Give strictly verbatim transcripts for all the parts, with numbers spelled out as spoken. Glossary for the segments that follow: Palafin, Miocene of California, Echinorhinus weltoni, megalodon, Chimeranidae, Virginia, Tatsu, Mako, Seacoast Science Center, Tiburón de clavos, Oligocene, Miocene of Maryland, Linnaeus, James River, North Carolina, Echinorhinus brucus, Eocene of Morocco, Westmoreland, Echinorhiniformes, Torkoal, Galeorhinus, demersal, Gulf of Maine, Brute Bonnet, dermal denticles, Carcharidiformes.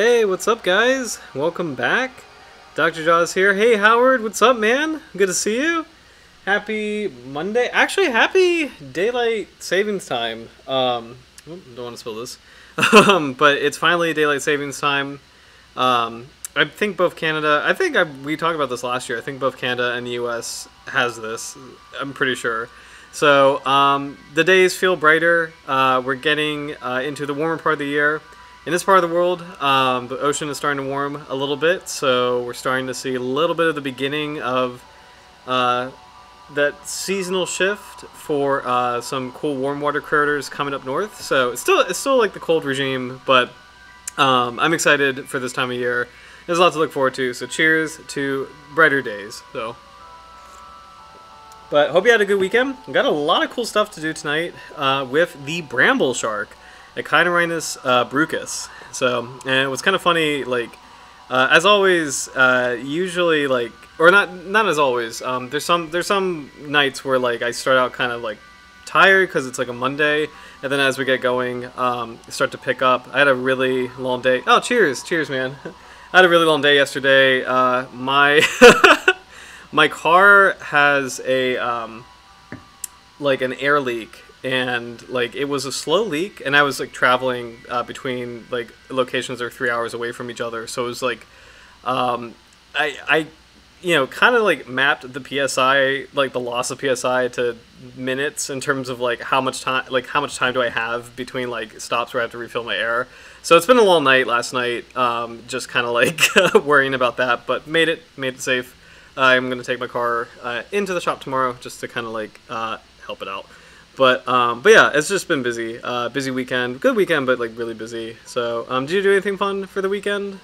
Hey, what's up guys? Welcome back. Doctor Jaws here. Hey Howard, what's up man? Good to see you. Happy Monday. Actually, happy daylight savings time. Um, don't want to spill this. Um, but it's finally daylight savings time. Um, I think both Canada, I think I, we talked about this last year. I think both Canada and the U S has this. I'm pretty sure. So um, the days feel brighter. Uh, we're getting uh, into the warmer part of the year. In this part of the world, um, the ocean is starting to warm a little bit, so we're starting to see a little bit of the beginning of uh, that seasonal shift for uh, some cool warm water critters coming up north. So it's still it's still like the cold regime, but um, I'm excited for this time of year. There's a lot to look forward to. So cheers to brighter days. So, but hope you had a good weekend. We've got a lot of cool stuff to do tonight uh, with the Bramble Shark. Echinorhinus uh, brucus. So, and what's kind of funny, like, uh, as always, uh, usually, like, or not, not as always, um, there's some, there's some nights where, like, I start out kind of, like, tired, because it's, like, a Monday, and then as we get going, um, start to pick up. I had a really long day. Oh, cheers, cheers, man. I had a really long day yesterday. Uh, my, my car has a, um, like, an air leak. And like it was a slow leak, and I was like traveling uh, between like locations that are three hours away from each other, so it was like um, I, I you know kind of like mapped the P S I, like the loss of P S I to minutes in terms of like how much time like how much time do I have between like stops where I have to refill my air. So it's been a long night last night, um, just kind of like worrying about that, but made it made it safe. Uh, I'm gonna take my car uh, into the shop tomorrow just to kind of like uh, help it out. But, um, but yeah, it's just been busy, uh, busy weekend, good weekend, but like really busy. So, um, did you do anything fun for the weekend?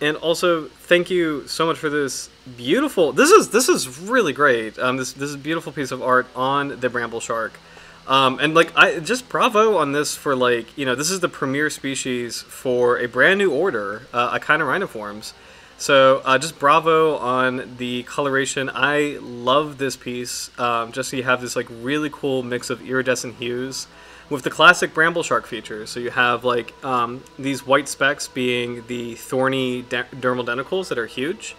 And also thank you so much for this beautiful, this is, this is really great. Um, this, this is a beautiful piece of art on the Bramble Shark. Um, and like, I just bravo on this for like, you know, this is the premier species for a brand new order, uh, Echinorhiniformes. So uh, just bravo on the coloration. I love this piece. Um, just so you have this like really cool mix of iridescent hues with the classic Bramble Shark features. So you have like um, these white specks being the thorny de dermal denticles that are huge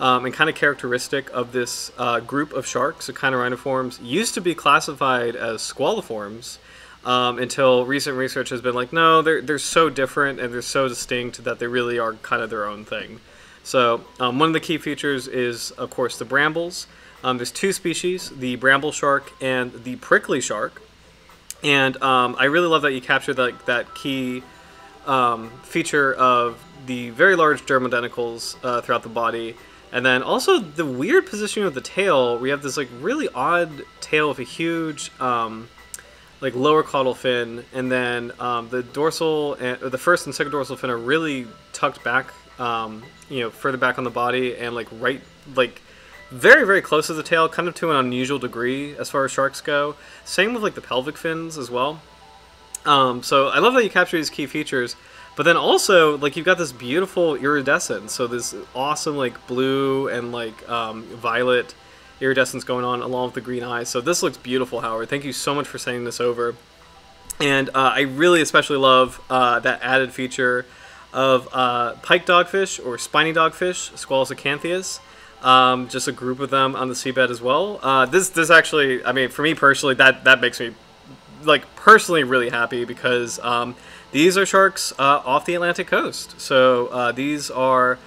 um, and kind of characteristic of this uh, group of sharks. Echinorhiniformes used to be classified as squaliforms um, until recent research has been like, no, they're, they're so different and they're so distinct that they really are kind of their own thing. So um, one of the key features is, of course, the brambles. Um, there's two species, the bramble shark and the prickly shark. And um, I really love that you captured like that key um, feature of the very large dermal denticles uh, throughout the body. And then also the weird positioning of the tail. We have this like really odd tail with a huge um, like lower caudal fin. And then um, the dorsal, and, or the first and second dorsal fin are really tucked back. Um, you know, further back on the body and like right, like very, very close to the tail, kind of to an unusual degree as far as sharks go. Same with like the pelvic fins as well. Um, so I love that you capture these key features, but then also like you've got this beautiful iridescence. So this awesome like blue and like um, violet iridescence going on along with the green eyes. So this looks beautiful, Howard. Thank you so much for sending this over. And uh, I really especially love uh, that added feature of uh, pike dogfish or spiny dogfish, Squalus acanthias, um, just a group of them on the seabed as well. Uh, this this actually, I mean, for me personally, that that makes me like personally really happy because um, these are sharks uh, off the Atlantic coast. So uh, these are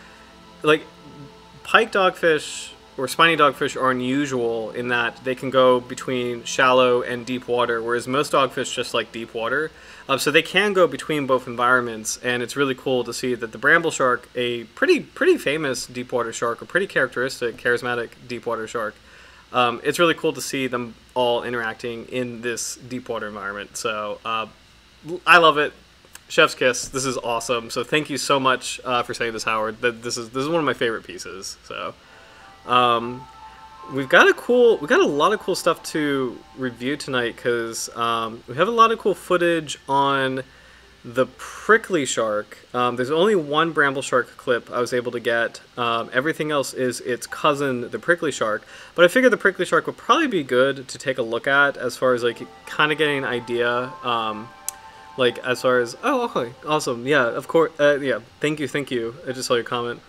like pike dogfish or spiny dogfish are unusual in that they can go between shallow and deep water, whereas most dogfish just like deep water. Um, so they can go between both environments, and it's really cool to see that the bramble shark, a pretty pretty famous deep water shark, a pretty characteristic, charismatic deep water shark, um, it's really cool to see them all interacting in this deep water environment. So uh, I love it. Chef's kiss. This is awesome. So thank you so much uh, for saying this, Howard. This is this is one of my favorite pieces. So um, we've got a cool, we got a lot of cool stuff to review tonight because um, we have a lot of cool footage on the prickly shark. Um, there's only one bramble shark clip I was able to get. Um, everything else is its cousin, the prickly shark. But I figured the prickly shark would probably be good to take a look at as far as like kind of getting an idea um, like as far as, oh, okay, awesome, yeah, of course, uh, yeah, thank you, thank you, I just saw your comment.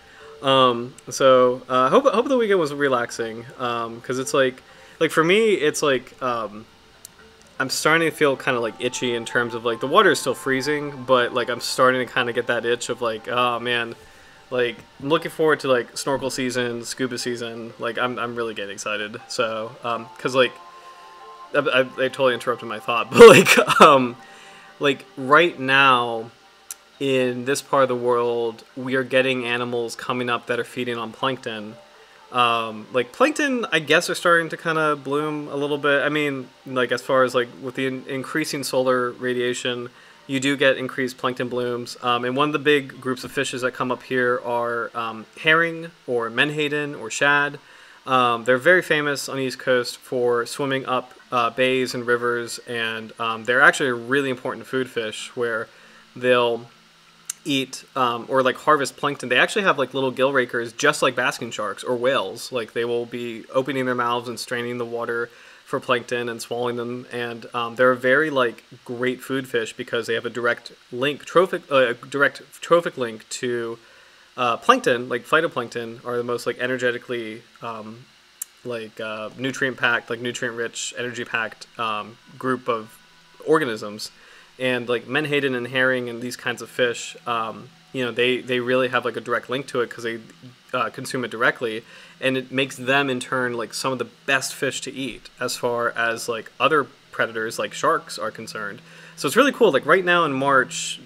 Um, so I uh, hope, hope the weekend was relaxing, um, because it's like, like for me, it's like, um, I'm starting to feel kind of like itchy in terms of like, the water is still freezing, but like I'm starting to kind of get that itch of like, oh man, like I'm looking forward to like snorkel season, scuba season, like I'm, I'm really getting excited. So, um, because like, I, I, I totally interrupted my thought, but like, um, like right now, in this part of the world, we are getting animals coming up that are feeding on plankton. Um, like plankton, I guess, are starting to kind of bloom a little bit. I mean, like as far as like with the in increasing solar radiation, you do get increased plankton blooms. Um, and one of the big groups of fishes that come up here are um, herring or menhaden or shad. Um, they're very famous on the East Coast for swimming up uh, bays and rivers. And um, they're actually a really important food fish where they'll eat um, or like harvest plankton. They actually have like little gill rakers, just like basking sharks or whales. Like they will be opening their mouths and straining the water for plankton and swallowing them. And um, they're a very like great food fish because they have a direct link, trophic, uh, direct trophic link to uh, plankton. Like phytoplankton are the most like energetically um, like uh, nutrient packed, like nutrient rich, energy packed um, group of organisms. And like menhaden and herring and these kinds of fish, um, you know, they, they really have like a direct link to it because they uh, consume it directly. And it makes them in turn like some of the best fish to eat as far as like other predators like sharks are concerned. So it's really cool. Like right now in March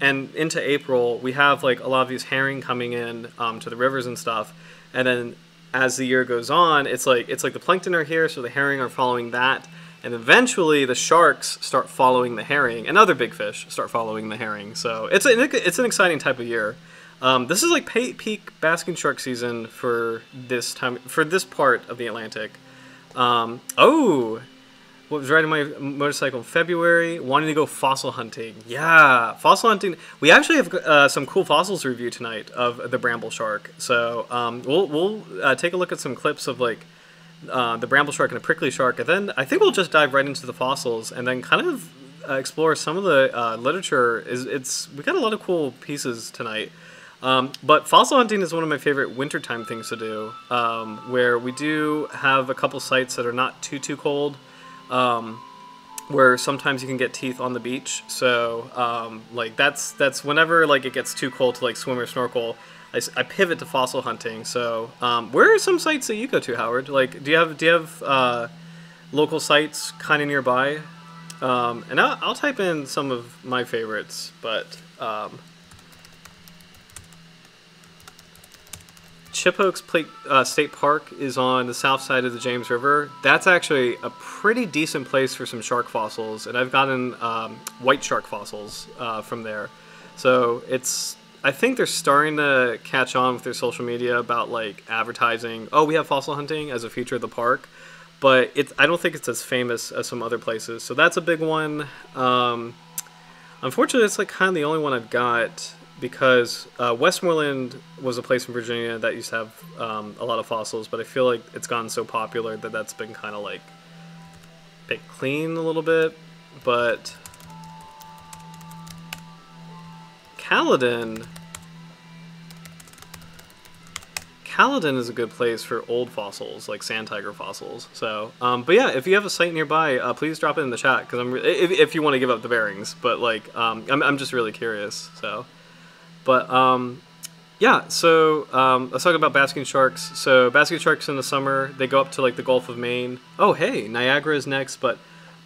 and into April, we have like a lot of these herring coming in um, to the rivers and stuff. And then as the year goes on, it's like, it's like the plankton are here, so the herring are following that. And eventually the sharks start following the herring, and other big fish start following the herring. So it's an, it's an exciting type of year. Um, this is like peak basking shark season for this time, for this part of the Atlantic. Um, oh, what was riding my motorcycle in February, wanting to go fossil hunting. Yeah, fossil hunting. We actually have uh, some cool fossils to review tonight of the bramble shark. So um, we'll, we'll uh, take a look at some clips of like, Uh, the bramble shark and the prickly shark, and then I think we'll just dive right into the fossils and then kind of uh, explore some of the uh, literature. Is it's we got a lot of cool pieces tonight, um, but fossil hunting is one of my favorite wintertime things to do, um, where we do have a couple sites that are not too too cold, um, where sometimes you can get teeth on the beach. So um, like that's that's whenever like it gets too cold to like swim or snorkel, I pivot to fossil hunting. So, um, where are some sites that you go to, Howard? Like, do you have do you have uh, local sites kind of nearby? Um, and I'll, I'll type in some of my favorites, but um, Chippokes Plate, uh, State Park is on the south side of the James River. That's actually a pretty decent place for some shark fossils, and I've gotten um, white shark fossils uh, from there. So it's I think they're starting to catch on with their social media about like advertising, oh, we have fossil hunting as a feature of the park, but it's, I don't think it's as famous as some other places. So that's a big one. Um, unfortunately, it's like kind of the only one I've got because uh, Westmoreland was a place in Virginia that used to have um, a lot of fossils, but I feel like it's gotten so popular that that's been kind of like picked clean a little bit, but Caledon. Caledon is a good place for old fossils, like sand tiger fossils. So, um, but yeah, if you have a site nearby, uh, please drop it in the chat because I'm re if, if you want to give up the bearings, but like um, I'm I'm just really curious. So, but um, yeah. So um, let's talk about basking sharks. So basking sharks in the summer, they go up to like the Gulf of Maine. Oh hey, Niagara is next, but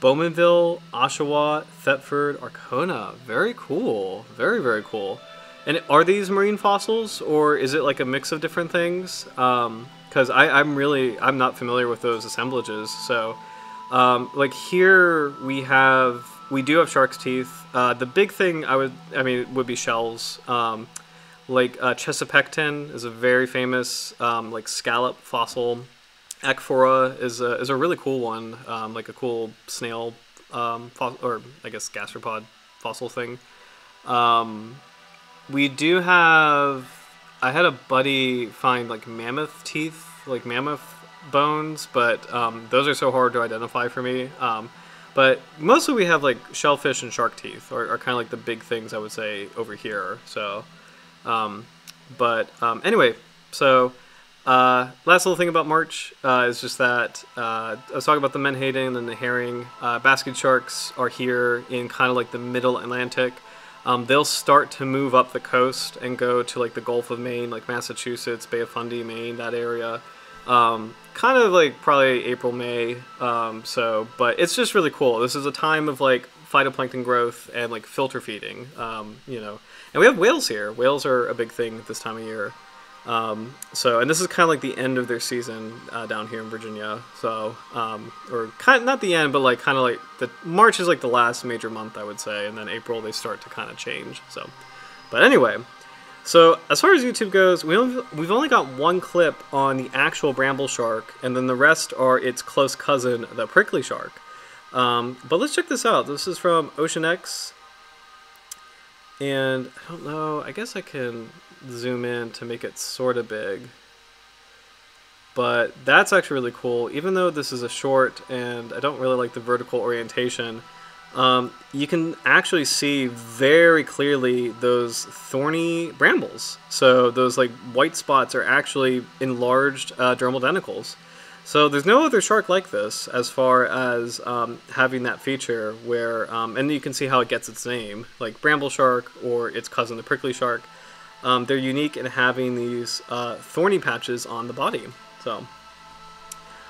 Bowmanville, Oshawa, Thetford, Arcona. Very cool. Very, very cool. And are these marine fossils or is it like a mix of different things? Um, because I'm really, I'm not familiar with those assemblages. So um, like here we have, we do have shark's teeth. Uh, the big thing I would, I mean, would be shells. Um, like uh, Chesapecten is a very famous um, like scallop fossil. Ekphora is a, is a really cool one, um, like a cool snail, um, or I guess gastropod fossil thing. Um, we do have, I had a buddy find like mammoth teeth, like mammoth bones, but um, those are so hard to identify for me. Um, But mostly we have like shellfish and shark teeth are, are kind of like the big things I would say over here. So, um, but um, anyway, so uh, last little thing about March uh, is just that uh, I was talking about the menhaden and the herring. Uh, basket sharks are here in kind of like the middle Atlantic. Um, they'll start to move up the coast and go to like the Gulf of Maine, like Massachusetts, Bay of Fundy, Maine, that area. Um, kind of like probably April, May, um, so, but it's just really cool. This is a time of like phytoplankton growth and like filter feeding, um, you know, and we have whales here. Whales are a big thing this time of year. Um, so, and this is kind of like the end of their season, uh, down here in Virginia. So, um, or kind of, not the end, but like kind of like the March is like the last major month I would say. And then April, they start to kind of change. So, but anyway. So as far as YouTube goes, we only, we've only got one clip on the actual bramble shark, and then the rest are its close cousin, the prickly shark. Um, but let's check this out. This is from Ocean X, and I don't know, I guess I can zoom in to make it sort of big. But that's actually really cool, even though this is a short, and I don't really like the vertical orientation. Um, you can actually see very clearly those thorny brambles. So those like white spots are actually enlarged uh, dermal denticles. So there's no other shark like this as far as um, having that feature where, um, and you can see how it gets its name, like bramble shark or its cousin, the prickly shark. Um, they're unique in having these uh, thorny patches on the body. So.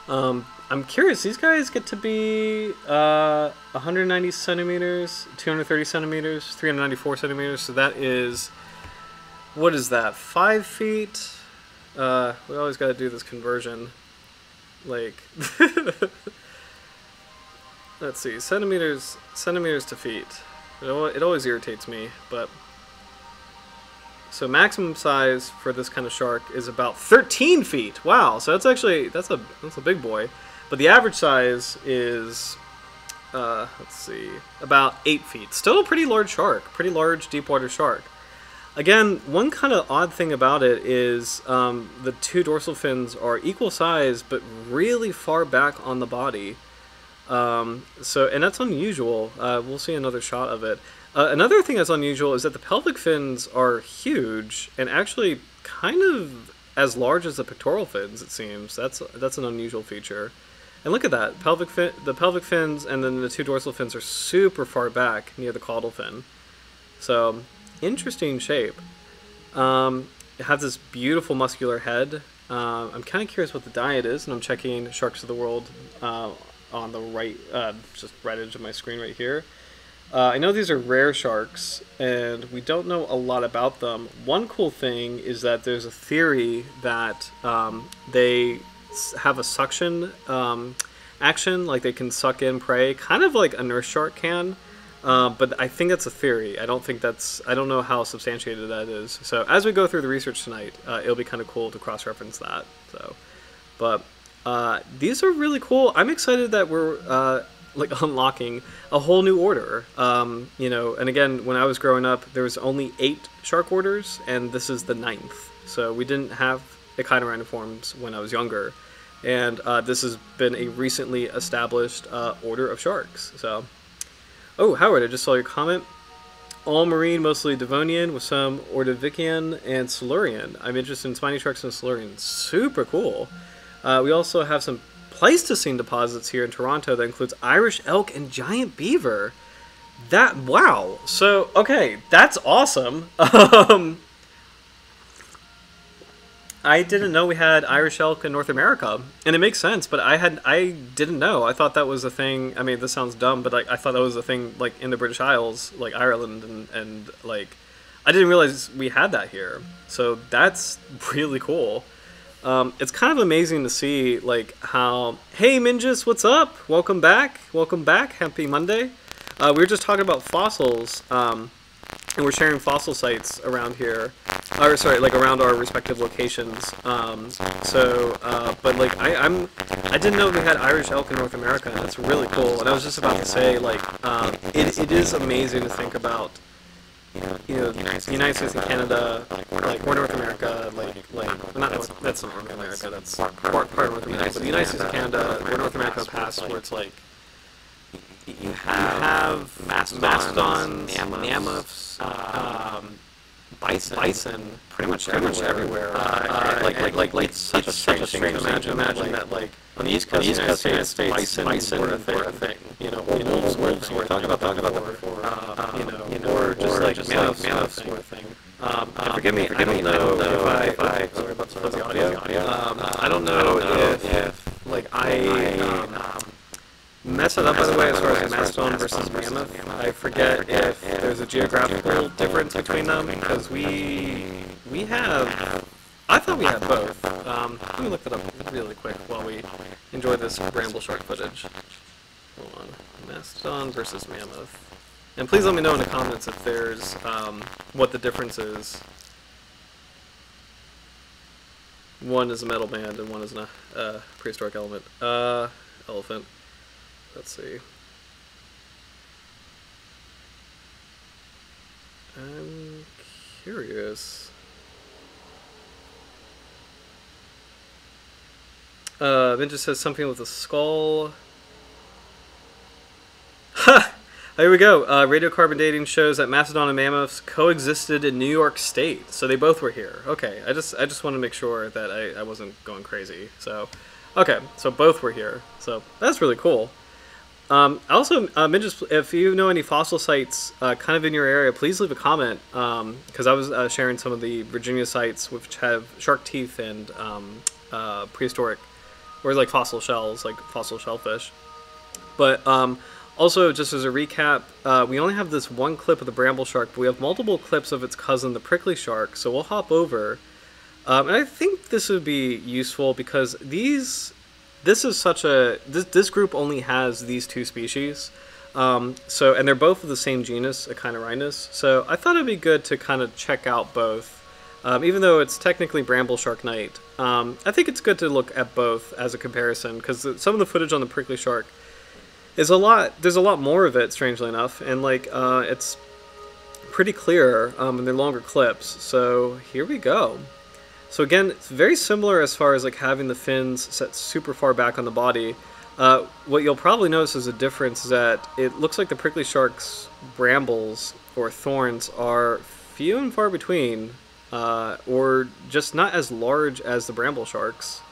Um, I'm curious, these guys get to be uh, one hundred ninety centimeters, two hundred thirty centimeters, three hundred ninety-four centimeters, so that is, what is that, five feet? Uh, we always got to do this conversion. Like, let's see, centimeters centimeters to feet. It, al it always irritates me, but. So maximum size for this kind of shark is about thirteen feet. Wow, so that's actually, that's a, that's a big boy. But the average size is, uh, let's see, about eight feet. Still a pretty large shark, pretty large deep water shark. Again, one kind of odd thing about it is um, the two dorsal fins are equal size, but really far back on the body. Um, so, and that's unusual. Uh, we'll see another shot of it. Uh, another thing that's unusual is that the pelvic fins are huge and actually kind of as large as the pectoral fins, it seems. That's, that's an unusual feature. And look at that, pelvic fin, the pelvic fins and then the two dorsal fins are super far back near the caudal fin. So, interesting shape. Um, it has this beautiful muscular head. Uh, I'm kind of curious what the diet is, and I'm checking Sharks of the World uh, on the right, uh, just right edge of my screen right here. Uh, I know these are rare sharks, and we don't know a lot about them. One cool thing is that there's a theory that um, they have a suction um, action, like they can suck in prey, kind of like a nurse shark can. Uh, but I think that's a theory. I don't think that's, I don't know how substantiated that is. So as we go through the research tonight, uh, it'll be kind of cool to cross-reference that. So, but uh, these are really cool. I'm excited that we're. Uh, like unlocking a whole new order, um, you know, and again, when I was growing up, there was only eight shark orders, and this is the ninth, so we didn't have Echinorhiniformes when I was younger, and uh, this has been a recently established uh, order of sharks, so. Oh, Howard, I just saw your comment. All marine, mostly Devonian, with some Ordovician and Silurian. I'm interested in spiny sharks and Silurian. Super cool. Uh, we also have some Pleistocene deposits here in Toronto that includes Irish elk and giant beaver. That, wow. So, okay, that's awesome. Um, I didn't know we had Irish elk in North America, and it makes sense, but I had I didn't know. I thought that was a thing. I mean, this sounds dumb, but like I thought that was a thing like in the British Isles, like Ireland, and, and like I didn't realize we had that here. So that's really cool. Um, it's kind of amazing to see, like, how... Hey, Minjus, what's up? Welcome back. Welcome back. Happy Monday. Uh, we were just talking about fossils, um, and we're sharing fossil sites around here. Or, sorry, like, around our respective locations. Um, so, uh, but, like, I, I'm... I didn't know we had Irish elk in North America, and that's really cool. And I was just about to say, like, um, it, it is amazing to think about, you know, the United States and Canada, like, or North America, like, like, not North, that's not North America, that's part of North America, but the United States and Canada, or North America past, where it's like, you have, you have mastodons, mastodons, mammoths, mammoths uh, um, bison, bison, pretty much pretty everywhere. everywhere. Uh, uh, like, like, like, like, it's such, it's a, strange such a strange thing to imagine, imagine that, like, on the East Coast, the East Coast United States, States, bison, bison were a thing. Were a thing. You know, you know, wolves were a thing. We're talking about talking about that before. Uh, um, you know, you know, or just or like just mammoths, like mammoths were a thing. Um, um, forgive me, forgive me. No, no, I, I, sorry about the audio. I don't know if, like, I. Mess it up, by the way, as far as mastodon versus mammoth. I forget if there's a geographical difference between them, because we we have. I thought we had both. Um, let me look that up really quick while we enjoy this Bramble Shark footage. Hold on, mastodon versus mammoth. And please let me know in the comments if there's um, what the difference is. One is a metal band and one is a uh, prehistoric element. Uh, elephant. Let's see. I'm curious. Uh, Vinja says something with a skull. Ha! Here we go. Uh, radiocarbon dating shows that mastodon and mammoths coexisted in New York State, so they both were here. Okay, I just I just want to make sure that I, I wasn't going crazy. So, okay, so both were here. So that's really cool. Um, also, um, just, if you know any fossil sites uh, kind of in your area, please leave a comment, because um, I was uh, sharing some of the Virginia sites which have shark teeth and um, uh, prehistoric, or like fossil shells, like fossil shellfish. But um, also, just as a recap, uh, we only have this one clip of the Bramble Shark, but we have multiple clips of its cousin, the Prickly Shark, so we'll hop over. Um, and I think this would be useful because these... This is such a this this group only has these two species, um, so and they're both of the same genus, Echinorhinus. So I thought it'd be good to kind of check out both, um, even though it's technically Bramble Shark Night. Um, I think it's good to look at both as a comparison because some of the footage on the Prickly Shark is a lot. There's a lot more of it, strangely enough, and like uh, it's pretty clear, um, and they're longer clips. So here we go. So again, it's very similar as far as like having the fins set super far back on the body. Uh, what you'll probably notice is a difference is that it looks like the Prickly Shark's brambles or thorns are few and far between, uh, or just not as large as the Bramble Shark's.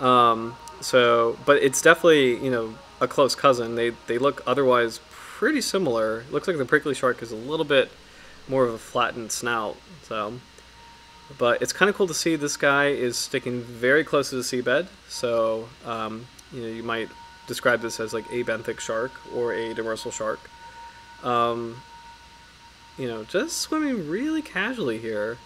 Um, so, but it's definitely, you know, a close cousin. They, they look otherwise pretty similar. It looks like the Prickly Shark is a little bit more of a flattened snout, so... But it's kind of cool to see this guy is sticking very close to the seabed, so um, you know, you might describe this as like a benthic shark or a demersal shark. Um, you know, just swimming really casually here.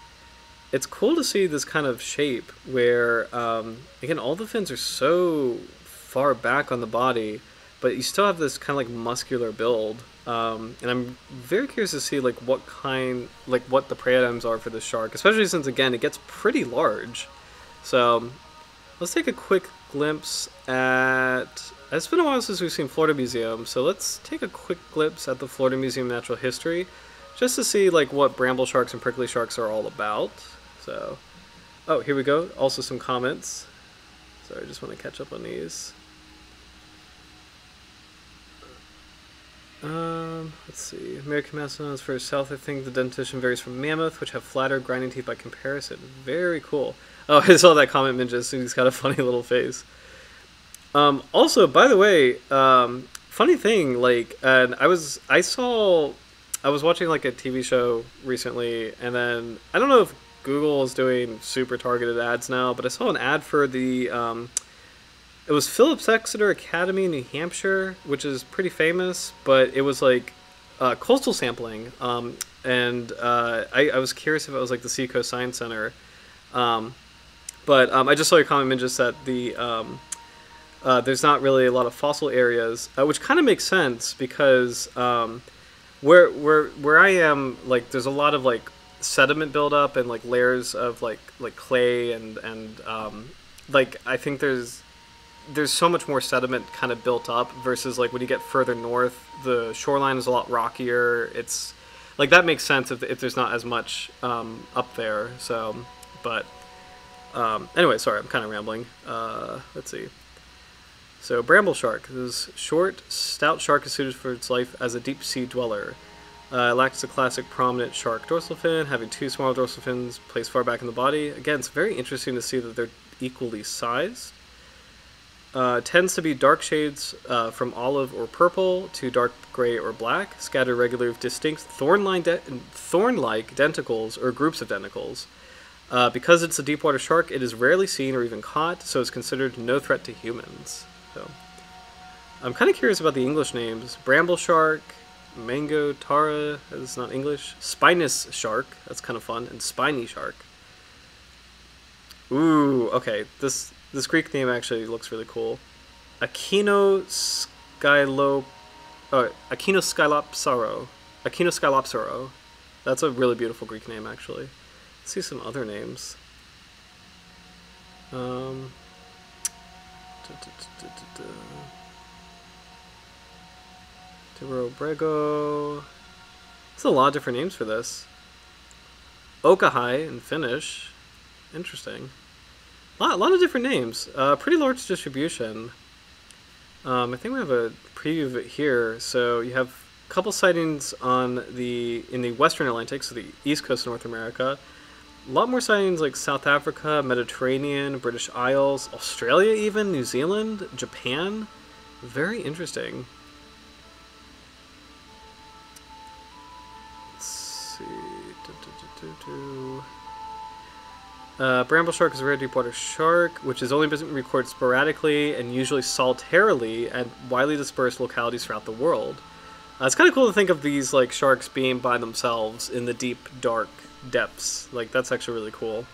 It's cool to see this kind of shape where, um, again, all the fins are so far back on the body, but you still have this kind of like muscular build. Um, and I'm very curious to see like what kind, like what the prey items are for this shark, especially since again it gets pretty large. So let's take a quick glimpse at. It's been a while since we've seen Florida Museum, so let's take a quick glimpse at the Florida Museum of Natural History, just to see like what bramble sharks and prickly sharks are all about. So, oh, here we go. Also some comments. Sorry, I just want to catch up on these. Um, let's see. American mastodons for south. I think the dentition varies from mammoth, which have flatter, grinding teeth by comparison. Very cool. Oh, I saw that comment, Minjus. He's got a funny little face. Um, also, by the way, um, funny thing. Like, and I was, I saw, I was watching like a T V show recently, and then I don't know if Google is doing super targeted ads now, but I saw an ad for the. Um, It was Phillips Exeter Academy in New Hampshire, which is pretty famous, but it was like uh, coastal sampling. Um, and uh, I, I was curious if it was like the Seacoast Science Center. Um, but um, I just saw your comment, Minjus, that the, um, uh, there's not really a lot of fossil areas, uh, which kind of makes sense because um, where, where, where I am, like there's a lot of like sediment buildup and like layers of like, like clay and, and um, like I think there's... there's so much more sediment kind of built up versus like when you get further north, the shoreline is a lot rockier. It's like, that makes sense if, if there's not as much um, up there. So, but um, anyway, sorry, I'm kind of rambling. Uh, let's see. So bramble shark. This short, stout shark is suited for its life as a deep sea dweller. Uh, it lacks the classic prominent shark dorsal fin, having two small dorsal fins placed far back in the body. Again, it's very interesting to see that they're equally sized. Uh, tends to be dark shades uh, from olive or purple to dark gray or black, scattered regularly with distinct thorn-like de thorn-like denticles or groups of denticles. Uh, because it's a deep water shark, it is rarely seen or even caught, so it's considered no threat to humans. So, I'm kind of curious about the English names. Bramble shark, mango, tara, that's not English. Spinous shark, that's kind of fun, and spiny shark. Ooh, okay, this... This Greek name actually looks really cool. Echinoscylop... Uh, Echinoscylopsaro. Echinoscylopsaro. That's a really beautiful Greek name, actually. Let's see some other names. Um, da, da, da, da, da. Tiburobrego. There's a lot of different names for this. Okahai in Finnish. Interesting. A lot, a lot of different names. Uh, pretty large distribution. Um, I think we have a preview of it here. So you have a couple sightings on the in the Western Atlantic, so the east coast of North America. A lot more sightings like South Africa, Mediterranean, British Isles, Australia even, New Zealand, Japan. Very interesting. Let's see. Do, do, do, do, do. Uh, bramble shark is a rare deepwater shark, which has only been recorded sporadically and usually solitarily at widely dispersed localities throughout the world. Uh, it's kind of cool to think of these like sharks being by themselves in the deep, dark depths. Like, that's actually really cool.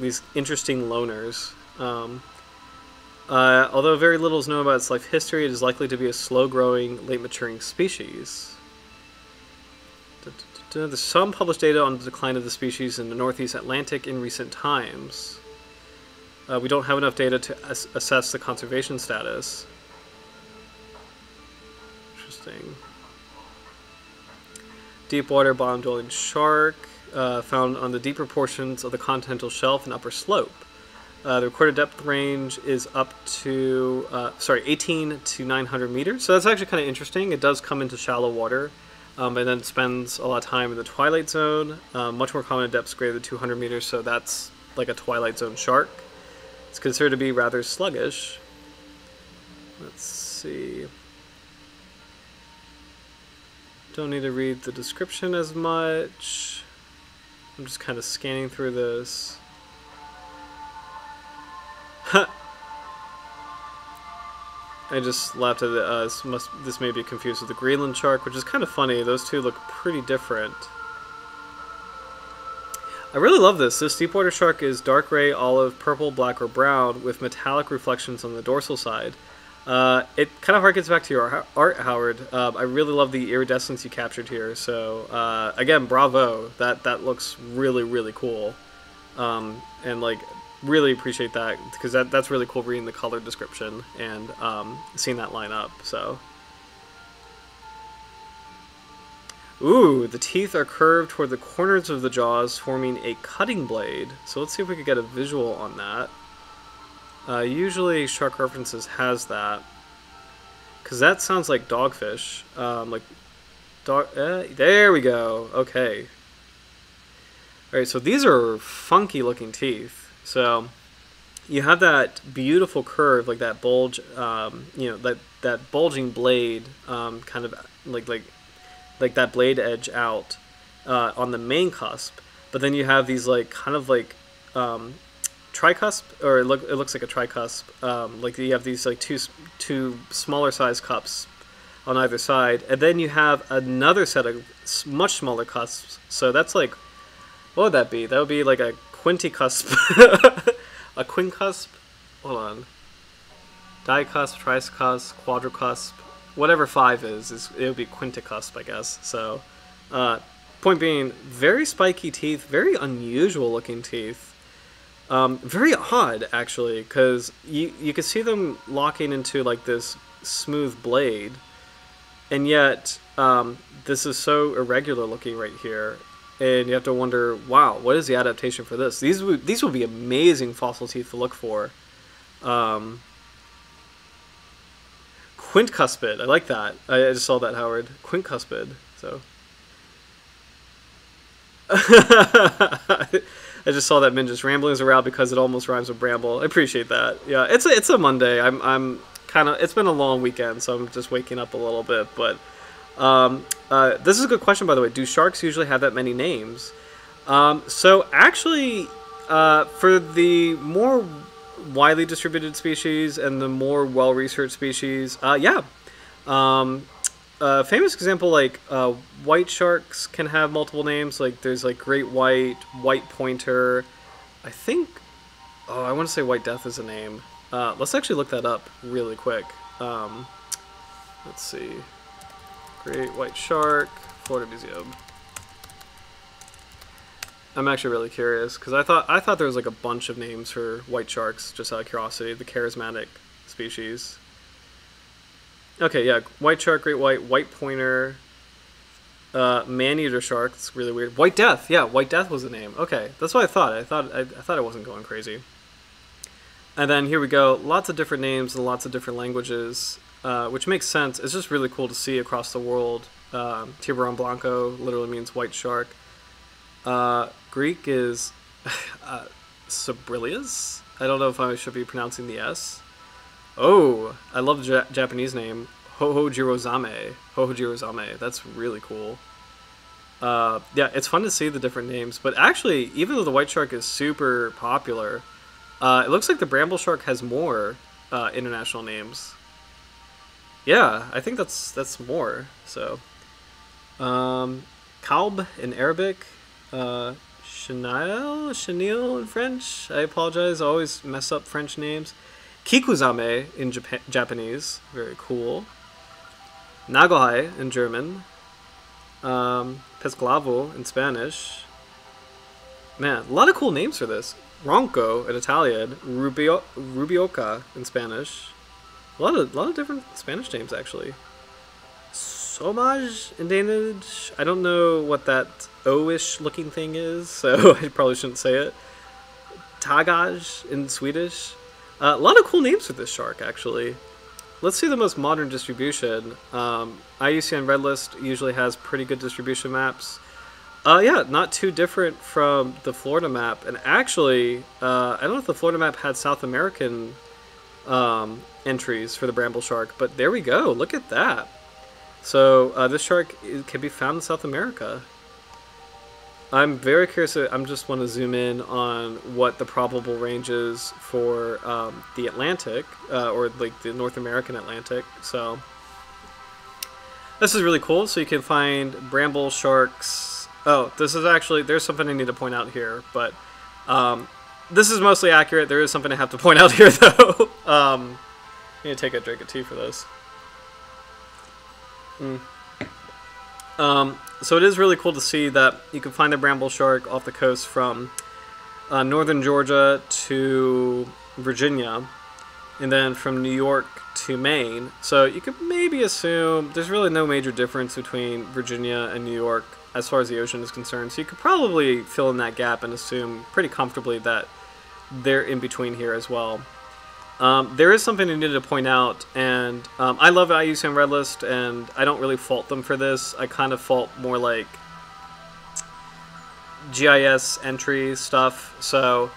These interesting loners. Um, uh, although very little is known about its life history, it is likely to be a slow-growing, late-maturing species. There's some published data on the decline of the species in the Northeast Atlantic in recent times. Uh, we don't have enough data to as assess the conservation status. Interesting. Deepwater bottom-dwelling shark uh, found on the deeper portions of the continental shelf and upper slope. Uh, the recorded depth range is up to, uh, sorry, eighteen to nine hundred meters. So that's actually kind of interesting. It does come into shallow water. Um, and then spends a lot of time in the twilight zone, uh, much more common at depths greater than two hundred meters, so that's like a twilight zone shark. It's considered to be rather sluggish. Let's see. Don't need to read the description as much. I'm just kind of scanning through this. Ha! I just laughed at the, uh, this, must, this may be confused with the Greenland shark, which is kind of funny. Those two look pretty different. I really love this. This deepwater shark is dark gray, olive, purple, black, or brown with metallic reflections on the dorsal side. Uh, it kind of harkens back to your art, Howard. Uh, I really love the iridescence you captured here. So, uh, again, bravo. That, that looks really, really cool. Um, and, like... really appreciate that, because that, that's really cool reading the color description and um, seeing that line up. So, ooh, the teeth are curved toward the corners of the jaws, forming a cutting blade. So let's see if we could get a visual on that. Uh, usually Shark References has that, because that sounds like dogfish. Um, like dog. Eh, there we go. Okay. All right. So these are funky looking teeth. So you have that beautiful curve, like that bulge, um, you know, that, that bulging blade, um, kind of like, like, like that blade edge out uh, on the main cusp. But then you have these like kind of like um, tricusp, or it, look, it looks like a tricusp. Um, like you have these like two, two smaller size cups on either side. And then you have another set of much smaller cusps. So that's like, what would that be? That would be like a quinticusp, a quincusp, hold on, dicusp, tricusp, quadricusp, whatever five is, is it would be quinticusp, I guess. So, uh, point being, very spiky teeth, very unusual looking teeth, um, very odd actually, because you, you could see them locking into like this smooth blade, and yet um, this is so irregular looking right here. And you have to wonder, wow, what is the adaptation for this? These would these would be amazing fossil teeth to look for. Um, Quincuspid. I like that. I, I just saw that, Howard. Quincuspid. So. I just saw that Minja's ramblings are out because it almost rhymes with bramble. I appreciate that. Yeah, it's a, it's a Monday. I'm I'm kind of, it's been a long weekend, so I'm just waking up a little bit. But um, uh, this is a good question, by the way. Do sharks usually have that many names? Um, so actually, uh, for the more widely distributed species and the more well-researched species, uh, yeah. Um, Uh, famous example, like uh, white sharks can have multiple names. Like there's like great white, white pointer. I think, oh, I want to say white death is a name. Uh, let's actually look that up really quick. Um, let's see, great white shark, Florida Museum. I'm actually really curious because I thought I thought there was like a bunch of names for white sharks. Just out of curiosity, the charismatic species. Okay, yeah, white shark, great white, white pointer, uh, man-eater shark. That's really weird. White death, yeah, white death was the name. Okay, that's what I thought. I thought I, I thought I wasn't going crazy. And then here we go. Lots of different names and lots of different languages, uh, which makes sense. It's just really cool to see across the world. Um, Tiburon blanco literally means white shark. Uh, Greek is uh, Sabrillius. I don't know if I should be pronouncing the S. Oh, I love the ja Japanese name, Hohojirozame. Hohojirozame, that's really cool. Uh, yeah, it's fun to see the different names, but actually, even though the white shark is super popular, uh, it looks like the bramble shark has more uh, international names. Yeah, I think that's that's more. So, um, kalb in Arabic, uh, chenille, chenille in French. I apologize, I always mess up French names. Kikuzame in Jap Japanese, very cool. Nagohai in German. Um, Pesclavo in Spanish. Man, a lot of cool names for this. Ronco in Italian. Rubio Rubioca in Spanish. A lot of, lot of different Spanish names, actually. Somaj in Danish. I don't know what that O-ish looking thing is, so I probably shouldn't say it. Tagaj in Swedish. Uh, a lot of cool names for this shark, actually. Let's see the most modern distribution. Um, I U C N Red List usually has pretty good distribution maps. Uh, yeah, not too different from the Florida map. And actually, uh, I don't know if the Florida map had South American um, entries for the bramble shark, but there we go. Look at that. So uh, this shark can be found in South America. I'm very curious. I just want to zoom in on what the probable range is for um, the Atlantic, uh, or like the North American Atlantic. So this is really cool. So you can find bramble sharks. Oh, this is actually, there's something I need to point out here, but um, this is mostly accurate. There is something I have to point out here though. um, I need to take a drink of tea for this. Mm. Um, so it is really cool to see that you can find the bramble shark off the coast from uh, northern Georgia to Virginia, and then from New York to Maine. So you could maybe assume there's really no major difference between Virginia and New York as far as the ocean is concerned. So you could probably fill in that gap and assume pretty comfortably that they're in between here as well. Um, there is something I needed to point out, and um, I love I U C N Red List, and I don't really fault them for this. I kind of fault more like G I S entry stuff. So,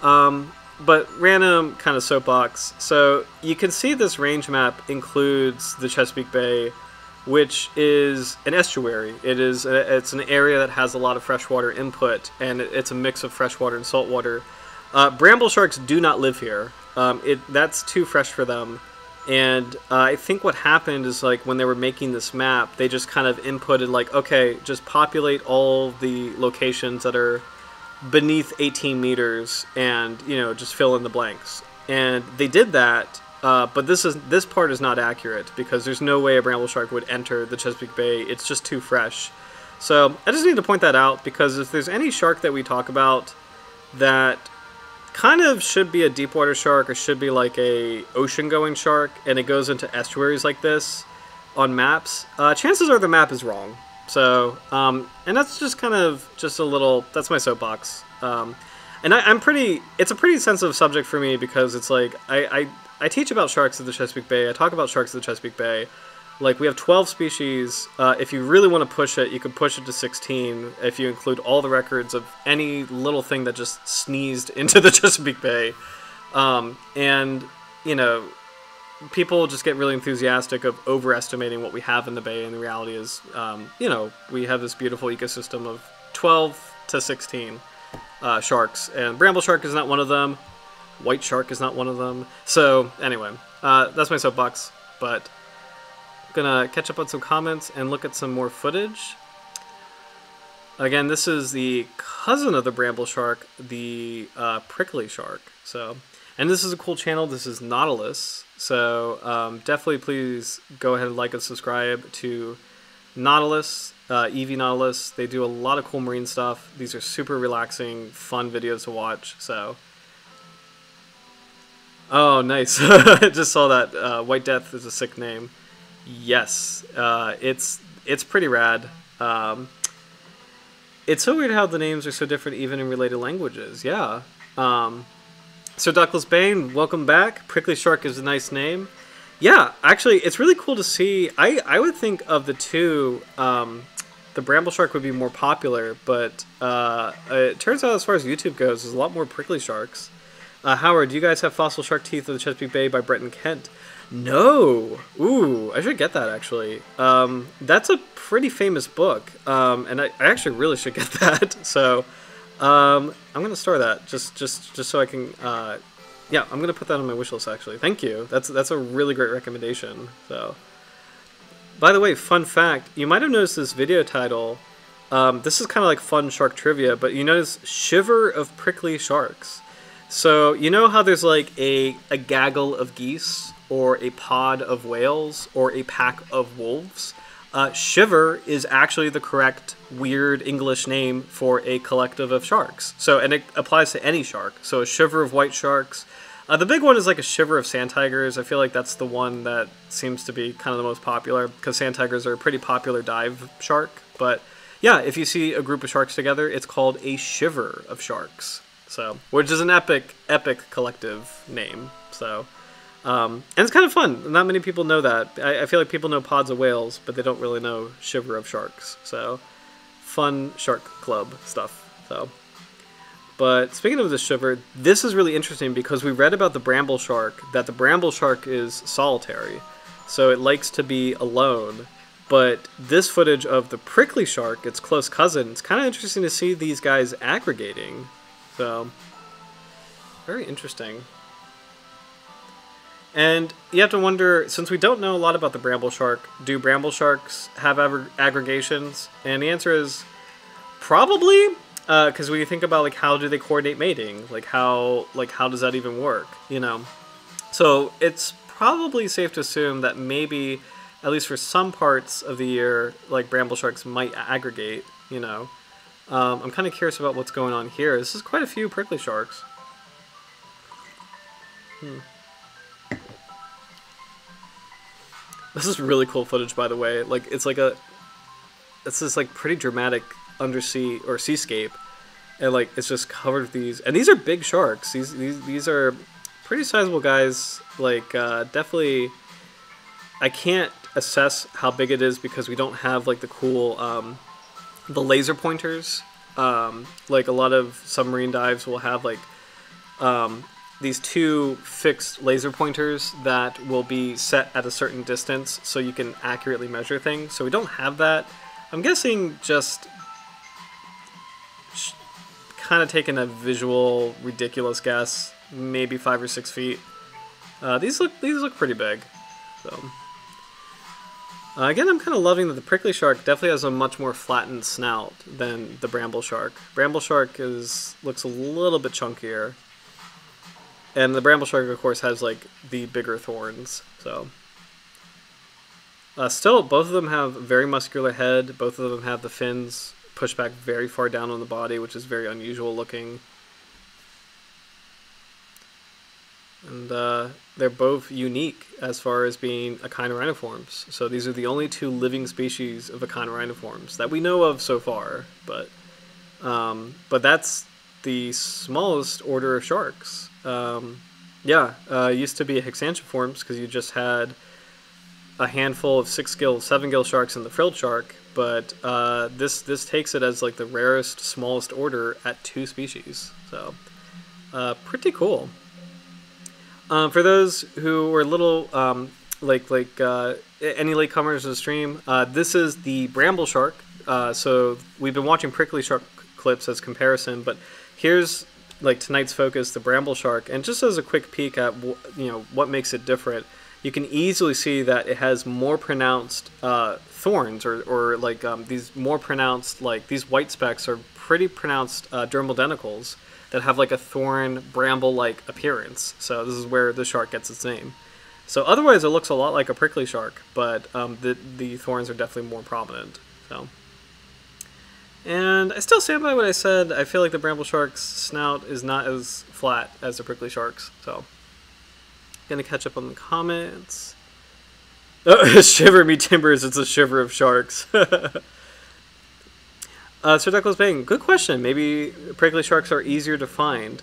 um, but random kind of soapbox. So you can see this range map includes the Chesapeake Bay, which is an estuary. It is a, it's an area that has a lot of freshwater input, and it, it's a mix of freshwater and saltwater. Uh, bramble sharks do not live here. Um, it that's too fresh for them, and uh, I think what happened is like when they were making this map, they just kind of inputted like, okay, just populate all the locations that are beneath eighteen meters, and you know just fill in the blanks. And they did that, uh, but this is this part is not accurate because there's no way a bramble shark would enter the Chesapeake Bay. It's just too fresh. So I just need to point that out because if there's any shark that we talk about that kind of should be a deep water shark or should be like a ocean going shark and it goes into estuaries like this on maps, uh, chances are the map is wrong. So um, and that's just kind of just a little, that's my soapbox. um, And I, I'm pretty, it's a pretty sensitive subject for me because it's like, I, I, I teach about sharks of the Chesapeake Bay, I talk about sharks of the Chesapeake Bay. Like, we have twelve species. Uh, if you really want to push it, you could push it to sixteen if you include all the records of any little thing that just sneezed into the Chesapeake Bay. Um, and, you know, people just get really enthusiastic of overestimating what we have in the bay, and the reality is, um, you know, we have this beautiful ecosystem of twelve to sixteen uh, sharks, and Bramble Shark is not one of them. White Shark is not one of them. So, anyway, uh, that's my soapbox, but... gonna catch up on some comments and look at some more footage. Again, this is the cousin of the Bramble Shark, the uh, Prickly Shark. So, and this is a cool channel. This is Nautilus. So um, definitely please go ahead and like and subscribe to Nautilus, uh, Eevee Nautilus. They do a lot of cool marine stuff. These are super relaxing, fun videos to watch. So. Oh, nice. I just saw that. Uh, White Death is a sick name. Yes, uh, it's it's pretty rad. Um, it's so weird how the names are so different even in related languages, yeah. Um, so Douglas Bain, welcome back. Prickly Shark is a nice name. Yeah, actually, it's really cool to see. I, I would think of the two, um, the Bramble Shark would be more popular, but uh, it turns out as far as YouTube goes, there's a lot more Prickly Sharks. Uh, Howard, do you guys have Fossil Shark Teeth of the Chesapeake Bay by Bretton Kent? No. Ooh, I should get that, actually. Um, that's a pretty famous book, um, and I, I actually really should get that. So um, I'm going to store that just just just so I can... Uh, yeah, I'm going to put that on my wish list, actually. Thank you. That's, that's a really great recommendation. So, by the way, fun fact. You might have noticed this video title. Um, this is kind of like fun shark trivia, but you notice Shiver of Prickly Sharks. So you know how there's like a, a gaggle of geese, or a pod of whales, or a pack of wolves? Uh, shiver is actually the correct weird English name for a collective of sharks. So, and it applies to any shark. So a shiver of white sharks. Uh, the big one is like a shiver of sand tigers. I feel like that's the one that seems to be kind of the most popular, because sand tigers are a pretty popular dive shark. But yeah, if you see a group of sharks together, it's called a shiver of sharks. So, which is an epic, epic collective name. So, um, and it's kind of fun. Not many people know that. I, I feel like people know pods of whales, but they don't really know shiver of sharks. So, fun shark club stuff. So, but speaking of the shiver, this is really interesting because we read about the Bramble Shark, that the Bramble Shark is solitary. So, it likes to be alone. But this footage of the Prickly Shark, its close cousin, it's kind of interesting to see these guys aggregating. So, very interesting. And you have to wonder, since we don't know a lot about the Bramble Shark, do Bramble Sharks have ag aggregations? And the answer is probably, because uh, when you think about, like, how do they coordinate mating? Like, how, like, how does that even work, you know? So, it's probably safe to assume that maybe, at least for some parts of the year, like, Bramble Sharks might aggregate, you know? Um, I'm kind of curious about what's going on here. This is quite a few Prickly Sharks. Hmm. This is really cool footage, by the way. Like, it's like a... It's this, like, pretty dramatic undersea or seascape. And, like, it's just covered with these... And these are big sharks. These these, these are pretty sizable guys. Like, uh, definitely... I can't assess how big it is because we don't have, like, the cool... Um, the laser pointers, um, like a lot of submarine dives will have like um, these two fixed laser pointers that will be set at a certain distance so you can accurately measure things. So we don't have that. I'm guessing just kind of taking a visual ridiculous guess, maybe five or six feet. Uh, these look these look pretty big. So. Uh, again, I'm kind of loving that the Prickly Shark definitely has a much more flattened snout than the Bramble Shark. Bramble Shark is looks a little bit chunkier. And the Bramble Shark, of course, has, like, the bigger thorns, so... Uh, still, both of them have very muscular head. Both of them have the fins pushed back very far down on the body, which is very unusual looking. And uh, they're both unique as far as being Echinorhiniformes. So these are the only two living species of Echinorhiniformes that we know of so far. But um, but that's the smallest order of sharks. Um, yeah, uh, it used to be hexantiformes because you just had a handful of six gill, seven gill sharks and the frilled shark, but uh, this this takes it as like the rarest, smallest order at two species. So uh, pretty cool. Um, for those who were little, um, like like uh, any latecomers to the stream, uh, this is the bramble shark. Uh, so we've been watching prickly shark clips as comparison, but here's like tonight's focus, the bramble shark, and just as a quick peek at w you know what makes it different, you can easily see that it has more pronounced uh, thorns, or or like um, these more pronounced, like these white specks are pretty pronounced uh, dermal denticles that have like a thorn bramble-like appearance. So this is where the shark gets its name. So otherwise, it looks a lot like a prickly shark, but um, the the thorns are definitely more prominent. So. And I still stand by what I said. I feel like the bramble shark's snout is not as flat as the prickly shark's. So, gonna catch up on the comments. Oh, shiver me timbers! It's a shiver of sharks. uh, Sir Douglas Bang, good question. Maybe prickly sharks are easier to find.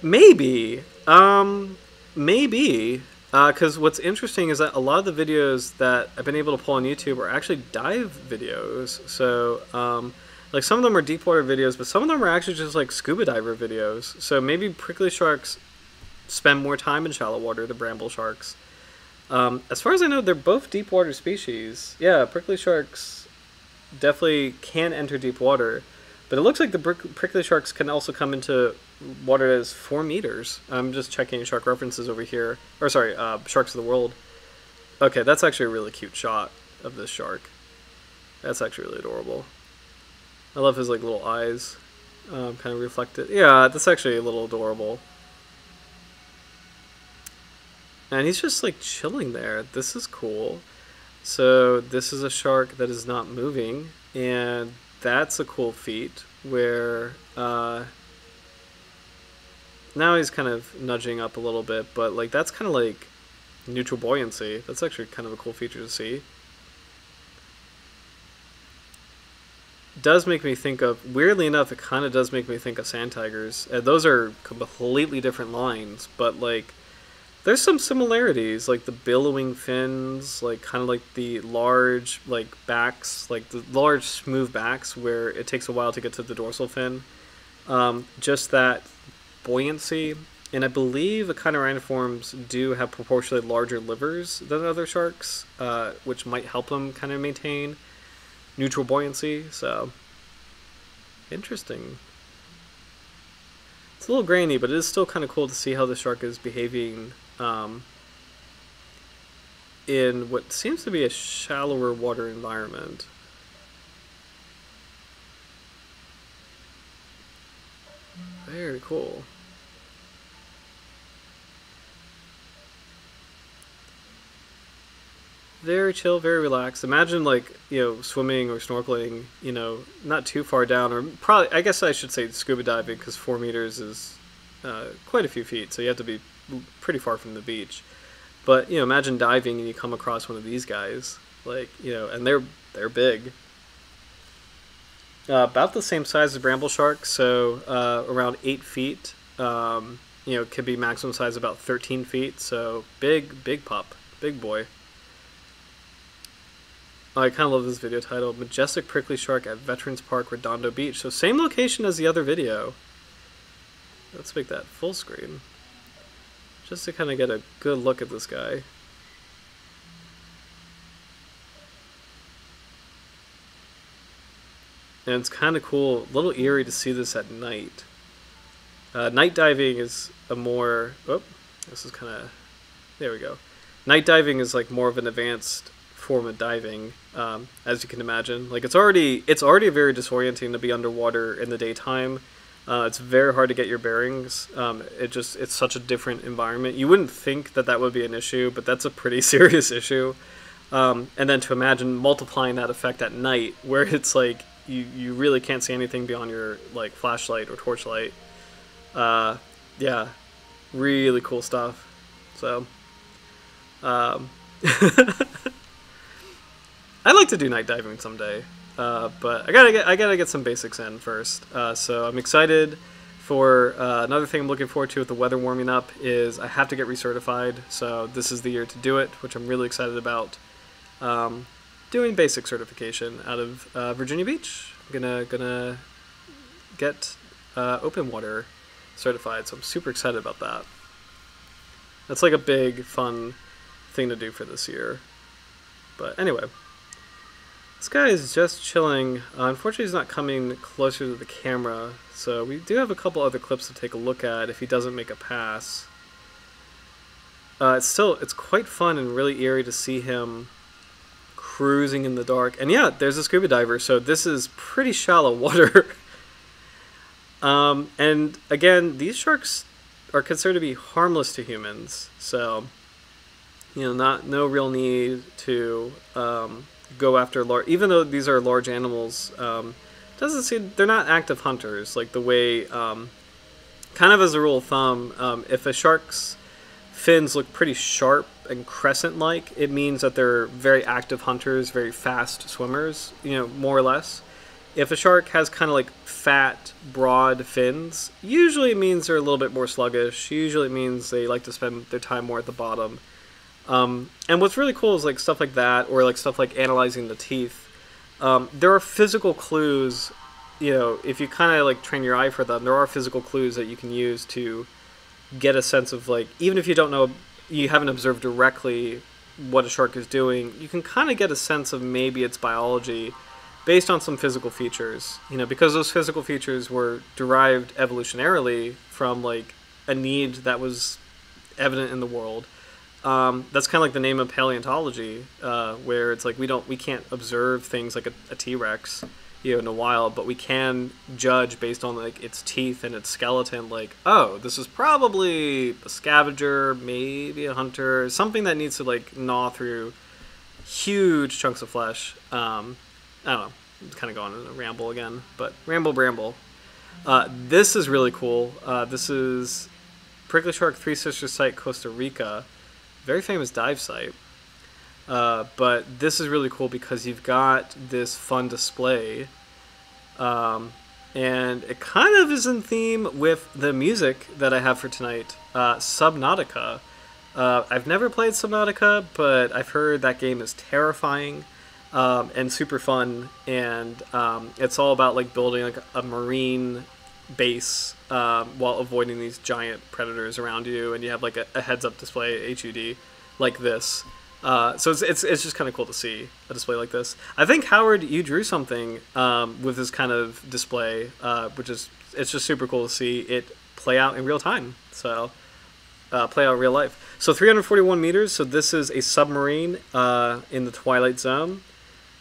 Maybe, um, maybe. Because uh, what's interesting is that a lot of the videos that I've been able to pull on YouTube are actually dive videos. So, um, like, some of them are deep water videos, but some of them are actually just, like, scuba diver videos. So maybe prickly sharks spend more time in shallow water than bramble sharks. Um, as far as I know, they're both deep water species. Yeah, prickly sharks definitely can enter deep water. But it looks like the prick prickly sharks can also come into water that is four meters. I'm just checking shark references over here. Or sorry, uh, Sharks of the World. Okay, that's actually a really cute shot of this shark. That's actually really adorable. I love his like little eyes, um, kind of reflected. Yeah, that's actually a little adorable. And he's just like chilling there. This is cool. So this is a shark that is not moving, and that's a cool feat where uh, now he's kind of nudging up a little bit, but like that's kind of like neutral buoyancy. That's actually kind of a cool feature to see. Does make me think of, weirdly enough, it kind of does make me think of sand tigers. And those are completely different lines, but like there's some similarities, like the billowing fins, like kind of like the large like backs, like the large smooth backs where it takes a while to get to the dorsal fin. Um, just that buoyancy, and I believe Echinorhiniformes do have proportionally larger livers than other sharks, uh, which might help them kind of maintain neutral buoyancy. So, interesting. It's a little grainy, but it is still kind of cool to see how the shark is behaving Um, in what seems to be a shallower water environment. Very cool. Very chill, very relaxed. Imagine like, you know, swimming or snorkeling, you know, not too far down, or probably, I guess I should say scuba diving, because four meters is uh, quite a few feet, so you have to be pretty far from the beach. But you know, imagine diving and you come across one of these guys, like, you know, and they're they're big, uh, about the same size as bramble shark, so uh, around eight feet. Um, you know, could be maximum size about thirteen feet, so big big pup, big boy. I kind of love this video title, Majestic Prickly Shark at Veterans Park, Redondo Beach. So same location as the other video. Let's make that full screen just to kind of get a good look at this guy. And it's kind of cool, a little eerie to see this at night. Uh, night diving is a more, oh, this is kind of, there we go. Night diving is like more of an advanced form of diving, um, as you can imagine. Like it's already, it's already very disorienting to be underwater in the daytime. Uh, it's very hard to get your bearings. Um, it just, it's such a different environment. You wouldn't think that that would be an issue, but that's a pretty serious issue. Um, and then to imagine multiplying that effect at night, where it's like you, you really can't see anything beyond your like flashlight or torchlight. Uh, yeah, really cool stuff. So, um, I'd like to do night diving someday. Uh, but I gotta get I gotta get some basics in first. Uh, so I'm excited for uh, another thing I'm looking forward to with the weather warming up is I have to get recertified. So this is the year to do it, which I'm really excited about. Um, doing basic certification out of uh, Virginia Beach. I'm gonna gonna get uh, open water certified. So I'm super excited about that. That's like a big fun thing to do for this year. But anyway. This guy is just chilling. Uh, unfortunately, he's not coming closer to the camera, so we do have a couple other clips to take a look at if he doesn't make a pass. Uh, it's still, it's quite fun and really eerie to see him cruising in the dark. And yeah, there's a scuba diver, so this is pretty shallow water. um, and again, these sharks are considered to be harmless to humans, so you know, not no real need to. Um, go after large, even though these are large animals, um, doesn't seem, they're not active hunters, like the way, um, kind of as a rule of thumb, um, if a shark's fins look pretty sharp and crescent-like, it means that they're very active hunters, very fast swimmers, you know, more or less. If a shark has kind of like fat, broad fins, usually it means they're a little bit more sluggish, usually it means they like to spend their time more at the bottom. Um, and what's really cool is like stuff like that, or like stuff like analyzing the teeth. Um, there are physical clues, you know, if you kind of like train your eye for them, there are physical clues that you can use to get a sense of like, even if you don't know, you haven't observed directly what a shark is doing, you can kind of get a sense of maybe its biology based on some physical features, you know, because those physical features were derived evolutionarily from like a need that was evident in the world. Um, that's kind of like the name of paleontology, uh, where it's like we don't we can't observe things like a, a T-Rex, you know, in the wild, but we can judge based on like its teeth and its skeleton. Like, oh, this is probably a scavenger, maybe a hunter, something that needs to like gnaw through huge chunks of flesh. Um, I don't know, I'm kind of going on a ramble again, but ramble bramble. Uh, this is really cool. Uh, this is Prickly Shark Three Sisters Site, Costa Rica. Very famous dive site, uh, but this is really cool because you've got this fun display, um, and it kind of is in theme with the music that I have for tonight, uh, Subnautica. Uh, I've never played Subnautica, but I've heard that game is terrifying um, and super fun, and um, it's all about like building like a marine base um, while avoiding these giant predators around you, and you have like a, a heads-up display H U D like this. Uh, so it's, it's, it's just kind of cool to see a display like this. I think, Howard, you drew something um, with this kind of display, uh, which is, it's just super cool to see it play out in real time. So uh, play out in real life. So three hundred forty-one meters. So this is a submarine uh, in the Twilight Zone.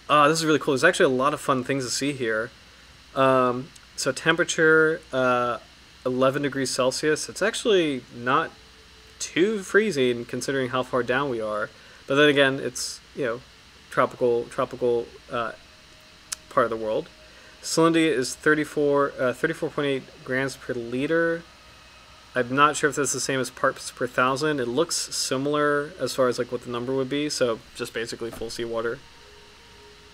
Uh, this is really cool. There's actually a lot of fun things to see here. Um, So temperature, uh, eleven degrees Celsius. It's actually not too freezing considering how far down we are. But then again, it's, you know, tropical tropical uh, part of the world. Salinity is thirty-four point eight grams per liter. I'm not sure if that's the same as parts per thousand. It looks similar as far as like what the number would be. So just basically full seawater.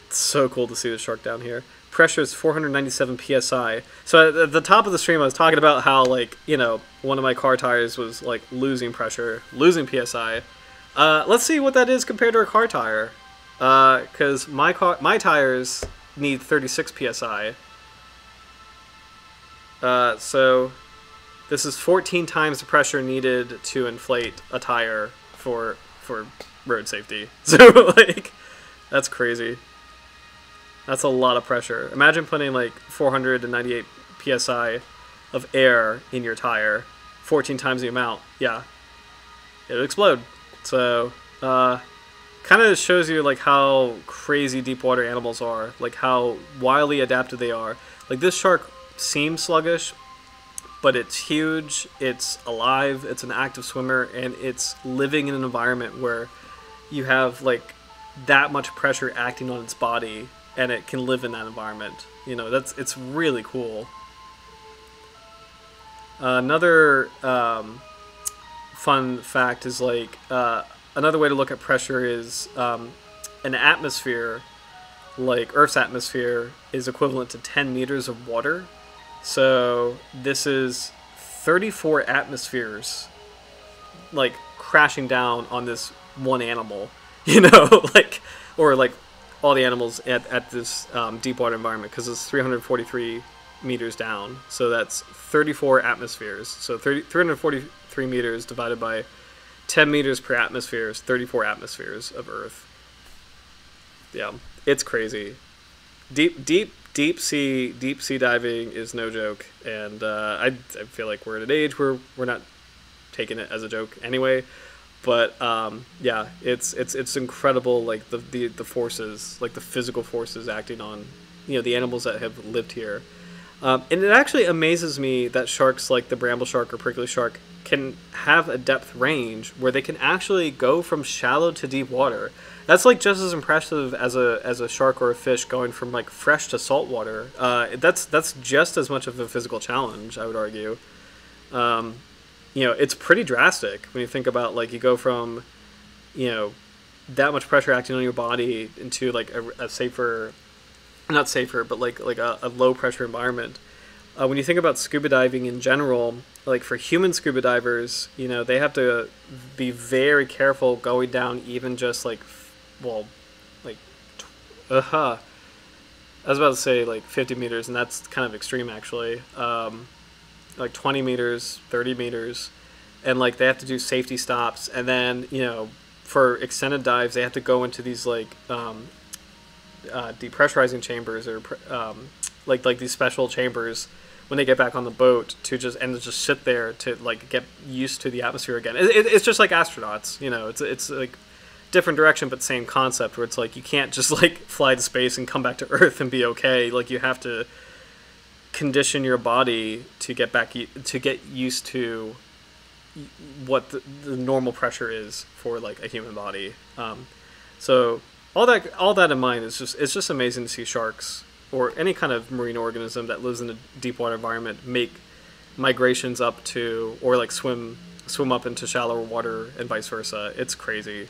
It's so cool to see the shark down here. Pressure is four hundred ninety-seven P S I. So at the top of the stream, I was talking about how, like, you know, one of my car tires was, like, losing pressure, losing P S I. Uh, let's see what that is compared to a car tire. Because uh, my car, my tires need thirty-six P S I. Uh, so this is fourteen times the pressure needed to inflate a tire for, for road safety. So, like, that's crazy. That's a lot of pressure. Imagine putting like four hundred ninety-eight P S I of air in your tire, fourteen times the amount. Yeah, it'll explode. So, uh, kind of shows you like how crazy deep water animals are, like how wildly adapted they are. Like this shark seems sluggish, but it's huge, it's alive, it's an active swimmer, and it's living in an environment where you have like that much pressure acting on its body. And it can live in that environment. You know, that's, it's really cool. Uh, another um, fun fact is like, uh, another way to look at pressure is um, an atmosphere like Earth's atmosphere is equivalent to ten meters of water. So this is thirty-four atmospheres like crashing down on this one animal, you know, like, or like all the animals at, at this um, deep water environment, because it's three hundred forty-three meters down. So that's thirty-four atmospheres. So thirty, three hundred forty-three meters divided by ten meters per atmosphere is thirty-four atmospheres of Earth. Yeah, it's crazy. Deep, deep, deep sea, deep sea diving is no joke. And uh, I, I feel like we're at an age where we're not taking it as a joke anyway. But um, yeah, it's it's it's incredible, like the, the the forces, like the physical forces acting on, you know, the animals that have lived here. Um, and it actually amazes me that sharks like the Bramble Shark or Prickly Shark can have a depth range where they can actually go from shallow to deep water. That's like just as impressive as a as a shark or a fish going from like fresh to salt water. Uh, that's that's just as much of a physical challenge, I would argue. Um, You know, it's pretty drastic when you think about, like, you go from, you know, that much pressure acting on your body into, like, a, a safer, not safer, but, like, like a, a low-pressure environment. Uh, when you think about scuba diving in general, like, for human scuba divers, you know, they have to be very careful going down even just, like, well, like, uh-huh. I was about to say, like, fifty meters, and that's kind of extreme, actually. Um... like twenty meters, thirty meters, and like they have to do safety stops. And then, you know, for extended dives, they have to go into these like um, uh, depressurizing chambers or um, like like these special chambers when they get back on the boat to just and just sit there to like get used to the atmosphere again. It, it, it's just like astronauts, you know, it's, it's like different direction, but same concept where it's like, you can't just like fly to space and come back to Earth and be okay. Like you have to condition your body to get back to get used to what the, the normal pressure is for like a human body. Um, so all that all that in mind, is just it's just amazing to see sharks or any kind of marine organism that lives in a deep water environment make migrations up to or like swim swim up into shallower water and vice versa. It's crazy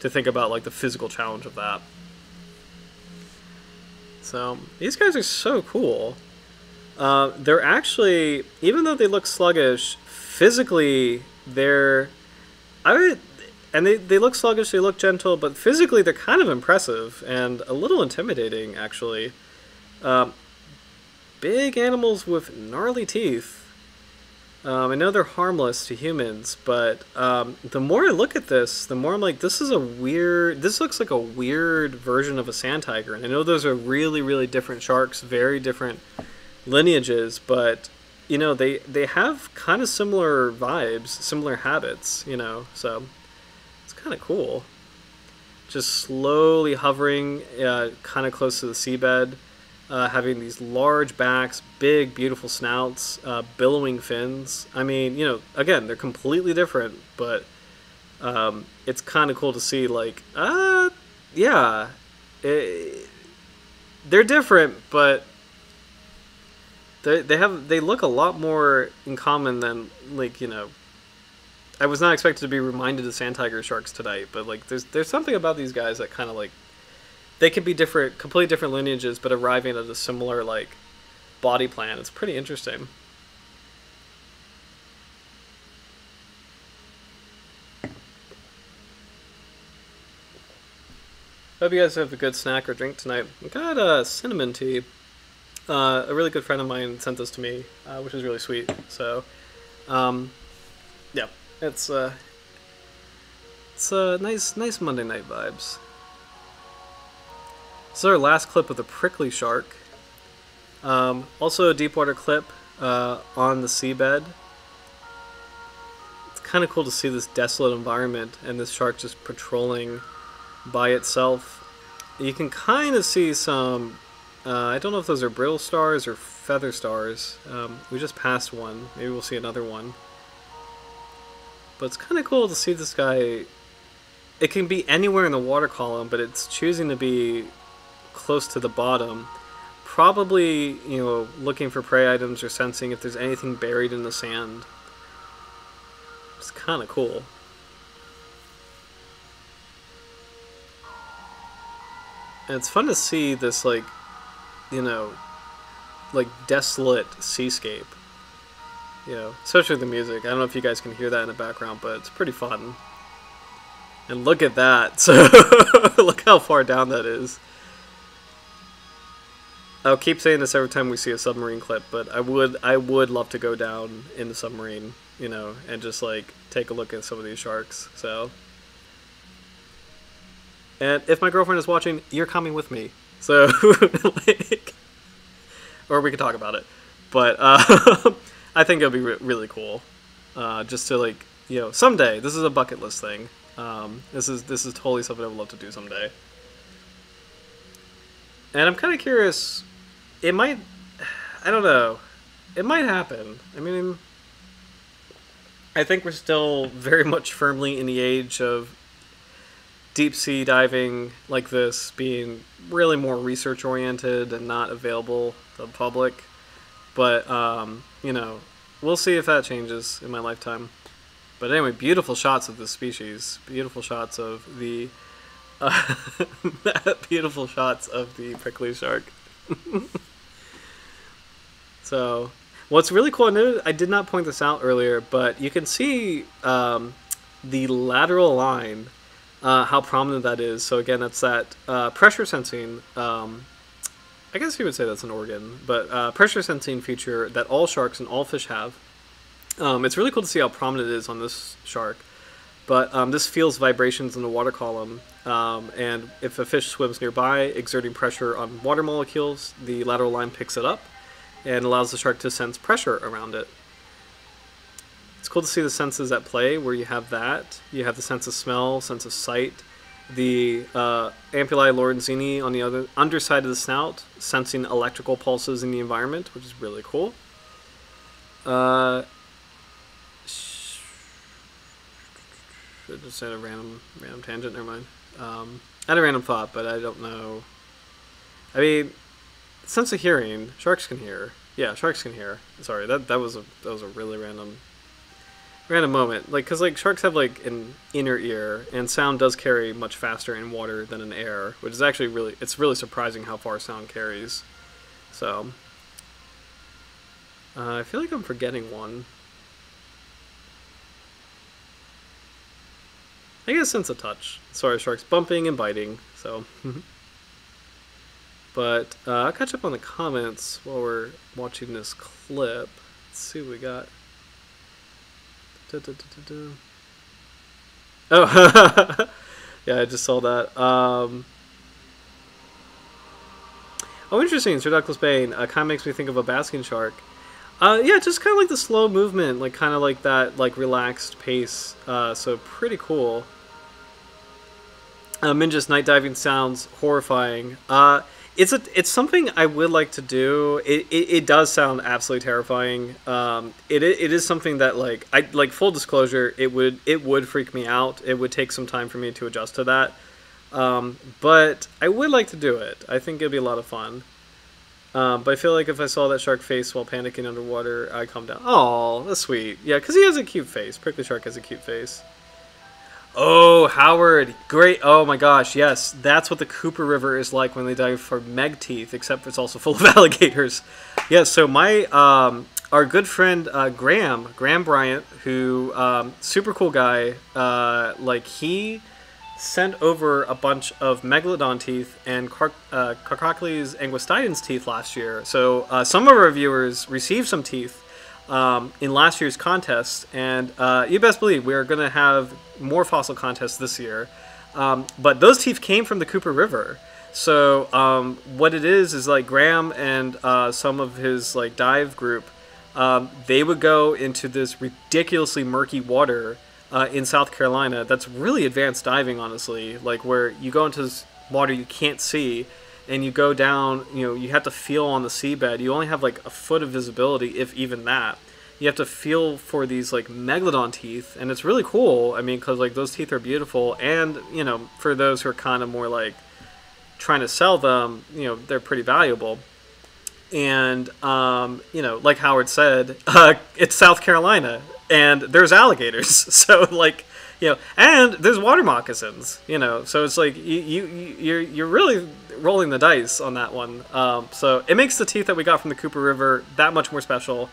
to think about like the physical challenge of that. So these guys are so cool. Uh, they're actually, even though they look sluggish, physically they're, I would, and they, they look sluggish, they look gentle, but physically they're kind of impressive and a little intimidating, actually. Um, big animals with gnarly teeth. Um, I know they're harmless to humans, but um, the more I look at this, the more I'm like, this is a weird, this looks like a weird version of a sand tiger. And I know those are really, really different sharks, very different lineages, but you know they they have kind of similar vibes, similar habits, you know, so it's kind of cool. Just slowly hovering uh, kind of close to the seabed, uh, having these large backs, big beautiful snouts, uh, billowing fins. I mean, you know, again, they're completely different, but um, it's kind of cool to see, like, uh yeah, it, they're different, but They they have they look a lot more in common than, like, you know. I was not expected to be reminded of sand tiger sharks tonight, but like there's there's something about these guys that kind of like, they could be different, completely different lineages, but arriving at a similar like body plan. It's pretty interesting. Hope you guys have a good snack or drink tonight. I got a cinnamon tea. Uh, a really good friend of mine sent this to me, uh, which is really sweet. So, um, yeah, it's uh, it's a uh, nice, nice Monday night vibes. This is our last clip of the Prickly Shark. Um, also a deep water clip uh, on the seabed. It's kind of cool to see this desolate environment and this shark just patrolling by itself. You can kind of see some. Uh, I don't know if those are brittle stars or feather stars. Um, we just passed one. Maybe we'll see another one. But it's kind of cool to see this guy. It can be anywhere in the water column, but it's choosing to be close to the bottom. Probably, you know, looking for prey items or sensing if there's anything buried in the sand. It's kind of cool. And it's fun to see this, like, you know, like, desolate seascape. You know, especially with the music. I don't know if you guys can hear that in the background, but it's pretty fun. And look at that. So look how far down that is. I'll keep saying this every time we see a submarine clip, but I would I would love to go down in the submarine, you know, and just, like, take a look at some of these sharks. So, and if my girlfriend is watching, you're coming with me. So, like, or we could talk about it. But uh, I think it'll be re really cool, uh, just to, like, you know, someday. This is a bucket list thing. Um, this is this is totally something I would love to do someday. And I'm kind of curious. It might, I don't know, it might happen. I mean, I think we're still very much firmly in the age of deep sea diving like this being really more research oriented and not available to the public. But, um, you know, we'll see if that changes in my lifetime. But anyway, beautiful shots of this species, beautiful shots of the, uh, beautiful shots of the prickly shark. So, what's really cool, I did not point this out earlier, but you can see um, the lateral line, uh, how prominent that is. So again, that's that uh, pressure sensing, um, I guess you would say that's an organ, but uh, pressure sensing feature that all sharks and all fish have. Um, it's really cool to see how prominent it is on this shark, but um, this feels vibrations in the water column, um, and if a fish swims nearby, exerting pressure on water molecules, the lateral line picks it up and allows the shark to sense pressure around it. It's cool to see the senses at play, where you have that. You have the sense of smell, sense of sight, the uh, ampullae lorenzini on the other underside of the snout, sensing electrical pulses in the environment, which is really cool. Uh, I just had a random, random tangent, never mind. Um, I had a random thought, but I don't know. I mean, sense of hearing, sharks can hear. Yeah, sharks can hear. Sorry, that, that was a that was a really random, random moment. Like, cause like sharks have like an inner ear, and sound does carry much faster in water than in air, which is actually really it's really surprising how far sound carries. So, uh, I feel like I'm forgetting one. I guess sense of touch. Sorry, sharks bumping and biting. So, but uh, I'll catch up on the comments while we're watching this clip. Let's see what we got. Da, da, da, da, da. Oh, yeah, I just saw that. Um, oh, interesting. Sir Douglas Bain uh, kind of makes me think of a basking shark. Uh, yeah, just kind of like the slow movement, like kind of like that, like relaxed pace. Uh, so pretty cool. Uh, Minja's night diving sounds horrifying. Uh, it's a, it's something I would like to do. It, it, it does sound absolutely terrifying. Um, it, it is something that, like, I like full disclosure. It would it would freak me out. It would take some time for me to adjust to that. Um, but I would like to do it. I think it'd be a lot of fun. Um, but I feel like if I saw that shark face while panicking underwater, I'd calm down. Oh, that's sweet. Yeah, because he has a cute face. Prickly shark has a cute face. Oh, Howard. Great. Oh, my gosh. Yes, that's what the Cooper River is like when they dive for megteeth, except it's also full of alligators. Yeah, so my um, our good friend uh, Graham, Graham Bryant, who, um, super cool guy, uh, like he... sent over a bunch of megalodon teeth and Car uh, Carcocles anguistidens teeth last year. So uh, some of our viewers received some teeth um, in last year's contest, and uh, you best believe we are going to have more fossil contests this year. Um, but those teeth came from the Cooper River. So um, what it is is like Graham and uh, some of his like dive group, um, they would go into this ridiculously murky water Uh, in South Carolina. That's really advanced diving, honestly, like where you go into this water you can't see, and you go down, you know, you have to feel on the seabed. You only have like a foot of visibility, if even that. You have to feel for these like megalodon teeth, and it's really cool. I mean, because like those teeth are beautiful, and, you know, for those who are kind of more like trying to sell them, you know, they're pretty valuable. And, um, you know, like Howard said, uh, it's South Carolina, and there's alligators. So, like, you know, and there's water moccasins, you know, so it's like you you you're you're really rolling the dice on that one. Um, so it makes the teeth that we got from the Cooper River that much more special.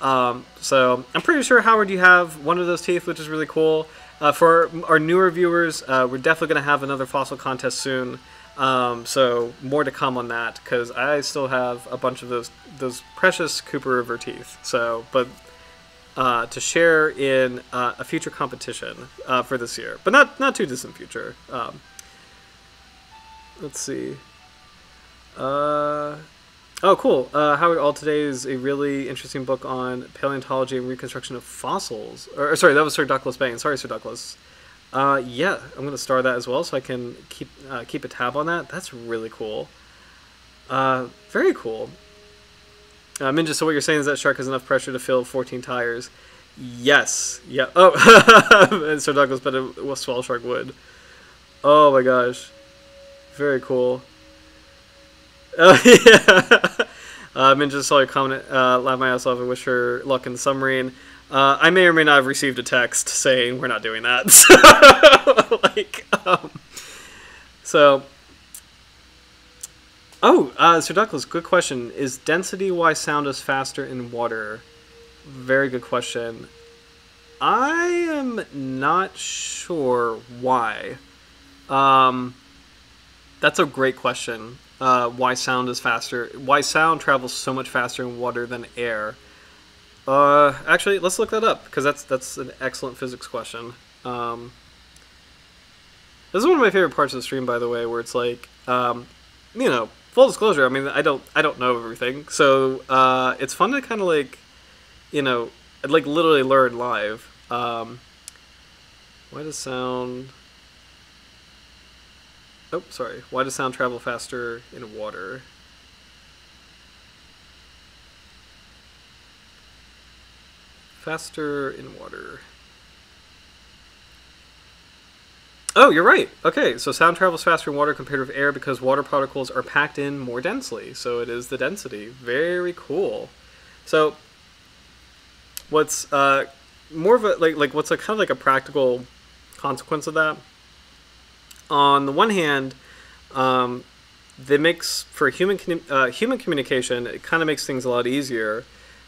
Um, so I'm pretty sure, Howard, you have one of those teeth, which is really cool. Uh, for our newer viewers, uh, we're definitely going to have another fossil contest soon. Um, so more to come on that, because I still have a bunch of those those precious Cooper River teeth. So, but uh, to share in uh, a future competition uh, for this year, but not not too distant future. Um, let's see. Uh, oh, cool. Uh, Howard All Today is a really interesting book on paleontology and reconstruction of fossils. Or, or sorry, that was Sir Douglas Bain. Sorry, Sir Douglas. Uh, yeah, I'm gonna star that as well, so I can keep uh, keep a tab on that. That's really cool. Uh, very cool. Uh, Minja, so what you're saying is that shark has enough pressure to fill fourteen tires. Yes. Yeah. Oh, and Sir Douglas, but a swallow shark would. Oh my gosh. Very cool. Oh yeah. uh, Minja saw your comment. Uh, laugh my ass off and wish her luck in the submarine. Uh, I may or may not have received a text saying we're not doing that. So, like, um, so, oh, uh, Sir Douglas, good question. Is density why sound is faster in water? Very good question. I am not sure why. Um, that's a great question. Uh, why sound is faster? Why sound travels so much faster in water than air? Uh, actually, let's look that up, because that's that's an excellent physics question. Um, this is one of my favorite parts of the stream, by the way, where it's like, um, you know, full disclosure. I mean, I don't I don't know everything, so uh, it's fun to kind of like, you know, like literally learn live. Um, why does sound? Oh, sorry. Why does sound travel faster in water? Faster in water. Oh, you're right. Okay, so sound travels faster in water compared with air because water particles are packed in more densely. So it is the density. Very cool. So what's uh, more of a, like, like what's a, kind of like a practical consequence of that? On the one hand, um, that makes for human, uh, human communication, it kind of makes things a lot easier.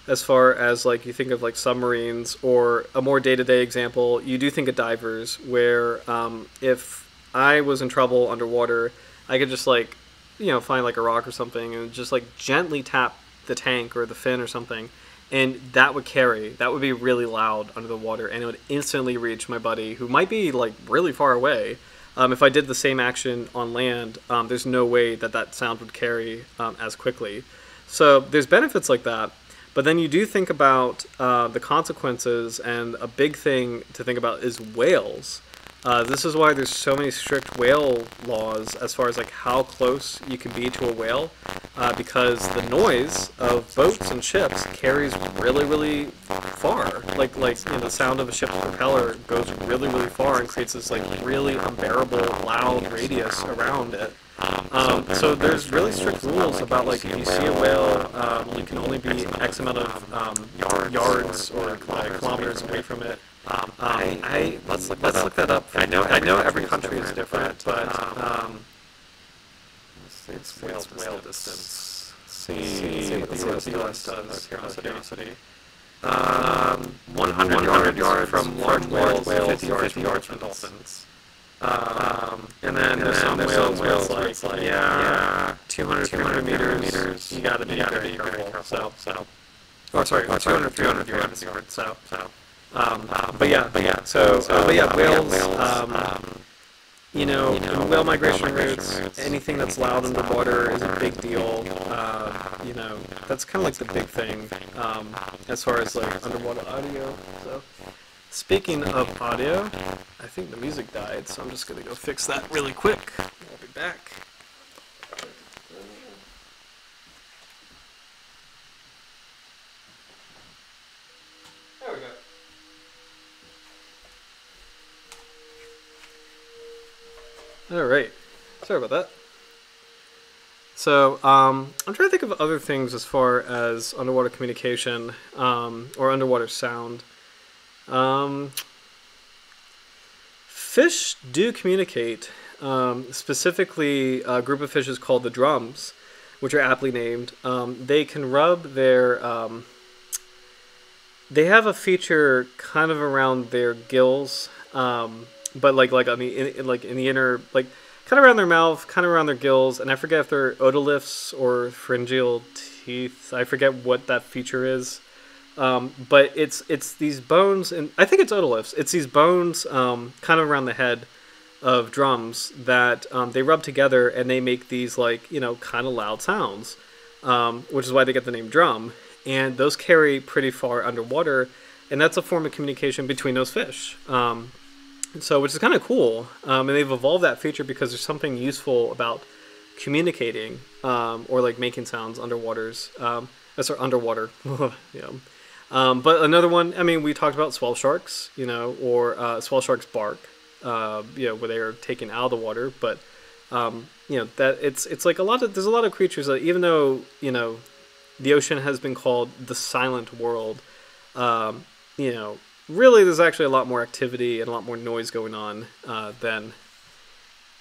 As far as like you think of like submarines or a more day-to-day example, you do think of divers where um, if I was in trouble underwater, I could just like, you know, find like a rock or something and just like gently tap the tank or the fin or something. And that would carry, that would be really loud under the water, and it would instantly reach my buddy who might be like really far away. Um, if I did the same action on land, um, there's no way that that sound would carry um, as quickly. So there's benefits like that. But then you do think about uh, the consequences, and a big thing to think about is whales. Uh, this is why there's so many strict whale laws as far as like how close you can be to a whale, uh, because the noise of boats and ships carries really, really far. Like, like you know, the sound of a ship's propeller goes really, really far and creates this like really unbearable loud radius around it. Um, so there's really strict rules about like if you see a whale, um, you can only be X amount of um, yards or like, kilometers away from it. Um, I, I let's look let's look that up. I know I know every country is different, but um, it's whale whale distance. See what the U S does. Curiosity. Um, one hundred yards from large whales, fifty yards from dolphins. Um, and then and there's some whales, whales like, like, like, yeah, two hundred, two hundred meters, meters, you gotta be, you gotta be careful, careful, so, so, oh, sorry, oh, two hundred, two hundred, yards, yards, so, so, um, um, but yeah, but yeah, so, so uh, but yeah, whales, yeah, whales um, um, you know, you know whale migration routes, routes, anything that's loud underwater is a big deal, uh, you know, that's kind of like the big thing, um, as far as, like, underwater audio, so. Speaking of audio, I think the music died, so I'm just going to go fix that really quick. I'll be back. There we go. All right. Sorry about that. So um, I'm trying to think of other things as far as underwater communication um, or underwater sound. Um, Fish do communicate, um, specifically a group of fishes called the drums, which are aptly named. Um, they can rub their... Um, they have a feature kind of around their gills, um, but like like on the in, like in the inner like kind of around their mouth, kind of around their gills, and I forget if they're otoliths or pharyngeal teeth. I forget what that feature is, um, but it's it's these bones, and I think it's otoliths. It's these bones um, kind of around the head of drums that um, they rub together, and they make these like you know kind of loud sounds, um, which is why they get the name drum. And those carry pretty far underwater, and that's a form of communication between those fish. Um, so, which is kind of cool, um, and they've evolved that feature because there's something useful about communicating um, or like making sounds underwaters. Um, that's our underwater. yeah. Um, but another one, I mean, we talked about swell sharks, you know, or uh, swell sharks bark, uh, you know, where they are taken out of the water. But um, you know that it's it's like a lot of there's a lot of creatures that even though you know. The ocean has been called the silent world. Um, you know, really, there's actually a lot more activity and a lot more noise going on uh, than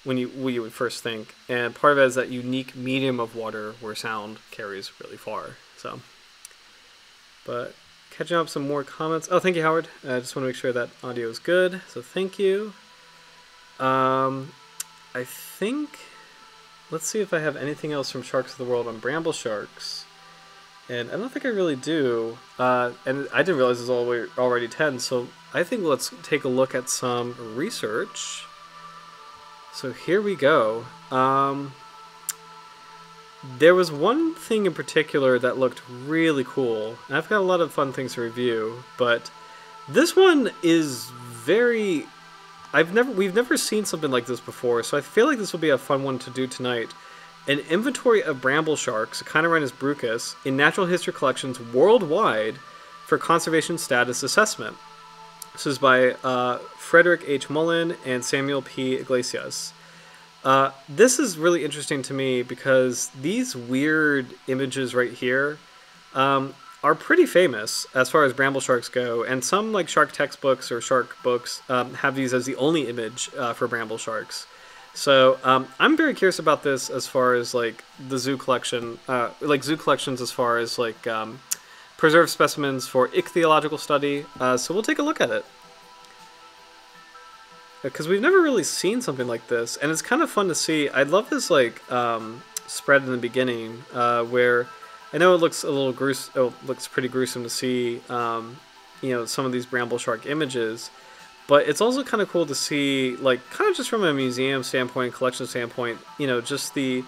when you, when you would first think. And part of it is that unique medium of water where sound carries really far. So, but catching up some more comments. Oh, thank you, Howard. I just want to make sure that audio is good. So thank you. Um, I think, let's see if I have anything else from Sharks of the World on Bramble Sharks. And I don't think I really do, uh, and I didn't realize it was already ten, so I think let's take a look at some research. So here we go. Um, there was one thing in particular that looked really cool, and I've got a lot of fun things to review, but this one is very... I've never We've never seen something like this before, so I feel like this will be a fun one to do tonight. An inventory of bramble sharks, Echinorhinus brucus, in natural history collections worldwide for conservation status assessment. This is by uh, Frederick H. Mullen and Samuel P. Iglesias. Uh, this is really interesting to me because these weird images right here um, are pretty famous as far as bramble sharks go, and some like shark textbooks or shark books um, have these as the only image uh, for bramble sharks. So um, I'm very curious about this as far as like the zoo collection, uh, like zoo collections as far as like um, preserved specimens for ichthyological study. Uh, so we'll take a look at it. Because we've never really seen something like this. And it's kind of fun to see. I love this like um, spread in the beginning uh, where I know it looks a little gruesome, oh, looks pretty gruesome to see, um, you know, some of these bramble shark images. But it's also kind of cool to see, like, kind of just from a museum standpoint, collection standpoint, you know, just the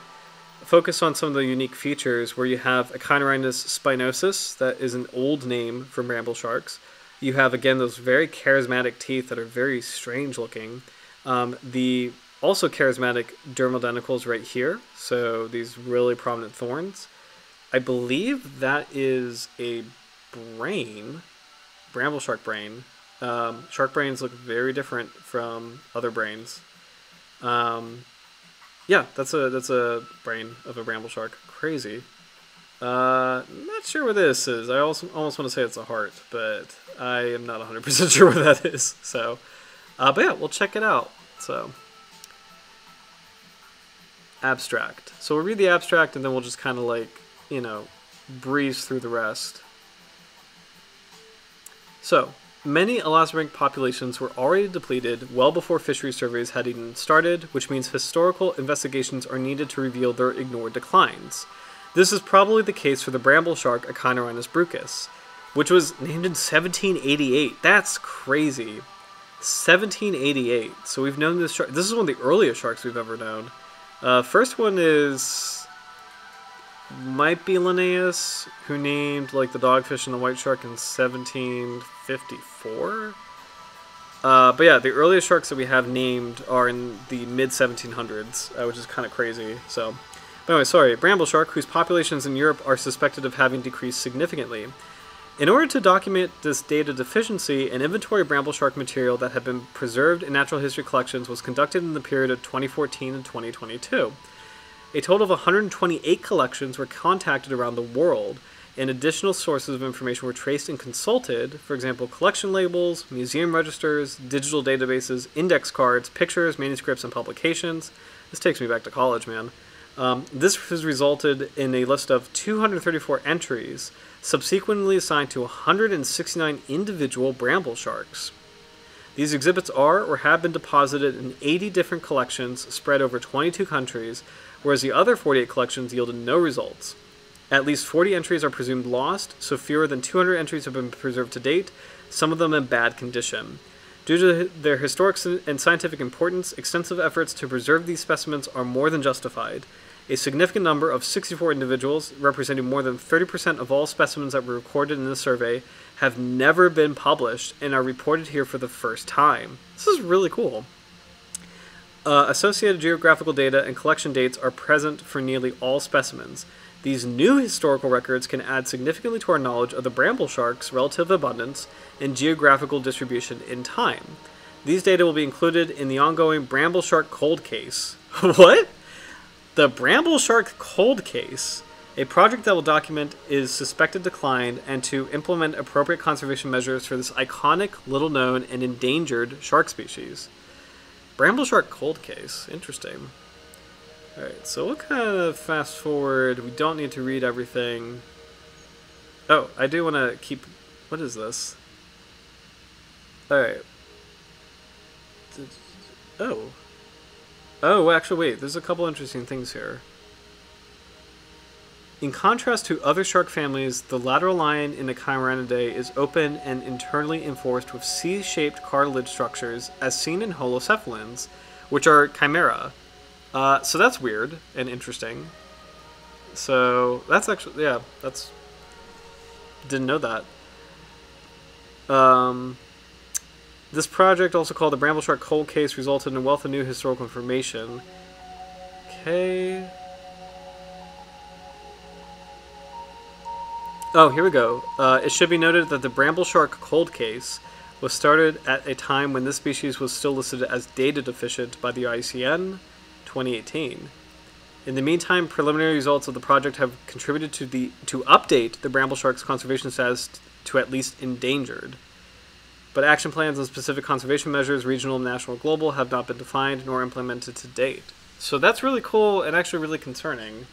focus on some of the unique features where you have Echinorhinus spinosus, that is an old name for bramble sharks. You have, again, those very charismatic teeth that are very strange looking. Um, the also charismatic dermal denticles right here, so these really prominent thorns. I believe that is a brain, bramble shark brain. Um, shark brains look very different from other brains. Um, yeah, that's a that's a brain of a bramble shark. Crazy. Uh, not sure what this is. I also almost want to say it's a heart, but I am not one hundred percent sure what that is. So, uh, but yeah, we'll check it out. So, abstract. So we'll read the abstract, and then we'll just kind of like you know breeze through the rest. So. Many elasmobranch populations were already depleted well before fishery surveys had even started, which means historical investigations are needed to reveal their ignored declines. This is probably the case for the bramble shark Echinorhinus brucus, which was named in seventeen eighty-eight. That's crazy. seventeen eighty-eight. So we've known this shark. This is one of the earliest sharks we've ever known. Uh, first one is... might be Linnaeus, who named like the dogfish and the white shark in seventeen fifty-four. Uh, but yeah, the earliest sharks that we have named are in the mid seventeen hundreds, uh, which is kind of crazy. So, but anyway, sorry, bramble shark, whose populations in Europe are suspected of having decreased significantly. In order to document this data deficiency, an inventory of bramble shark material that had been preserved in natural history collections was conducted in the period of twenty fourteen and twenty twenty-two. A total of one hundred twenty-eight collections were contacted around the world, and additional sources of information were traced and consulted, for example, collection labels, museum registers, digital databases, index cards, pictures, manuscripts, and publications. This takes me back to college, man. Um, this has resulted in a list of two hundred thirty-four entries, subsequently assigned to one hundred sixty-nine individual bramble sharks. These exhibits are or have been deposited in eighty different collections spread over twenty-two countries, whereas the other forty-eight collections yielded no results. At least forty entries are presumed lost, so fewer than two hundred entries have been preserved to date, some of them in bad condition. Due to their historic and scientific importance, extensive efforts to preserve these specimens are more than justified. A significant number of sixty-four individuals, representing more than thirty percent of all specimens that were recorded in the survey, have never been published and are reported here for the first time. This is really cool. Uh, associated geographical data and collection dates are present for nearly all specimens. These new historical records can add significantly to our knowledge of the bramble shark's relative abundance and geographical distribution in time. These data will be included in the ongoing bramble shark cold case. What? The Bramble Shark Cold Case, a project that will document its suspected decline and to implement appropriate conservation measures for this iconic, little-known, and endangered shark species. Bramble Shark Cold Case. Interesting. Alright, so we'll kind of fast forward. We don't need to read everything. Oh, I do want to keep... What is this? Alright. Oh. Oh, actually, wait, there's a couple interesting things here. In contrast to other shark families, the lateral lion in the Chimeranidae is open and internally enforced with C-shaped cartilage structures as seen in holocephalans, which are chimera. Uh, so that's weird and interesting. So that's actually, yeah, that's... Didn't know that. Um... This project, also called the Bramble Shark Cold Case, resulted in a wealth of new historical information. Okay. Oh, here we go. Uh, it should be noted that the Bramble Shark Cold Case was started at a time when this species was still listed as data deficient by the I U C N, twenty eighteen. In the meantime, preliminary results of the project have contributed to the to update the Bramble Shark's conservation status to at least endangered. But action plans and specific conservation measures, regional, national, global, have not been defined nor implemented to date. So that's really cool and actually really concerning.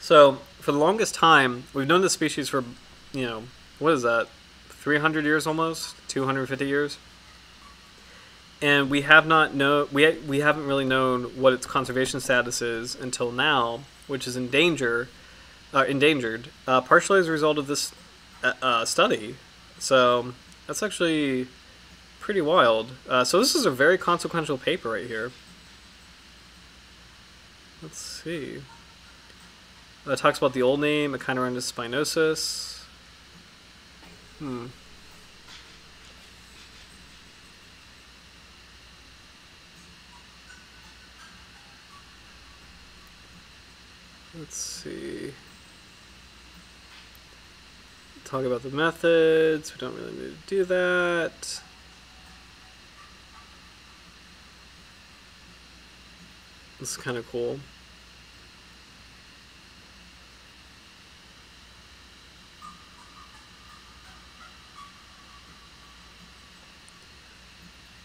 So for the longest time, we've known this species for, you know, what is that? three hundred years almost? two hundred fifty years? And we have not know we we haven't really known what its conservation status is until now, which is in danger. Uh, endangered, uh, partially as a result of this uh, uh, study. So that's actually pretty wild. Uh, so this is a very consequential paper right here. Let's see. Uh, it talks about the old name, Echinorhinus spinosus. Hmm. Let's see. Talk about the methods. We don't really need to do that. This is kind of cool.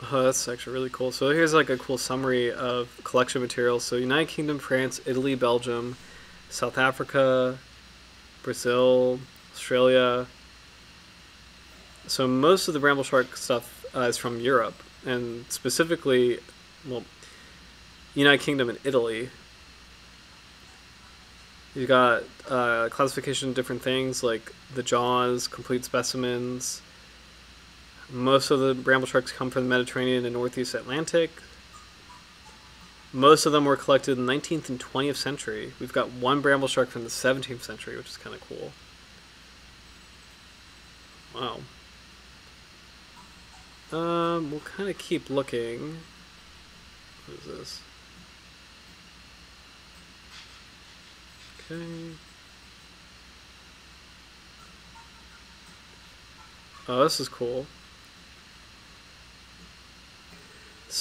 Oh, that's actually really cool. So here's like a cool summary of collection materials. So United Kingdom, France, Italy, Belgium, South Africa, Brazil, Australia. So most of the bramble shark stuff uh, is from Europe, and specifically, well, United Kingdom and Italy. You've got uh, classification of different things like the Jaws, complete specimens. Most of the bramble sharks come from the Mediterranean and Northeast Atlantic. Most of them were collected in the nineteenth and twentieth century. We've got one bramble shark from the seventeenth century, which is kind of cool. Wow. Um, we'll kind of keep looking. What is this? Okay. Oh, this is cool.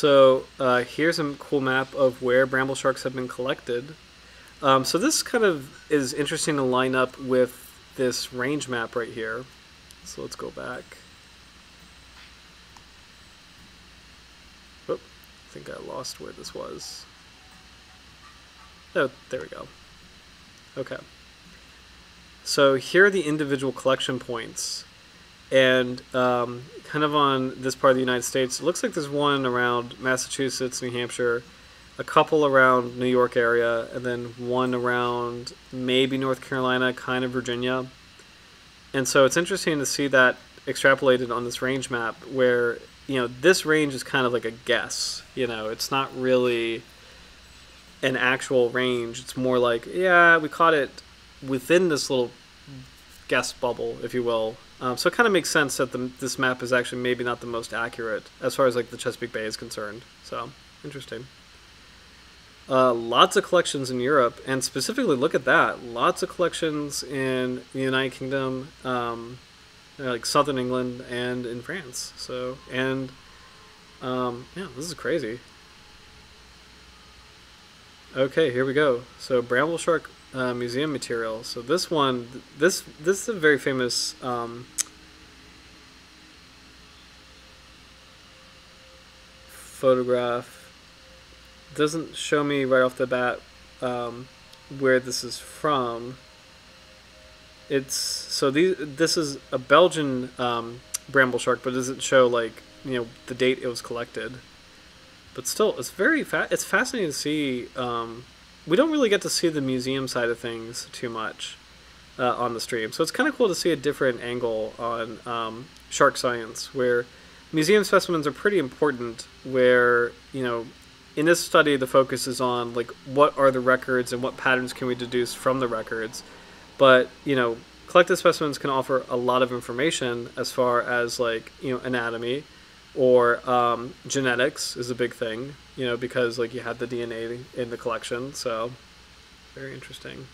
So uh, here's a cool map of where bramble sharks have been collected. Um, so this kind of is interesting to line up with this range map right here. So let's go back. Oop, I think I lost where this was. Oh, there we go. Okay. So here are the individual collection points. And um, kind of on this part of the United States, it looks like there's one around Massachusetts, New Hampshire, a couple around New York area, and then one around maybe North Carolina, kind of Virginia. And so it's interesting to see that extrapolated on this range map where, you know, this range is kind of like a guess. You know, it's not really an actual range. It's more like, yeah, we caught it within this little guess bubble, if you will. Um, so it kind of makes sense that the, this map is actually maybe not the most accurate as far as like the Chesapeake Bay is concerned. So interesting. Uh, lots of collections in Europe, and specifically, look at that. Lots of collections in the United Kingdom, um, like Southern England, and in France. So, and um, yeah, this is crazy. Okay, here we go. So, Bramble Shark uh, Museum material. So this one, this this is a very famous. Um, photograph. Doesn't show me right off the bat um, where this is from. It's so these this is a Belgian um, bramble shark, but it doesn't show like you know the date it was collected. But still, it's very fa it's fascinating to see. Um, we don't really get to see the museum side of things too much uh, on the stream, so it's kind of cool to see a different angle on um, shark science, where museum specimens are pretty important. Where you know. In this study, the focus is on like what are the records and what patterns can we deduce from the records. But you know, collected specimens can offer a lot of information as far as like you know anatomy, or um, genetics is a big thing. You know because like you had the D N A in the collection, so very interesting.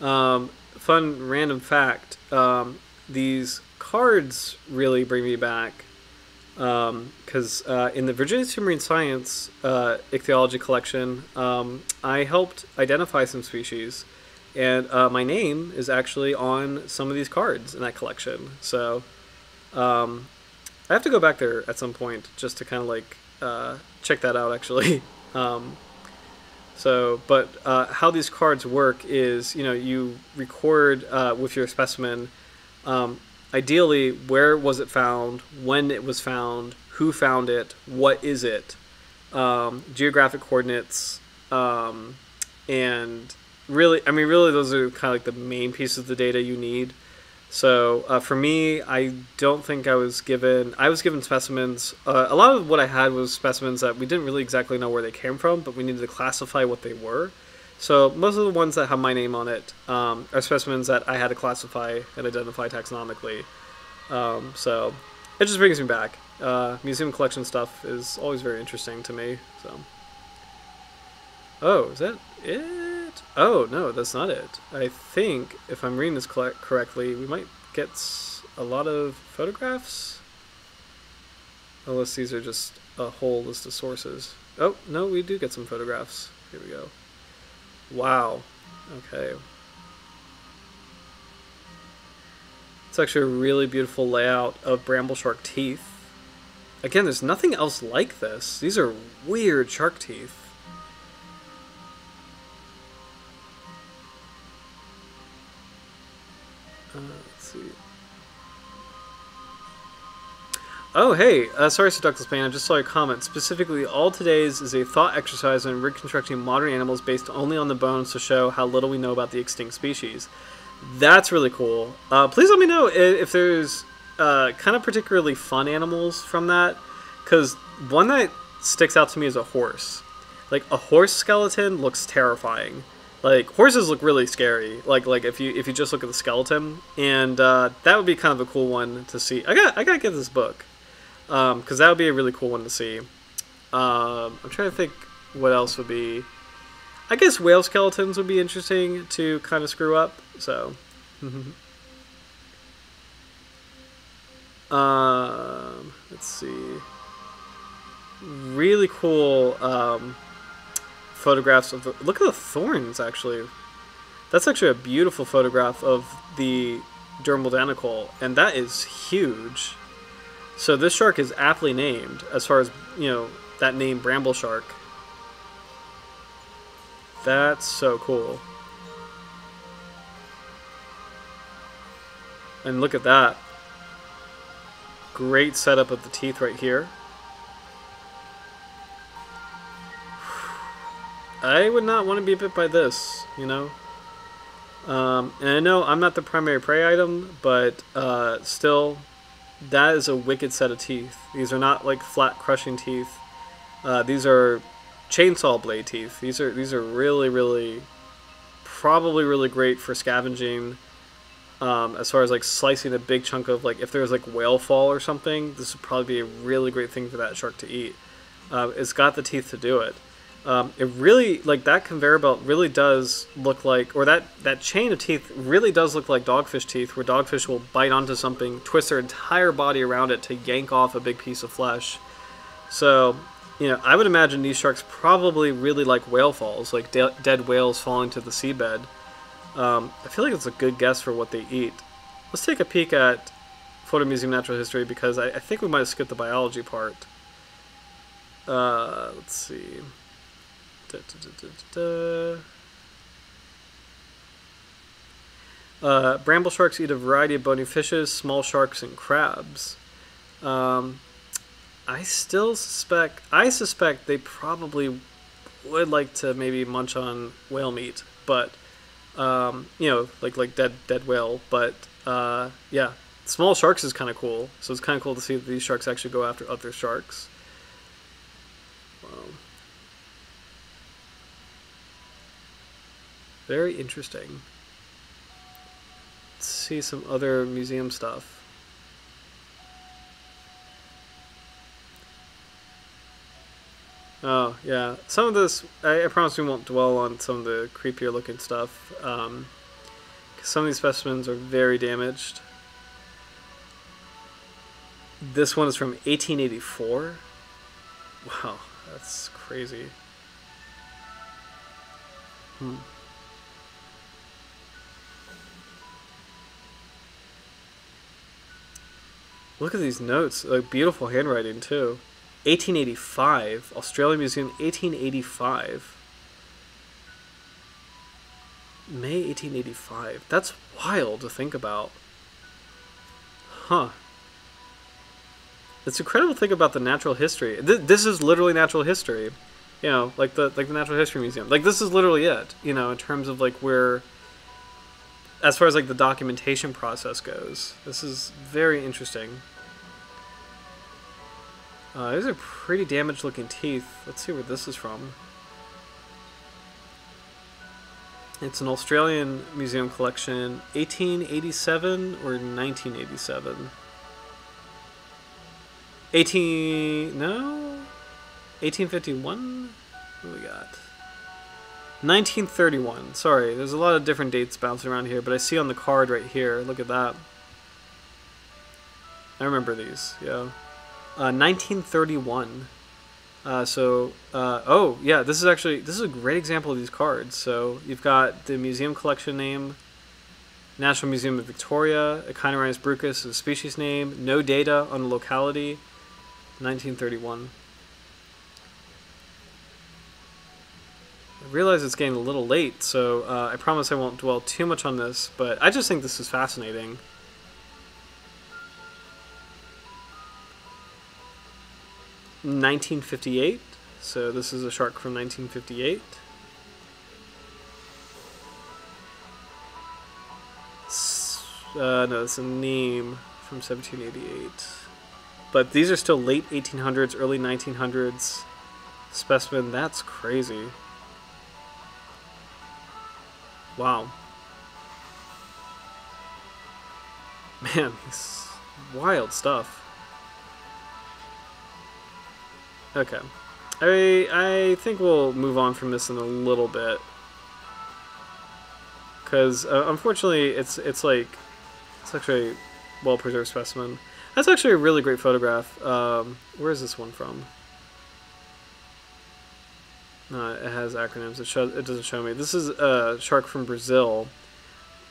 Um, fun random fact: um, these cards really bring me back. Because um, uh, in the Virginia Submarine Science uh, Ichthyology Collection, um, I helped identify some species, and uh, my name is actually on some of these cards in that collection. So um, I have to go back there at some point just to kind of like uh, check that out, actually. um, so, but uh, how these cards work is, you know, you record uh, with your specimen. Um, Ideally, where was it found, when it was found, who found it, what is it, um, geographic coordinates, um, and really, I mean, really those are kind of like the main pieces of the data you need. So uh, for me, I don't think I was given, I was given specimens. Uh, a lot of what I had was specimens that we didn't really exactly know where they came from, but we needed to classify what they were. So most of the ones that have my name on it um, are specimens that I had to classify and identify taxonomically. Um, so it just brings me back. Uh, museum collection stuff is always very interesting to me. So, oh, is that it? Oh, no, that's not it. I think, if I'm reading this correctly, we might get a lot of photographs. Unless these are just a whole list of sources. Oh, no, we do get some photographs. Here we go. Wow. Okay. It's actually a really beautiful layout of bramble shark teeth. Again, there's nothing else like this. These are weird shark teeth. Uh, let's see. Oh, hey. Uh, sorry, Sir Douglas Payne. I just saw your comment. Specifically, all today's is a thought exercise on reconstructing modern animals based only on the bones to show how little we know about the extinct species. That's really cool. Uh, please let me know if, if there's uh, kind of particularly fun animals from that. Because one that sticks out to me is a horse. Like, a horse skeleton looks terrifying. Like, horses look really scary. Like, like if you if you just look at the skeleton. And uh, that would be kind of a cool one to see. I got I got to get this book. Because um, that would be a really cool one to see. Um, I'm trying to think what else would be... I guess whale skeletons would be interesting to kind of screw up, so... Um, let's see. Really cool um, photographs of the... Look at the thorns, actually. That's actually a beautiful photograph of the dermal danicle, and that is huge. So this shark is aptly named, as far as, you know, that name Bramble Shark. That's so cool. And look at that. Great setup of the teeth right here. I would not want to be bit by this, you know? Um, and I know I'm not the primary prey item, but uh, still, that is a wicked set of teeth. These are not like flat crushing teeth. Uh, these are chainsaw blade teeth. These are, these are really, really, probably really great for scavenging. Um, as far as like slicing a big chunk of, like, if there's like whale fall or something, this would probably be a really great thing for that shark to eat. Uh, it's got the teeth to do it. Um, it really, like, that conveyor belt really does look like, or that, that chain of teeth really does look like dogfish teeth, where dogfish will bite onto something, twist their entire body around it to yank off a big piece of flesh. So, you know, I would imagine these sharks probably really like whale falls, like de dead whales falling to the seabed. Um, I feel like it's a good guess for what they eat. Let's take a peek at Florida Museum Natural History, because I, I think we might have skipped the biology part. Uh, let's see. Da, da, da, da, da. Uh, bramble sharks eat a variety of bony fishes, small sharks, and crabs. Um, I still suspect, I suspect they probably would like to maybe munch on whale meat, but... Um, you know, like like dead dead whale, but uh, yeah, small sharks is kind of cool. So it's kind of cool to see that these sharks actually go after other sharks. Wow. Very interesting. Let's see some other museum stuff. Oh, yeah. Some of this, I, I promise we won't dwell on some of the creepier looking stuff. Um, 'cause some of these specimens are very damaged. This one is from eighteen eighty-four. Wow, that's crazy. Hmm. Look at these notes. Like, beautiful handwriting, too. eighteen eighty-five, Australian Museum, eighteen eighty-five. May eighteen eighty-five. That's wild to think about. Huh. It's incredible to think about the natural history. Th this is literally natural history. You know, like the like the Natural History Museum. Like, this is literally it, you know, in terms of like where, as far as like the documentation process goes. This is very interesting. Uh, these are pretty damaged looking teeth. Let's see where this is from. It's an Australian museum collection, eighteen eighty-seven or nineteen eighty-seven? eighteen... no? eighteen fifty-one? What do we got? nineteen thirty-one. Sorry, there's a lot of different dates bouncing around here, but I see on the card right here, look at that. I remember these, yeah. Uh, nineteen thirty-one. Uh, so, uh, oh, yeah, this is actually, this is a great example of these cards. So you've got the museum collection name, National Museum of Victoria, Echinorhinus brucus is a species name, no data on the locality, nineteen thirty-one. I realize it's getting a little late, so uh, I promise I won't dwell too much on this, but I just think this is fascinating. nineteen fifty-eight, so this is a shark from nineteen fifty-eight. Uh, no, it's a neem from seventeen eighty-eight. But these are still late eighteen hundreds, early nineteen hundreds specimen. That's crazy. Wow. Man, this is wild stuff. Okay, I, I think we'll move on from this in a little bit, because uh, unfortunately it's it's like it's actually a well preserved specimen. That's actually a really great photograph. Um, where is this one from? Uh, it has acronyms. It, show, it doesn't show me. This is a shark from Brazil,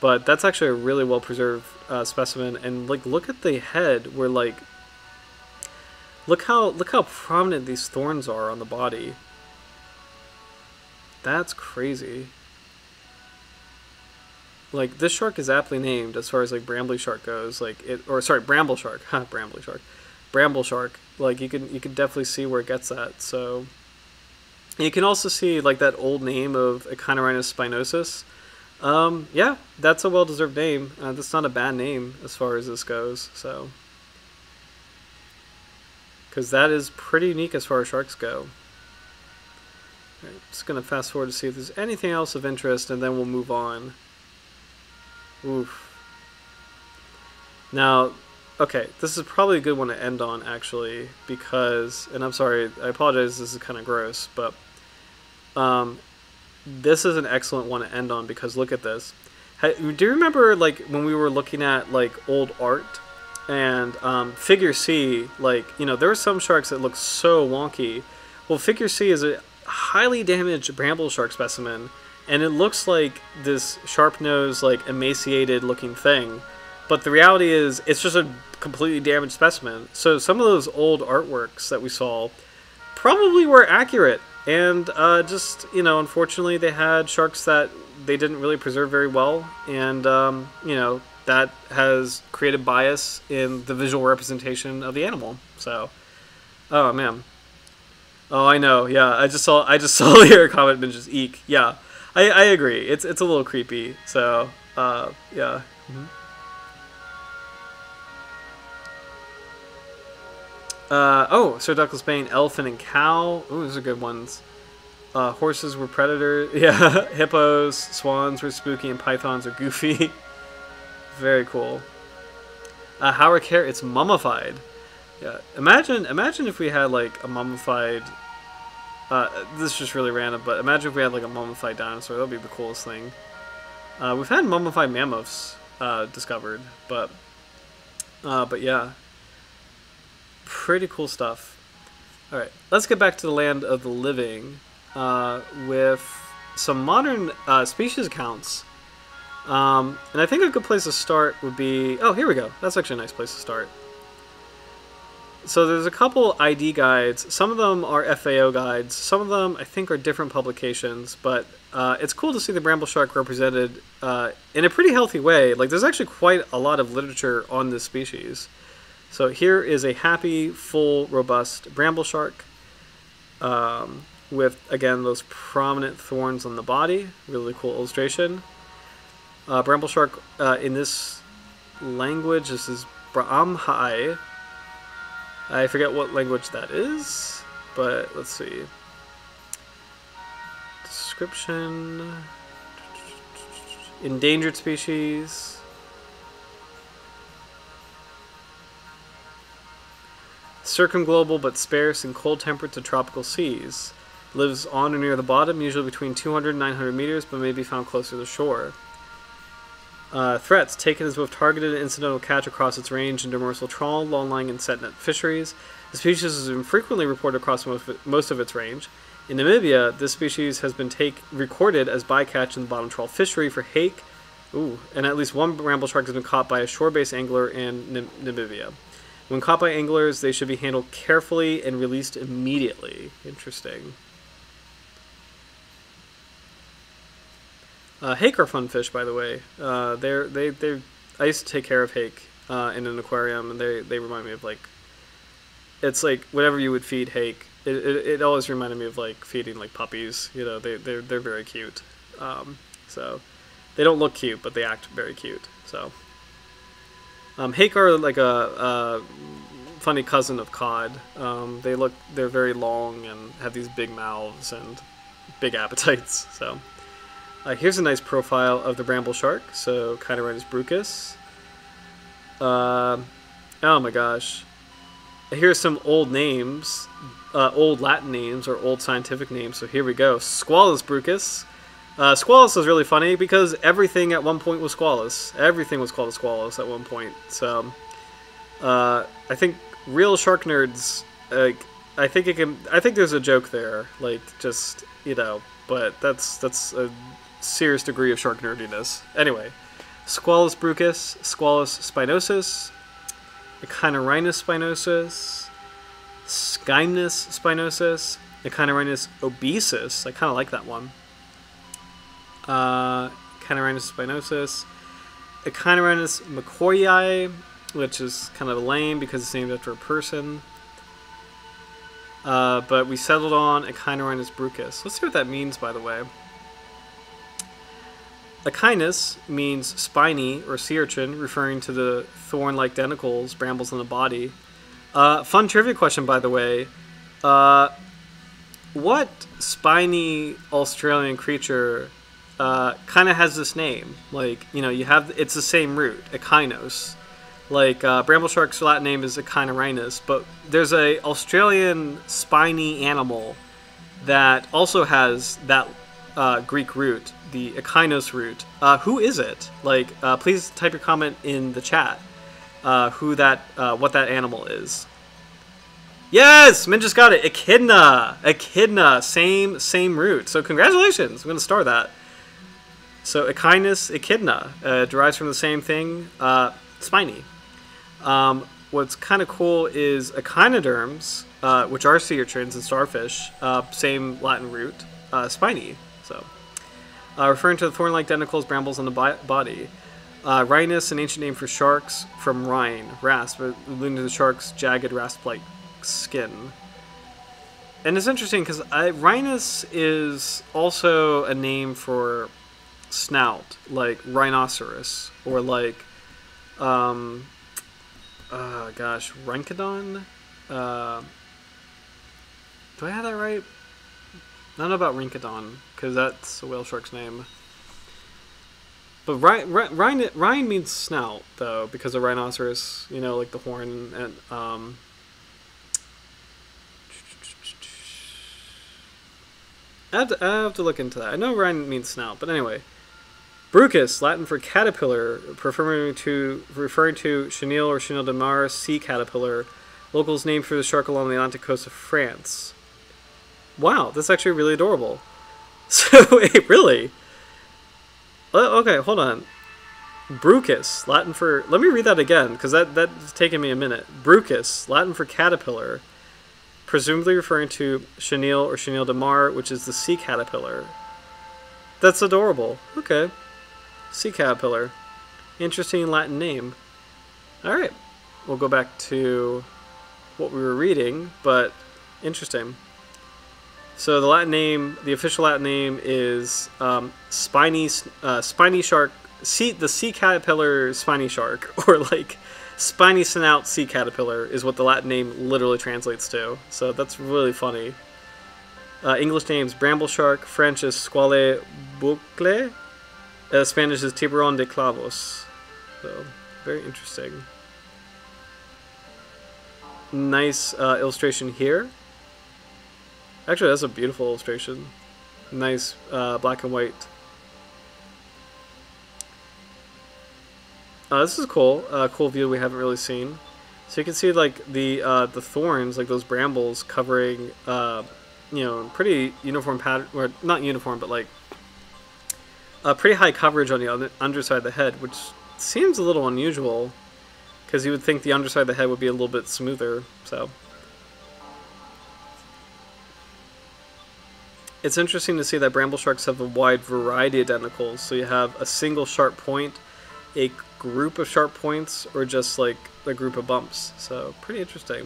but that's actually a really well preserved uh, specimen. And like, look at the head. Where like, look how look how prominent these thorns are on the body. That's crazy. Like, this shark is aptly named as far as like Bramble Shark goes. Like it, or sorry, Bramble Shark, huh? Bramble Shark, Bramble Shark. Like you can you can definitely see where it gets at. So. You can also see like that old name of Echinorhinus spinosus. Um, yeah, that's a well-deserved name. Uh, that's not a bad name as far as this goes. So, because that is pretty unique as far as sharks go. All right, just gonna fast forward to see if there's anything else of interest, and then we'll move on. Oof. Now. Okay, this is probably a good one to end on, actually, because, and I'm sorry, I apologize, this is kind of gross, but um, this is an excellent one to end on, because look at this. Do you remember, like, when we were looking at, like, old art, and um, figure C, like, you know, there are some sharks that look so wonky. Well, figure C is a highly damaged bramble shark specimen, and it looks like this sharp-nosed, like, emaciated-looking thing. But the reality is, it's just a completely damaged specimen. So some of those old artworks that we saw probably were accurate. And uh, just, you know, unfortunately, they had sharks that they didn't really preserve very well. And, um, you know, that has created bias in the visual representation of the animal. So, oh, man. Oh, I know. Yeah, I just saw I just saw the air comment and just eek. Yeah, I, I agree. It's, it's a little creepy. So, uh, yeah. Mm-hmm. Uh, oh, Sir Douglas Bain, elephant and cow. Ooh, those are good ones. Uh, horses were predators. Yeah, hippos, swans were spooky, and pythons are goofy. Very cool. Uh, Howard Care, it's mummified. Yeah, imagine, imagine if we had like a mummified. Uh, this is just really random, but imagine if we had like a mummified dinosaur. That'd be the coolest thing. Uh, we've had mummified mammoths uh, discovered, but, uh, but yeah. Pretty cool stuff. All right, let's get back to the land of the living uh, with some modern uh, species accounts. Um, and I think a good place to start would be... Oh, here we go. That's actually a nice place to start. So there's a couple I D guides. Some of them are F A O guides. Some of them, I think, are different publications. But uh, it's cool to see the bramble shark represented uh, in a pretty healthy way. Like, there's actually quite a lot of literature on this species. So here is a happy, full, robust bramble shark um, with, again, those prominent thorns on the body. Really cool illustration. Uh, bramble shark uh, in this language, this is Brahmhai. I forget what language that is, but let's see. Description. Endangered species. Circumglobal but sparse in cold temperate to tropical seas. Lives on or near the bottom, usually between two hundred and nine hundred meters, but may be found closer to the shore. Uh, threats. Taken as both targeted and incidental catch across its range in demersal trawl, long-line and set net fisheries. The species is infrequently reported across most of its range. In Namibia, this species has been take, recorded as bycatch in the bottom trawl fishery for hake. Ooh, and at least one bramble shark has been caught by a shore-based angler in Nam Namibia. When caught by anglers, they should be handled carefully and released immediately. Interesting. Uh, hake are fun fish, by the way. Uh, they're, they, they, I used to take care of hake uh, in an aquarium, and they, they remind me of, like... It's like, whenever you would feed hake, it, it, it always reminded me of, like, feeding, like, puppies. You know, they, they're, they're very cute. Um, so, they don't look cute, but they act very cute, so... Um, hake are like a, a funny cousin of cod. Um, they look, they're very long and have these big mouths and big appetites. So uh, here's a nice profile of the bramble shark. So Echinorhinus brucus. Uh, oh my gosh. Here's some old names, uh, old Latin names or old scientific names. So here we go. Squalus brucus. Uh, Squalus is really funny because everything at one point was Squalus. Everything was called a Squalus at one point. So, Uh, I think real shark nerds, like, I think it can. I think there's a joke there, like, just, you know. But that's that's a serious degree of shark nerdiness. Anyway, Squalus brucus, Squalus spinosus, Echinorhinus spinosus, Skymnus spinosus, Echinorhinus obesus. I kind of like that one. Uh, Echinorhinus spinosus, Echinorhinus mccoyi, which is kind of lame because it's named after a person. Uh, but we settled on Echinorhinus brucus. Let's see what that means, by the way. Echinus means spiny or sea urchin, referring to the thorn-like denticles, brambles on the body. Uh, fun trivia question, by the way. Uh, what spiny Australian creature uh, kind of has this name? Like, you know, you have it's the same root, echinos. Like, uh, Bramble Shark's Latin name is Echinorhinus, but there's a Australian spiny animal that also has that uh, Greek root, the Echinos root. Uh, who is it? Like, uh, please type your comment in the chat. Uh, who that? Uh, what that animal is? Yes, Min just got it. Echidna, Echidna, same same root. So congratulations. I'm gonna star that. So Echinus, Echidna uh, derives from the same thing. Uh, spiny. Um, what's kind of cool is echinoderms, uh, which are sea urchins and starfish, uh, same Latin root, uh, spiny, so. Uh, referring to the thorn-like denticles, brambles on the bi body. Uh, Rhinus, an ancient name for sharks, from Rhine, rasp, alluding to the shark's jagged rasp-like skin. And it's interesting because Rhinus is also a name for snout, like rhinoceros, or like Um, uh, gosh, Rhynchodon? Uh, do I have that right? I don't know about Rhynchodon, because that's a whale shark's name. But Rhine, Rhine means snout, though, because of rhinoceros, you know, like the horn, and, um... I have to, I have to look into that. I know Rhine means snout, but anyway. Brucus, Latin for caterpillar, referring to referring to chenille or chenille de mare, sea caterpillar. Locals named for the shark along the Atlantic coast of France. Wow, that's actually really adorable. So, wait, really? Well, okay, hold on. Brucus, Latin for... Let me read that again, because that, that's taken me a minute. Brucus, Latin for caterpillar, presumably referring to chenille or chenille de mare, which is the sea caterpillar. That's adorable. Okay. Sea caterpillar. Interesting Latin name. Alright. We'll go back to what we were reading, but interesting. So the Latin name, the official Latin name is um, spiny, uh, spiny shark, sea, the sea caterpillar spiny shark, or like spiny snout sea caterpillar is what the Latin name literally translates to. So that's really funny. Uh, English names, Bramble Shark, French is Squalus blakei. Uh, Spanish is tiburón de clavos. So, very interesting. Nice uh, illustration here. Actually, that's a beautiful illustration. Nice uh, black and white. Uh, this is cool. Uh, cool view we haven't really seen. So you can see like the uh, the thorns, like those brambles, covering uh, you know, pretty uniform pattern, or not uniform, but like Uh, pretty high coverage on the underside of the head, which seems a little unusual, because you would think the underside of the head would be a little bit smoother, so. It's interesting to see that bramble sharks have a wide variety of denticles, so you have a single sharp point, a group of sharp points, or just like a group of bumps, so pretty interesting.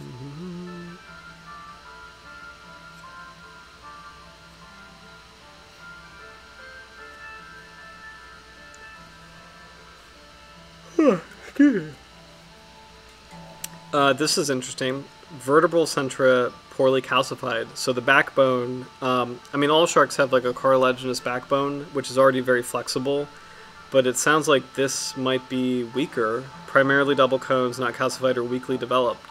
Mm-hmm. Uh, this is interesting. Vertebral centra poorly calcified. So the backbone, um, I mean, all sharks have like a cartilaginous backbone, which is already very flexible, but it sounds like this might be weaker. Primarily double cones, not calcified or weakly developed.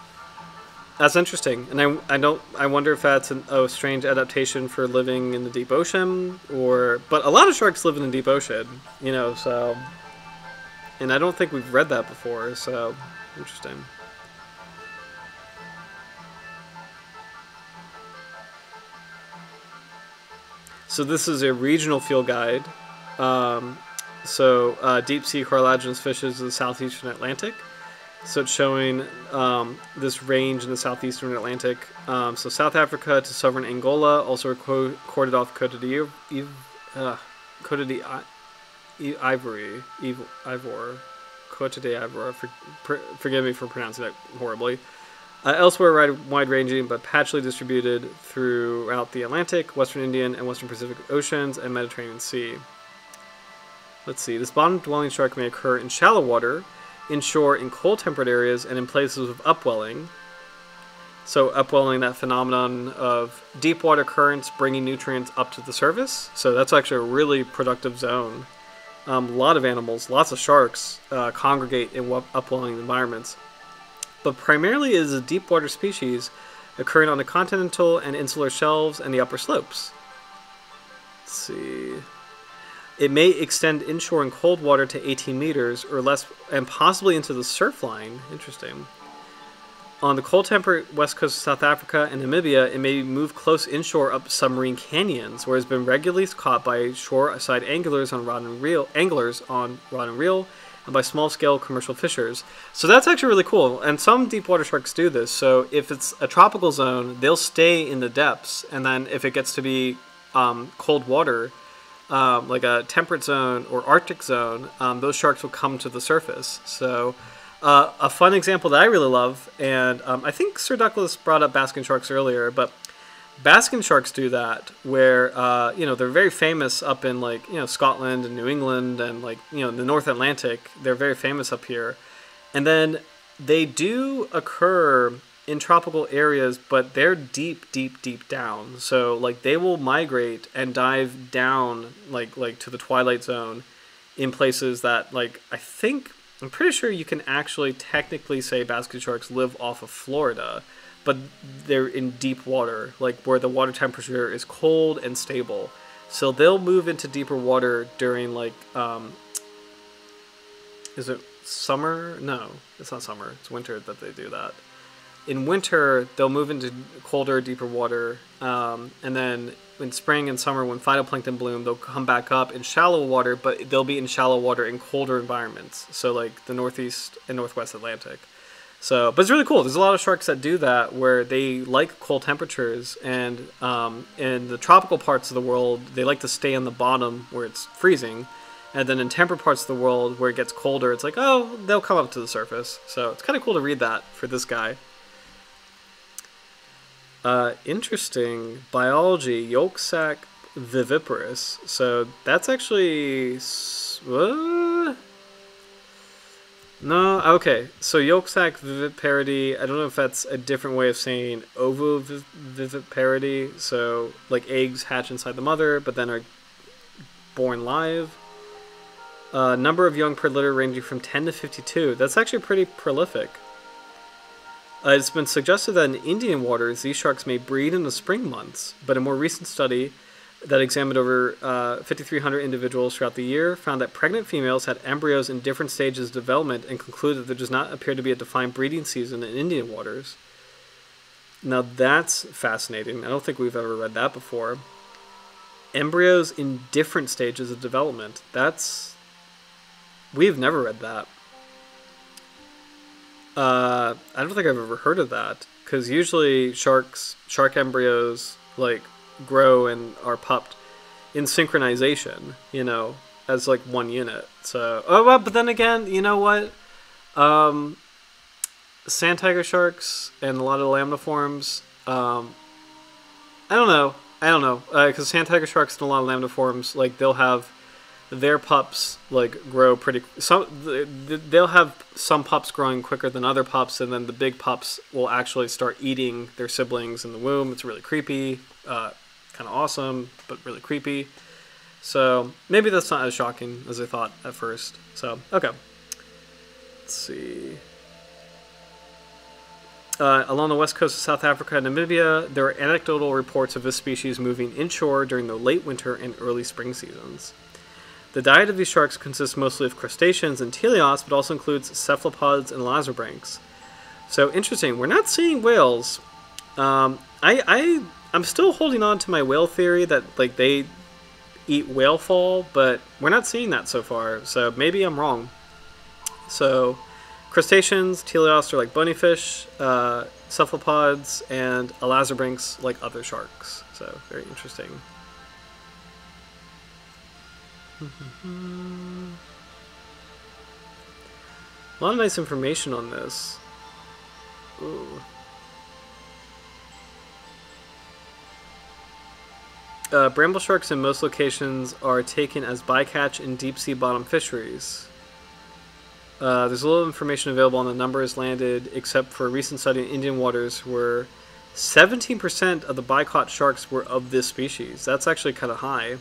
That's interesting. And I, I don't, I wonder if that's an, a strange adaptation for living in the deep ocean, or, but a lot of sharks live in the deep ocean, you know, so And I don't think we've read that before, so interesting. So this is a regional field guide. Um, so uh, deep sea cartilaginous fishes of the southeastern Atlantic. So it's showing um, this range in the southeastern Atlantic. Um, so South Africa to southern Angola, also recorded off Côte d'Ivoire, Côte d'Ivoire, Ivoire, Côte d'Ivoire. For, for, forgive me for pronouncing that horribly. Uh, elsewhere, wide-ranging but patchily distributed throughout the Atlantic, Western Indian, and Western Pacific Oceans and Mediterranean Sea. Let's see. This bottom-dwelling shark may occur in shallow water, inshore in cold-temperate areas, and in places with upwelling. So upwelling, that phenomenon of deep water currents bringing nutrients up to the surface. So that's actually a really productive zone. Um, a lot of animals, lots of sharks, uh, congregate in upwelling environments. But primarily is a deep water species occurring on the continental and insular shelves and the upper slopes. Let's see. It may extend inshore in cold water to eighteen meters or less, and possibly into the surf line. Interesting. On the cold temperate west coast of South Africa and Namibia, it may move close inshore up submarine canyons, where it's been regularly caught by shoreside anglers on rod and reel, anglers on rod and reel, and by small-scale commercial fishers. So that's actually really cool. And some deep water sharks do this. So if it's a tropical zone, they'll stay in the depths, and then if it gets to be um, cold water, Um, like a temperate zone or Arctic zone, um, those sharks will come to the surface. So uh, a fun example that I really love, and um, I think Sir Douglas brought up Baskin sharks earlier, but Baskin sharks do that where, uh, you know, they're very famous up in, like, you know, Scotland and New England and, like, you know, the North Atlantic. They're very famous up here. And then they do occur in tropical areas, but they're deep, deep, deep down. So, like, they will migrate and dive down, like, like to the twilight zone in places that, like, I think, I'm pretty sure you can actually technically say basket sharks live off of Florida, but they're in deep water, like, where the water temperature is cold and stable. So they'll move into deeper water during, like, um, is it summer? No, it's not summer. It's winter that they do that. In winter, they'll move into colder, deeper water, um, and then in spring and summer, when phytoplankton bloom, they'll come back up in shallow water, but they'll be in shallow water in colder environments, so like the Northeast and Northwest Atlantic. So, but it's really cool. There's a lot of sharks that do that, where they like cold temperatures, and um, in the tropical parts of the world, they like to stay on the bottom where it's freezing, and then in temperate parts of the world where it gets colder, it's like, oh, they'll come up to the surface. So it's kind of cool to read that for this guy. Uh, interesting biology, yolk sac viviparous. So that's actually uh, no okay. So yolk sac viviparity. I don't know if that's a different way of saying ovoviviparity. So like eggs hatch inside the mother, but then are born live. Uh, number of young per litter ranging from ten to fifty-two. That's actually pretty prolific. Uh, it's been suggested that in Indian waters, these sharks may breed in the spring months, but a more recent study that examined over uh, fifty-three hundred individuals throughout the year found that pregnant females had embryos in different stages of development and concluded that there does not appear to be a defined breeding season in Indian waters. Now that's fascinating. I don't think we've ever read that before. Embryos in different stages of development. That's... We've never read that. Uh, I don't think I've ever heard of that, because usually sharks, shark embryos, like, grow and are pupped in synchronization, you know, as, like, one unit. So, oh, well, but then again, you know what? Um, sand tiger sharks and a lot of lamniforms, um, I don't know, I don't know, because uh, sand tiger sharks and a lot of lamniforms, like, they'll have their pups, like, grow pretty... Some, they'll have some pups growing quicker than other pups, and then the big pups will actually start eating their siblings in the womb. It's really creepy, uh, kind of awesome, but really creepy. So maybe that's not as shocking as I thought at first. So, okay. Let's see. Uh, along the west coast of South Africa and Namibia, there are anecdotal reports of this species moving inshore during the late winter and early spring seasons. The diet of these sharks consists mostly of crustaceans and teleosts, but also includes cephalopods and lazarbranchs. So interesting. We're not seeing whales. Um, I, I, I'm still holding on to my whale theory that like they eat whale fall, but we're not seeing that so far. So maybe I'm wrong. So crustaceans, teleosts are like bony fish, uh, cephalopods, and elazarbranchs like other sharks. So very interesting. A lot of nice information on this. Ooh. Uh, bramble sharks in most locations are taken as bycatch in deep sea bottom fisheries. Uh, there's a little information available on the numbers landed, except for a recent study in Indian waters where seventeen percent of the bycaught sharks were of this species. That's actually kind of high.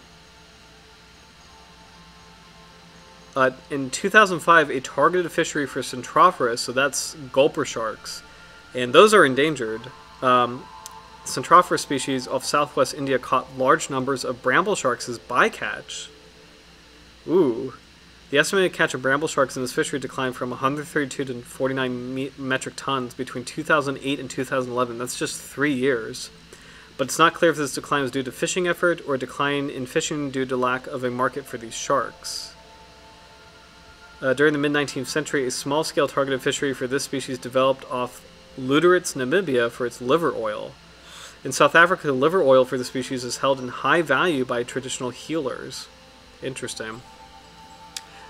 Uh, in two thousand five, a targeted fishery for Centrophorus, so that's gulper sharks, and those are endangered. Um, Centrophorus species off southwest India caught large numbers of bramble sharks as bycatch. Ooh. The estimated catch of bramble sharks in this fishery declined from one hundred thirty-two to forty-nine me metric tons between two thousand eight and two thousand eleven. That's just three years. But it's not clear if this decline was due to fishing effort or a decline in fishing due to lack of a market for these sharks. Uh, during the mid nineteenth century, a small-scale targeted fishery for this species developed off Lüderitz, Namibia, for its liver oil. In South Africa, the liver oil for the species is held in high value by traditional healers. Interesting.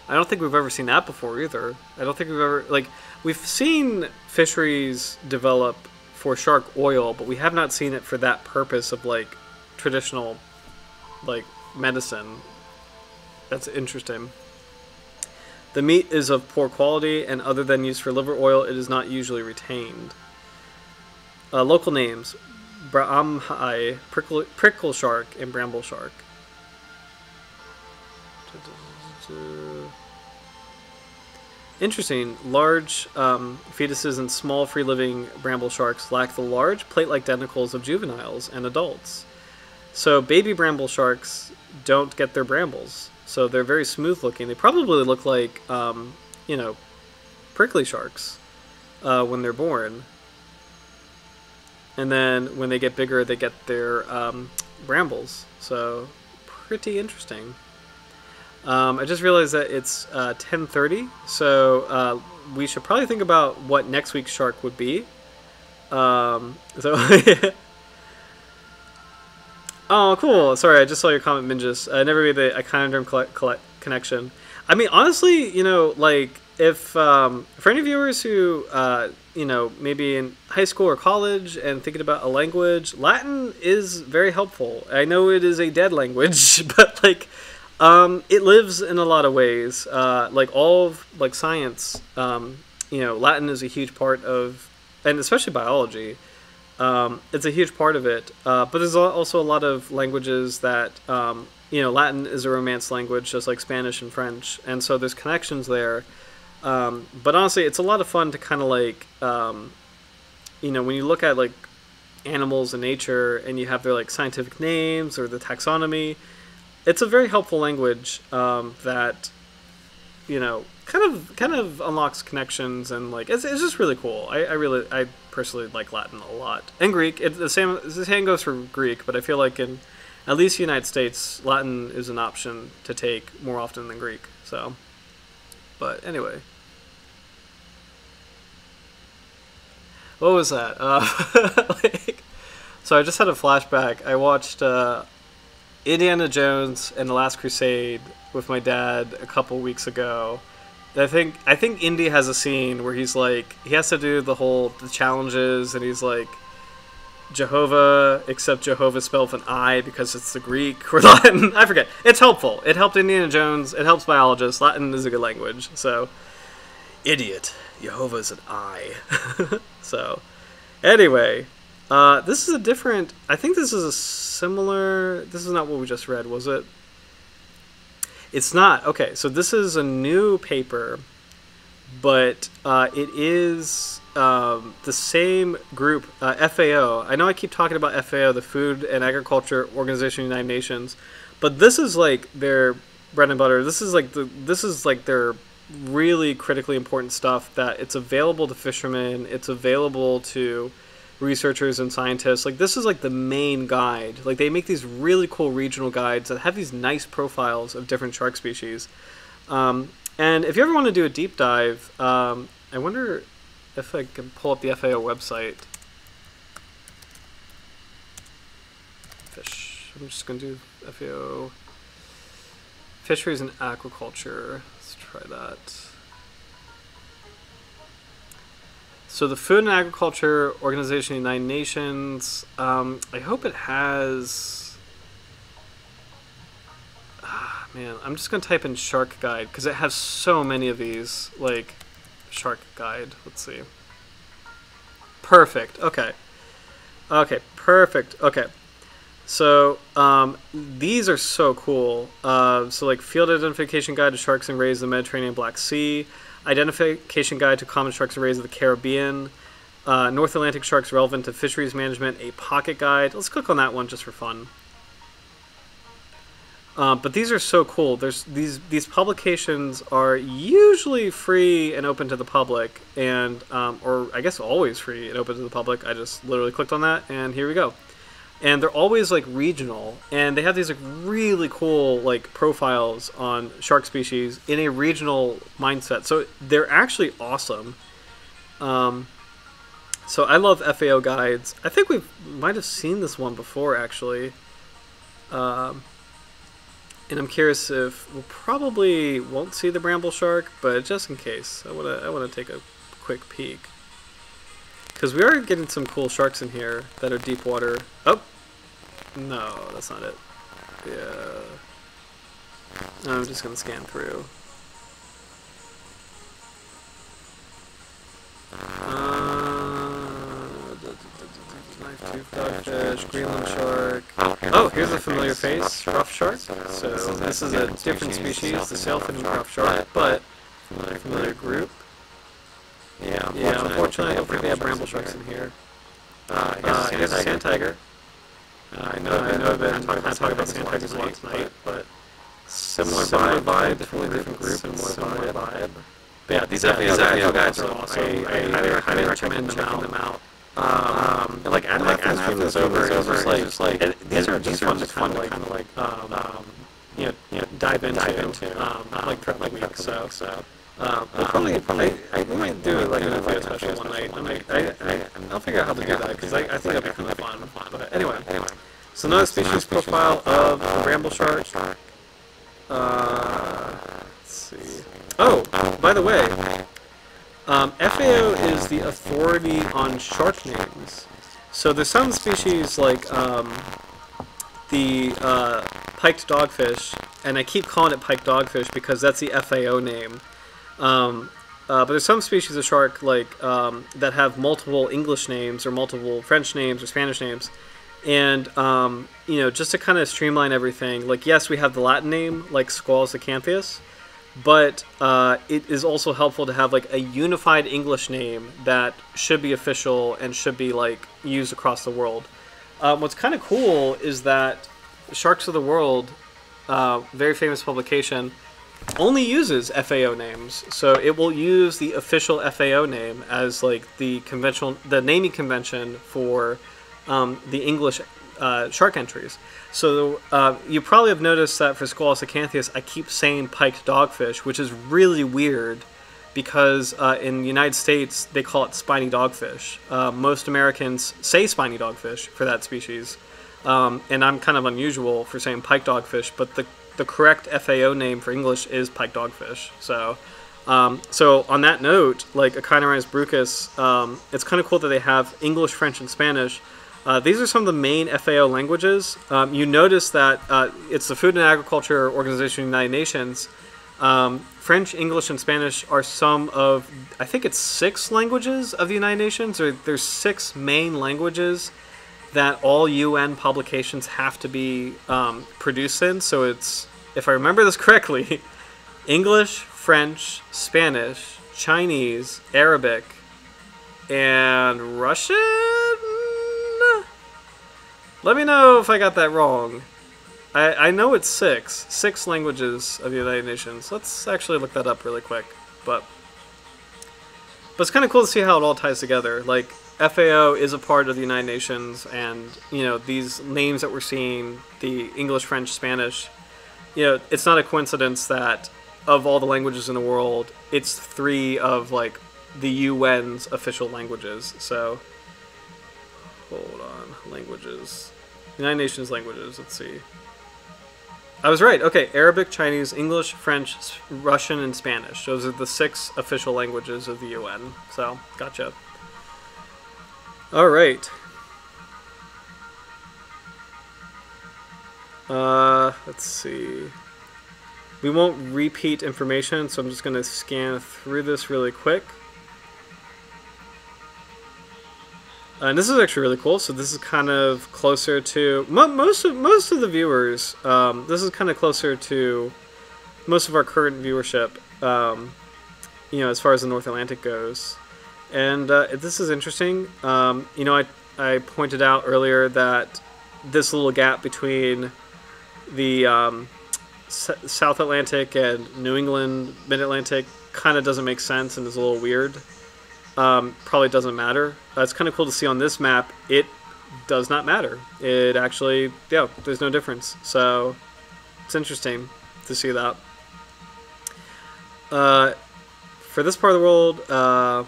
I don't think we've ever seen that before either. I don't think we've ever... Like, we've seen fisheries develop for shark oil, but we have not seen it for that purpose of, like, traditional, like, medicine. That's interesting. The meat is of poor quality, and other than used for liver oil, it is not usually retained. Uh, local names. Bramhai, prickle, prickle shark, and bramble shark. Interesting. Large um, fetuses and small free-living bramble sharks lack the large plate-like denticles of juveniles and adults. So baby bramble sharks don't get their brambles. So they're very smooth looking. They probably look like, um, you know, prickly sharks uh, when they're born. And then when they get bigger, they get their um, brambles. So pretty interesting. Um, I just realized that it's uh, ten thirty, so uh, we should probably think about what next week's shark would be. Um, so, oh, cool. Sorry, I just saw your comment, Minjus. I never made the echinoderm connection. I mean, honestly, you know, like, if um, for any viewers who, uh, you know, maybe in high school or college and thinking about a language, Latin is very helpful. I know it is a dead language, but, like... Um, it lives in a lot of ways, uh, like all of, like science, um, you know, Latin is a huge part of, and especially biology, um, it's a huge part of it, uh, but there's also a lot of languages that, um, you know, Latin is a Romance language, just like Spanish and French, and so there's connections there, um, but honestly, it's a lot of fun to kind of like, um, you know, when you look at, like, animals and nature, and you have their, like, scientific names, or the taxonomy. It's a very helpful language um, that, you know, kind of kind of unlocks connections and like it's, it's just really cool. I, I really I personally like Latin a lot, and Greek. It, the same the same goes for Greek, but I feel like in at least the United States, Latin is an option to take more often than Greek. So, but anyway, what was that? Uh, like, so I just had a flashback. I watched. Uh, Indiana Jones and the Last Crusade with my dad a couple weeks ago. I think I think Indy has a scene where he's like he has to do the whole the challenges and he's like Jehovah, except Jehovah spelled with an I because it's the Greek or Latin. I forget. It's helpful. It helped Indiana Jones. It helps biologists. Latin is a good language. So, idiot. Jehovah's an I. So, anyway. Uh, this is a different, I think this is a similar, this is not what we just read, was it? It's not, okay, so this is a new paper, but uh, it is um, the same group, uh, F A O. I know I keep talking about F A O, the Food and Agriculture Organization of the United Nations, but this is like their bread and butter. This is like the this is like their really critically important stuff that it's available to fishermen, it's available to researchers and scientists. Like this is like the main guide. Like they make these really cool regional guides that have these nice profiles of different shark species. Um, and if you ever want to do a deep dive, um, I wonder if I can pull up the F A O website. Fish. I'm just gonna do F A O fisheries and aquaculture. Let's try that. So the Food and Agriculture Organization of the United Nations, um, I hope it has, ah, man, I'm just going to type in shark guide because it has so many of these, like shark guide, let's see. Perfect, okay. Okay, perfect, okay. So um, these are so cool. Uh, so like Field Identification Guide to Sharks and Rays of the Mediterranean Black Sea, Identification Guide to Common Sharks and Rays of the Caribbean, uh, North Atlantic Sharks Relevant to Fisheries Management, a pocket guide. Let's click on that one just for fun. Uh, but these are so cool. There's these these publications are usually free and open to the public, and um, or I guess always free and open to the public. I just literally clicked on that, and here we go. And they're always like regional, and they have these like really cool like profiles on shark species in a regional mindset. So they're actually awesome. Um, so I love F A O guides. I think we might have seen this one before actually. Um, and I'm curious if we'll probably won't see the bramble shark, but just in case, I wanna I wanna take a quick peek. Because we are getting some cool sharks in here that are deep water. Oh! No, that's not it. Yeah. I'm just going to scan through. Knife-toothed dogfish, Greenland shark. Oh, here's a familiar face, rough shark. So this is a different species, the sailfin rough shark, but a familiar group. Yeah, unfortunately, yeah, unfortunately I don't think they have bramble sharks in here. Uh, I guess uh, a sand tiger. Uh, I know uh, I know that I'm talking, talking about sand tigers a lot tonight, but similar, similar vibe, definitely different group, similar, similar vibe. vibe. But yeah, these F A O yeah, guys are awesome. I, I, I highly recommend, recommend checking them out. Um, and like, and like, as this over, it was just like, just like it, these are just fun to kind of like, um, you know, you know, dive into, um, like throughout like week, so, so. Um, we'll probably, um, probably, I, I might do it like an F A O special one night. I, I, I, I'll figure out how to do that because I, I think it'll be kind of fun. But anyway, anyway. So another species profile of the bramble shark. Uh, let's see. Oh, by the way, um, F A O is the authority on shark names. So there's some species like um, the uh, piked dogfish, and I keep calling it piked dogfish because that's the F A O name. Um, uh, but there's some species of shark like um, that have multiple English names or multiple French names or Spanish names, and um, you know, just to kind of streamline everything, like yes, we have the Latin name like Squalus acanthias, but uh, it is also helpful to have like a unified English name that should be official and should be like used across the world. Um, what's kind of cool is that Sharks of the World, uh, very famous publication, only uses F A O names, so it will use the official F A O name as like the conventional, the naming convention for um, the English uh, shark entries. So uh, you probably have noticed that for Squalus acanthias, I keep saying piked dogfish, which is really weird because uh, in the United States they call it spiny dogfish. Uh, most Americans say spiny dogfish for that species, um, and I'm kind of unusual for saying piked dogfish, but the The correct F A O name for English is pike dogfish. So, um, so on that note, like Echinorhinus brucus, um, it's kind of cool that they have English, French, and Spanish. Uh, these are some of the main F A O languages. Um, you notice that uh, it's the Food and Agriculture Organization of the United Nations. Um, French, English, and Spanish are some of, I think it's six languages of the United Nations, or there's six main languages that all U N publications have to be um, produced in. So it's, if I remember this correctly, English, French, Spanish, Chinese, Arabic, and Russian? Let me know if I got that wrong. I, I know it's six. Six languages of the United Nations. Let's actually look that up really quick. But, but it's kind of cool to see how it all ties together. Like, F A O is a part of the United Nations, and, you know, these names that we're seeing, the English, French, Spanish, you know, it's not a coincidence that of all the languages in the world, it's three of, like, the U N's official languages. So, hold on, languages. United Nations languages, let's see. I was right. Okay, Arabic, Chinese, English, French, Russian, and Spanish. Those are the six official languages of the U N. So, gotcha. All right. Uh, let's see. We won't repeat information, so I'm just going to scan through this really quick. Uh, and this is actually really cool. So this is kind of closer to mo most of most of the viewers. Um, this is kind of closer to most of our current viewership. Um, you know, as far as the North Atlantic goes. And uh, this is interesting. Um, you know, I I pointed out earlier that this little gap between the um, S South Atlantic and New England, Mid-Atlantic kind of doesn't make sense and is a little weird. Um, probably doesn't matter. Uh, it's kind of cool to see on this map. It does not matter. It actually, yeah, there's no difference. So it's interesting to see that. Uh, for this part of the world, uh,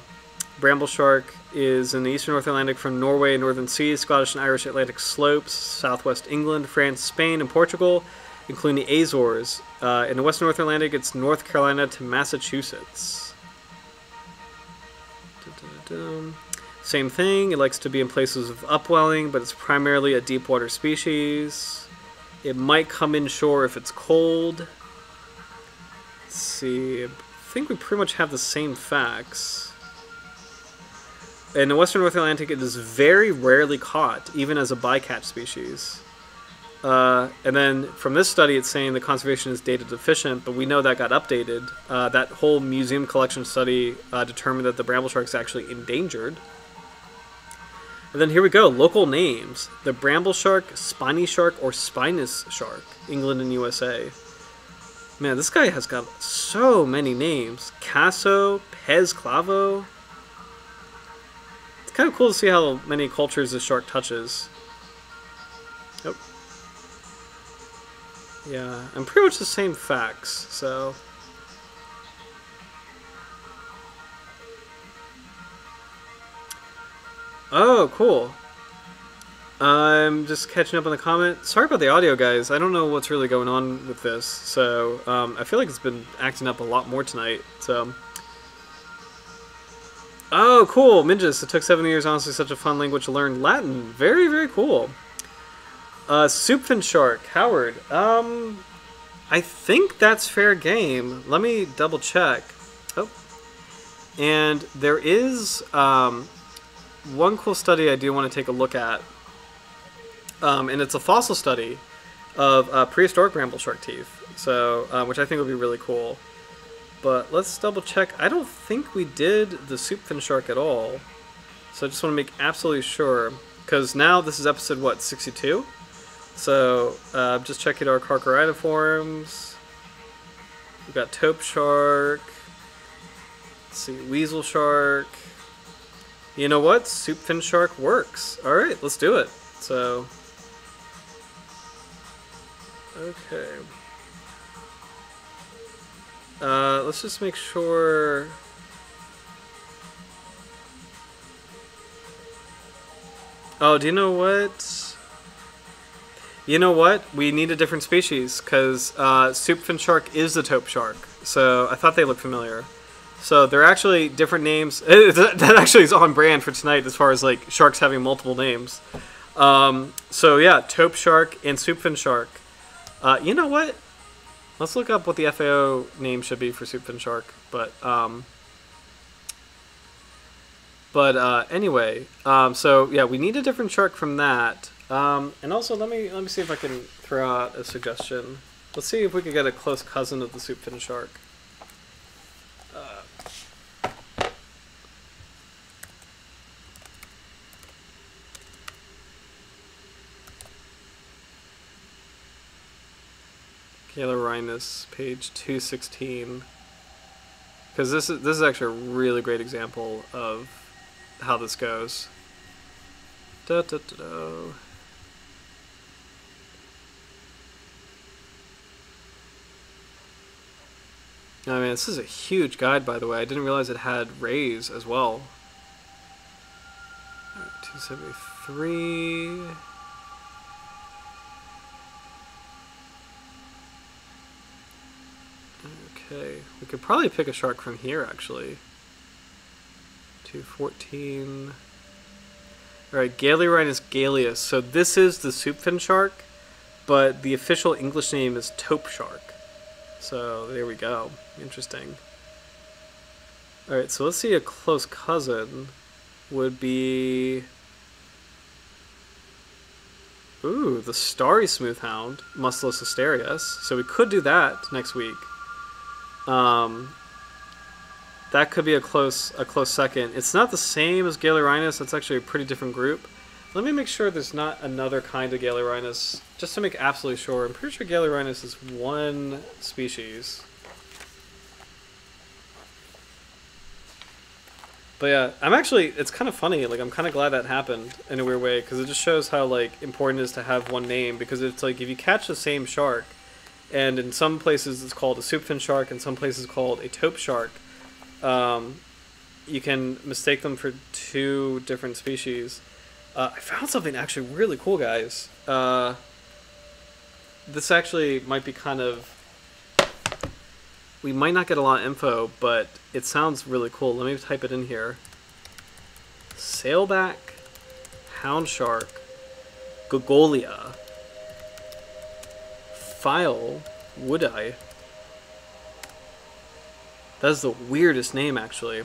Bramble Shark is in the eastern North Atlantic from Norway and northern seas, Scottish and Irish Atlantic slopes, southwest England, France, Spain, and Portugal, including the Azores. Uh, in the western North Atlantic, it's North Carolina to Massachusetts. Same thing, it likes to be in places of upwelling, but it's primarily a deep water species. It might come inshore if it's cold. Let's see, I think we pretty much have the same facts. In the western North Atlantic, it is very rarely caught, even as a bycatch species. Uh, and then from this study, it's saying the conservation is data deficient, but we know that got updated. Uh, that whole museum collection study uh, determined that the bramble shark is actually endangered. And then here we go, local names. The bramble shark, spiny shark, or spinous shark, England and U S A. Man, this guy has got so many names. Casso, Pez Clavo. It's kind of cool to see how many cultures this shark touches. Nope. Oh. Yeah, and pretty much the same facts, so... Oh, cool. I'm just catching up on the comment. Sorry about the audio, guys. I don't know what's really going on with this, so... Um, I feel like it's been acting up a lot more tonight, so... Oh, cool! Mingus, it took seven years, honestly, such a fun language to learn. Latin. Very, very cool. Uh, Soupfin Shark, Howard, um, I think that's fair game. Let me double check. Oh, and there is, um, one cool study I do want to take a look at, um, and it's a fossil study of, uh, prehistoric bramble shark teeth, so, uh, which I think would be really cool. But let's double check. I don't think we did the soupfin shark at all, so I just want to make absolutely sure, because now this is episode, what, sixty-two? So, uh, just checking our Carcharidiformes. We've got taupe shark. Let's see, weasel shark. You know what? Soupfin shark works. All right, let's do it. So, okay. Uh, let's just make sure. Oh, do you know what? You know what? We need a different species, because uh, soupfin shark is the taupe shark. So I thought they looked familiar. So they're actually different names. That actually is on brand for tonight as far as like sharks having multiple names. Um, so yeah, taupe shark and soupfin shark. Uh, you know what? Let's look up what the F A O name should be for soupfin shark. But um, but uh, anyway, um, so yeah, we need a different shark from that. Um, and also, let me let me see if I can throw out a suggestion. Let's see if we can get a close cousin of the soupfin shark. Uh, Galeorhinus, page two sixteen. Because this is, this is actually a really great example of how this goes. Da, da, da, da. I mean, this is a huge guide, by the way. I didn't realize it had rays as well. two seventy-three. Okay, we could probably pick a shark from here, actually. two fourteen. Alright, Galeorhinus galeus. So this is the soupfin shark, but the official English name is taupe shark. So there we go. Interesting. Alright, so let's see, a close cousin would be... Ooh, the starry smooth hound, Musculus asterius. So we could do that next week. Um, that could be a close a close second. It's not the same as Galeorhinus. It's actually a pretty different group. Let me make sure there's not another kind of Galeorhinus, just to make absolutely sure. I'm pretty sure Galeorhinus is one species. But yeah, I'm actually, it's kind of funny. Like, I'm kind of glad that happened in a weird way, because it just shows how, like, important it is to have one name, because it's like, if you catch the same shark, and in some places it's called a soupfin shark, and some places called a taupe shark, um, you can mistake them for two different species. Uh, I found something actually really cool, guys. Uh, this actually might be kind of... We might not get a lot of info, but it sounds really cool. Let me type it in here. Sailback Hound Shark Gogolia filewoodi. That is the weirdest name, actually.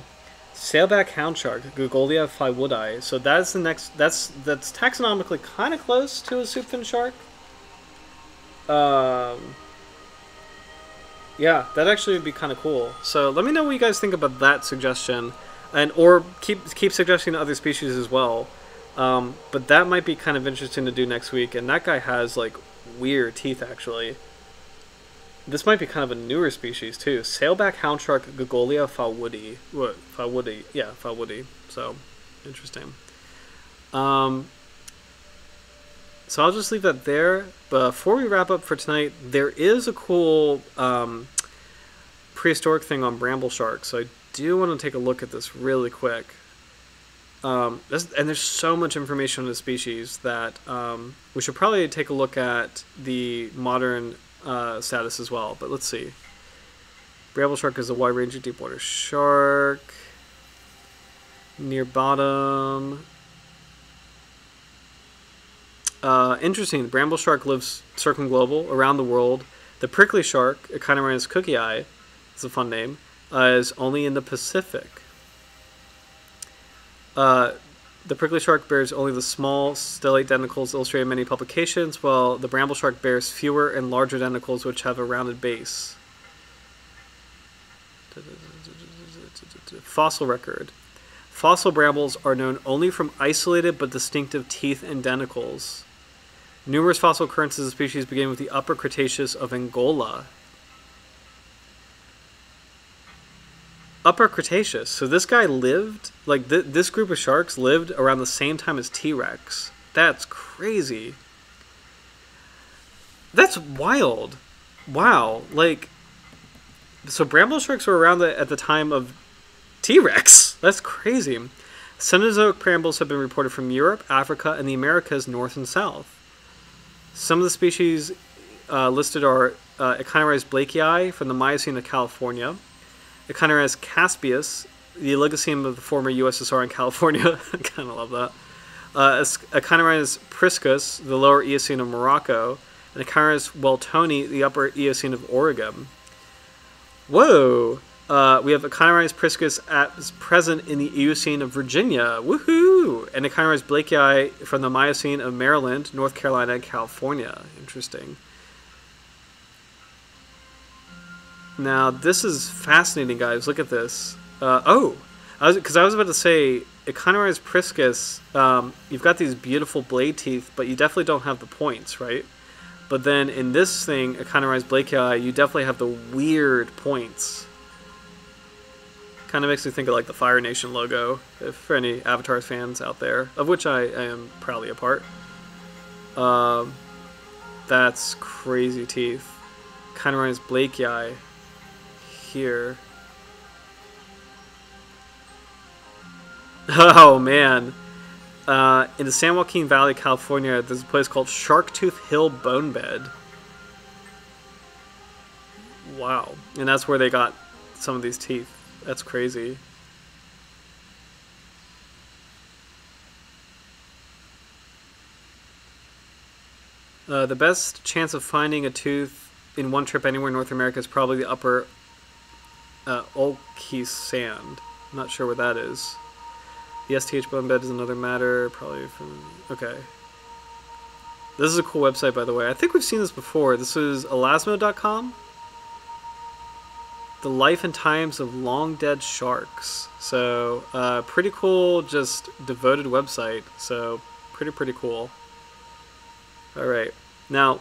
Sailback hound shark, Gogolia filewoodi. So that's the next. That's that's taxonomically kind of close to a soupfin shark. Um, yeah, that actually would be kind of cool. So let me know what you guys think about that suggestion, and or keep keep suggesting other species as well. Um, but that might be kind of interesting to do next week. And that guy has like weird teeth, actually. This might be kind of a newer species, too. Sailback hound shark Gogolia filewoodi. What, filewoodi? Yeah, filewoodi. So, interesting. Um, so I'll just leave that there. Before we wrap up for tonight, there is a cool um, prehistoric thing on Bramble Shark. So I do want to take a look at this really quick. Um, this, and there's so much information on the species that um, we should probably take a look at the modern... Uh, status as well, but let's see. Bramble shark is a wide-ranging deep-water shark. Near bottom. Uh, interesting. The bramble shark lives circumglobal around the world. The prickly shark, Echinorhinus cookii, it's a fun name, uh, is only in the Pacific. Uh, The prickly shark bears only the small, stellate denticles illustrated in many publications, while the bramble shark bears fewer and larger denticles which have a rounded base. Fossil record. Fossil brambles are known only from isolated but distinctive teeth and denticles. Numerous fossil occurrences of the species begin with the Upper Cretaceous of Angola. Upper Cretaceous. So this guy lived, like th this group of sharks lived around the same time as T-Rex. That's crazy. That's wild. Wow. Like, so bramble sharks were around the, at the time of T-Rex. That's crazy. Cenozoic brambles have been reported from Europe, Africa, and the Americas, North and South. Some of the species uh, listed are uh, Echinorhinus blakei from the Miocene of California. Echinorhinus caspius, the oligocene of the former U S S R in California. I kind of love that. Uh, Echinorhinus priscus, the lower Eocene of Morocco. And Echinorhinus weltoni, the upper Eocene of Oregon. Whoa! Uh, we have Echinorhinus priscus as present in the Eocene of Virginia. Woohoo! And Echinorhinus blakei from the Miocene of Maryland, North Carolina, and California. Interesting. Now, this is fascinating, guys. Look at this. Uh, oh, because I, I was about to say, Echinorhinus priscus, um, you've got these beautiful blade teeth, but you definitely don't have the points, right? But then in this thing, Echinorhinus blakei, you definitely have the weird points. Kind of makes me think of like the Fire Nation logo, if for any Avatar fans out there, of which I am proudly a part. Um, that's crazy teeth. Echinorhinus blakei here. Oh man. Uh, in the San Joaquin Valley, California, there's a place called Sharktooth Hill Bone Bed. Wow. And that's where they got some of these teeth. That's crazy. Uh, the best chance of finding a tooth in one trip anywhere in North America is probably the upper uh, Oki Sand. I'm not sure where that is. The S T H bone bed is another matter, probably from... Okay. This is a cool website, by the way. I think we've seen this before. This is elasmo dot com. The Life and Times of Long-Dead Sharks. So, uh, pretty cool, just devoted website. So, pretty, pretty cool. Alright. Now,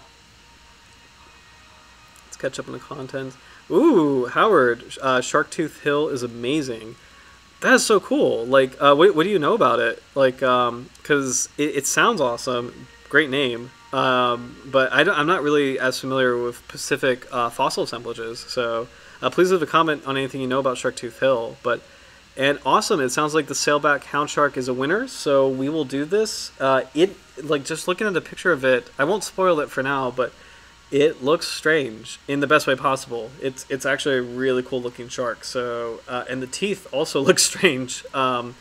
let's catch up on the content. Ooh, Howard, uh, Sharktooth Hill is amazing. That's so cool. Like, uh, what, what do you know about it? Like, um, because it, it sounds awesome. Great name. Um, but I don't, I'm not really as familiar with Pacific uh, fossil assemblages. So uh, please leave a comment on anything you know about Sharktooth Hill. But and awesome. It sounds like the Sailback Hound Shark is a winner. So we will do this. Uh, it like just looking at the picture of it. I won't spoil it for now, but it looks strange in the best way possible. It's it's actually a really cool looking shark. So uh, and the teeth also look strange. Um,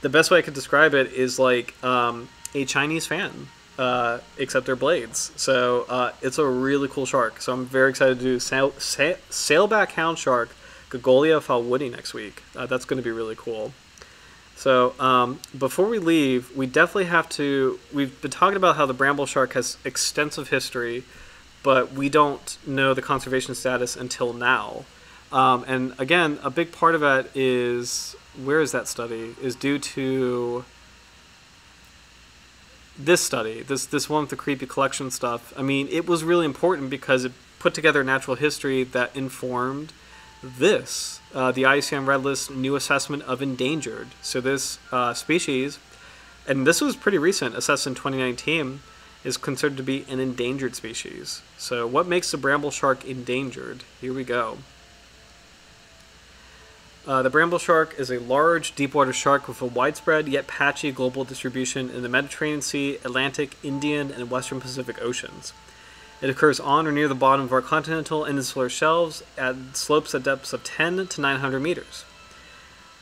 the best way I could describe it is like um, a Chinese fan, uh, except they're blades. So uh, it's a really cool shark. So I'm very excited to do sail, sail, Sailback Hound Shark, Gogolia filewoodi next week. Uh, that's going to be really cool. So um, before we leave, we definitely have to. We've been talking about how the Bramble Shark has extensive history, but we don't know the conservation status until now. Um, and again, a big part of that is, where is that study? Is due to this study, this, this one with the creepy collection stuff. I mean, it was really important because it put together natural history that informed this, uh, the I U C N Red List New Assessment of Endangered. So this uh, species, and this was pretty recent, assessed in twenty nineteen, is considered to be an endangered species. So what makes the bramble shark endangered? Here we go. Uh, the bramble shark is a large deepwater shark with a widespread yet patchy global distribution in the Mediterranean Sea, Atlantic, Indian, and Western Pacific Oceans. It occurs on or near the bottom of our continental and insular shelves at slopes at depths of ten to nine hundred meters.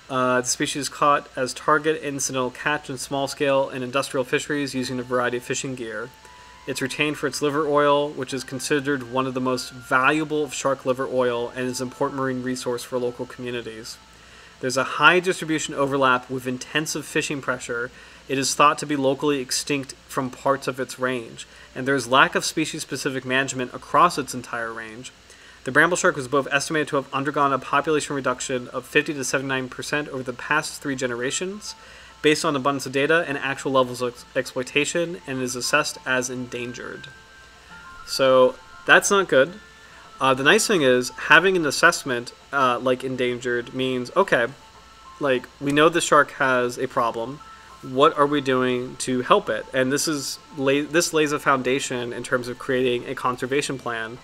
Uh, the species is caught as target, incidental catch in small-scale and industrial fisheries using a variety of fishing gear. It's retained for its liver oil, which is considered one of the most valuable of shark liver oil and is an important marine resource for local communities. There's a high distribution overlap with intensive fishing pressure. It is thought to be locally extinct from parts of its range, and there's lack of species-specific management across its entire range. The bramble shark was both estimated to have undergone a population reduction of fifty to seventy-nine percent over the past three generations, based on abundance of data and actual levels of exploitation, and is assessed as endangered. So that's not good. Uh, the nice thing is having an assessment uh, like endangered means, okay, like we know the shark has a problem. What are we doing to help it? And this is lay this lays a foundation in terms of creating a conservation plan.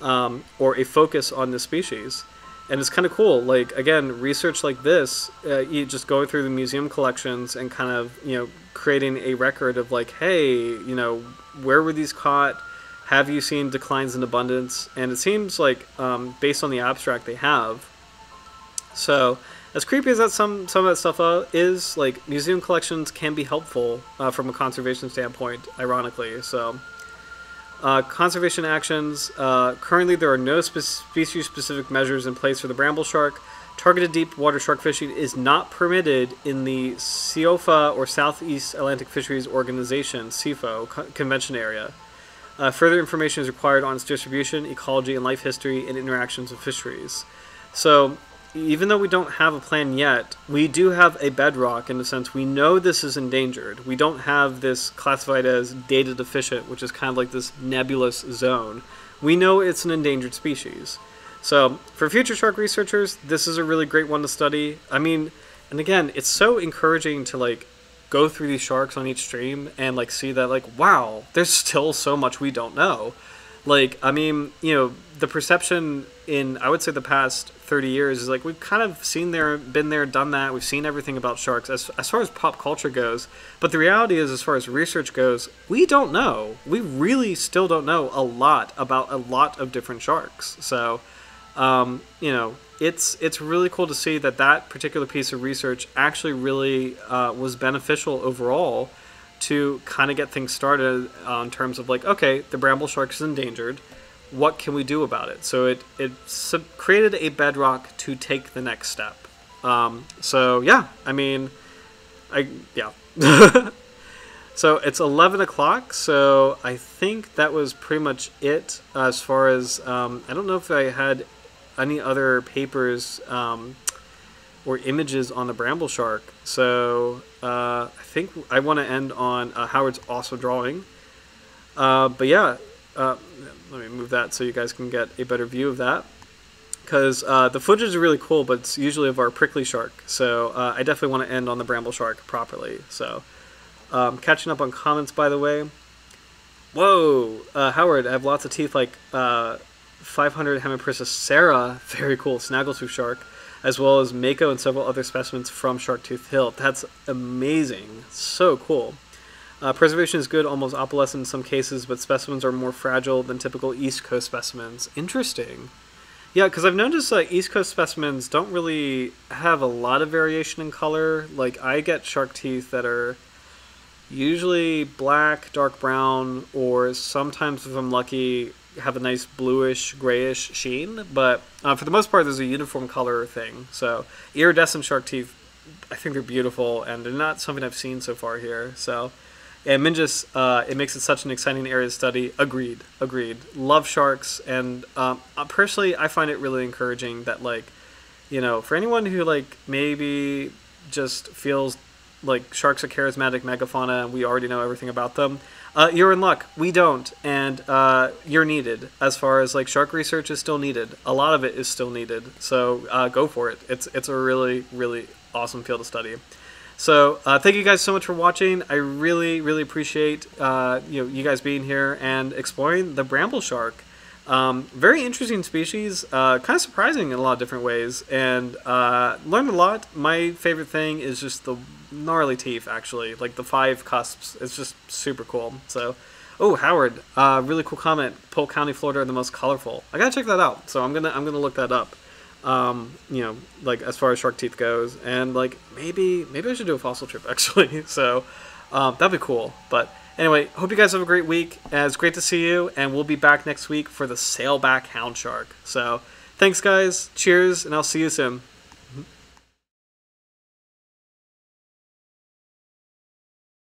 Um, or a focus on this species. And it's kind of cool. Like, again, research like this, uh, you just go through the museum collections and kind of, you know, creating a record of like, hey, you know, where were these caught? Have you seen declines in abundance? And it seems like, um, based on the abstract, they have. So as creepy as that some, some of that stuff uh, is, like, museum collections can be helpful uh, from a conservation standpoint, ironically. So... Uh, conservation actions. Uh, currently, there are no spe species-specific measures in place for the bramble shark. Targeted deep water shark fishing is not permitted in the SEOFA, or Southeast Atlantic Fisheries Organization, SEFO, co convention area. Uh, further information is required on its distribution, ecology, and life history, and interactions with fisheries. So, even though we don't have a plan yet, we do have a bedrock in the sense we know this is endangered. We don't have this classified as data deficient, which is kind of like this nebulous zone. We know it's an endangered species. So for future shark researchers, this is a really great one to study. I mean, and again, it's so encouraging to like go through these sharks on each stream and like see that like, wow, there's still so much we don't know. Like, I mean, you know, the perception in, I would say, the past thirty years is like, we've kind of seen there, been there, done that. We've seen everything about sharks as, as far as pop culture goes. But the reality is, as far as research goes, we don't know. We really still don't know a lot about a lot of different sharks. So, um, you know, it's, it's really cool to see that that particular piece of research actually really uh, was beneficial overall to kind of get things started uh, in terms of like, okay, the bramble shark is endangered. What can we do about it? So it, it sub created a bedrock to take the next step. Um, so yeah, I mean, I, yeah. So it's eleven o'clock. So I think that was pretty much it as far as, um, I don't know if I had any other papers um, or images on the bramble shark. So uh, I think I want to end on uh, Howard's awesome drawing. Uh, but yeah, uh, let me move that so you guys can get a better view of that. Because uh, the footage is really cool, but it's usually of our prickly shark. So uh, I definitely want to end on the bramble shark properly. So um, catching up on comments, by the way. Whoa, uh, Howard, I have lots of teeth like uh, five hundred Hemiprissa sara, very cool, snaggletooth shark, as well as mako and several other specimens from Sharktooth Hill. That's amazing. So cool. Uh, preservation is good, almost opalescent in some cases, but specimens are more fragile than typical East Coast specimens. Interesting. Yeah, because I've noticed uh, East Coast specimens don't really have a lot of variation in color. Like, I get shark teeth that are usually black, dark brown, or sometimes, if I'm lucky, have a nice bluish, grayish sheen. But uh, for the most part, there's a uniform color thing. So iridescent shark teeth, I think they're beautiful, and they're not something I've seen so far here. So, and Mingus, uh, it makes it such an exciting area to study. Agreed, agreed. Love sharks, and um, personally, I find it really encouraging that, like, you know, for anyone who, like, maybe just feels like sharks are charismatic megafauna and we already know everything about them, Uh, you're in luck. We don't, and uh, you're needed. As far as like shark research is still needed, a lot of it is still needed. So uh, go for it. It's it's a really really awesome field to study. So uh, thank you guys so much for watching. I really really appreciate uh, you know, you guys being here and exploring the bramble shark. Um, very interesting species, uh, kind of surprising in a lot of different ways, and uh, learned a lot. My favorite thing is just the gnarly teeth, actually, like the five cusps. It's just super cool. So, oh, Howard, uh, really cool comment. Polk County, Florida, are the most colorful. I gotta check that out. So I'm gonna I'm gonna look that up. Um, you know, like as far as shark teeth goes, and like maybe maybe I should do a fossil trip actually. So um, that'd be cool, but. Anyway, hope you guys have a great week. It's great to see you, and we'll be back next week for the Sailback Hound Shark. So, thanks, guys. Cheers, and I'll see you soon.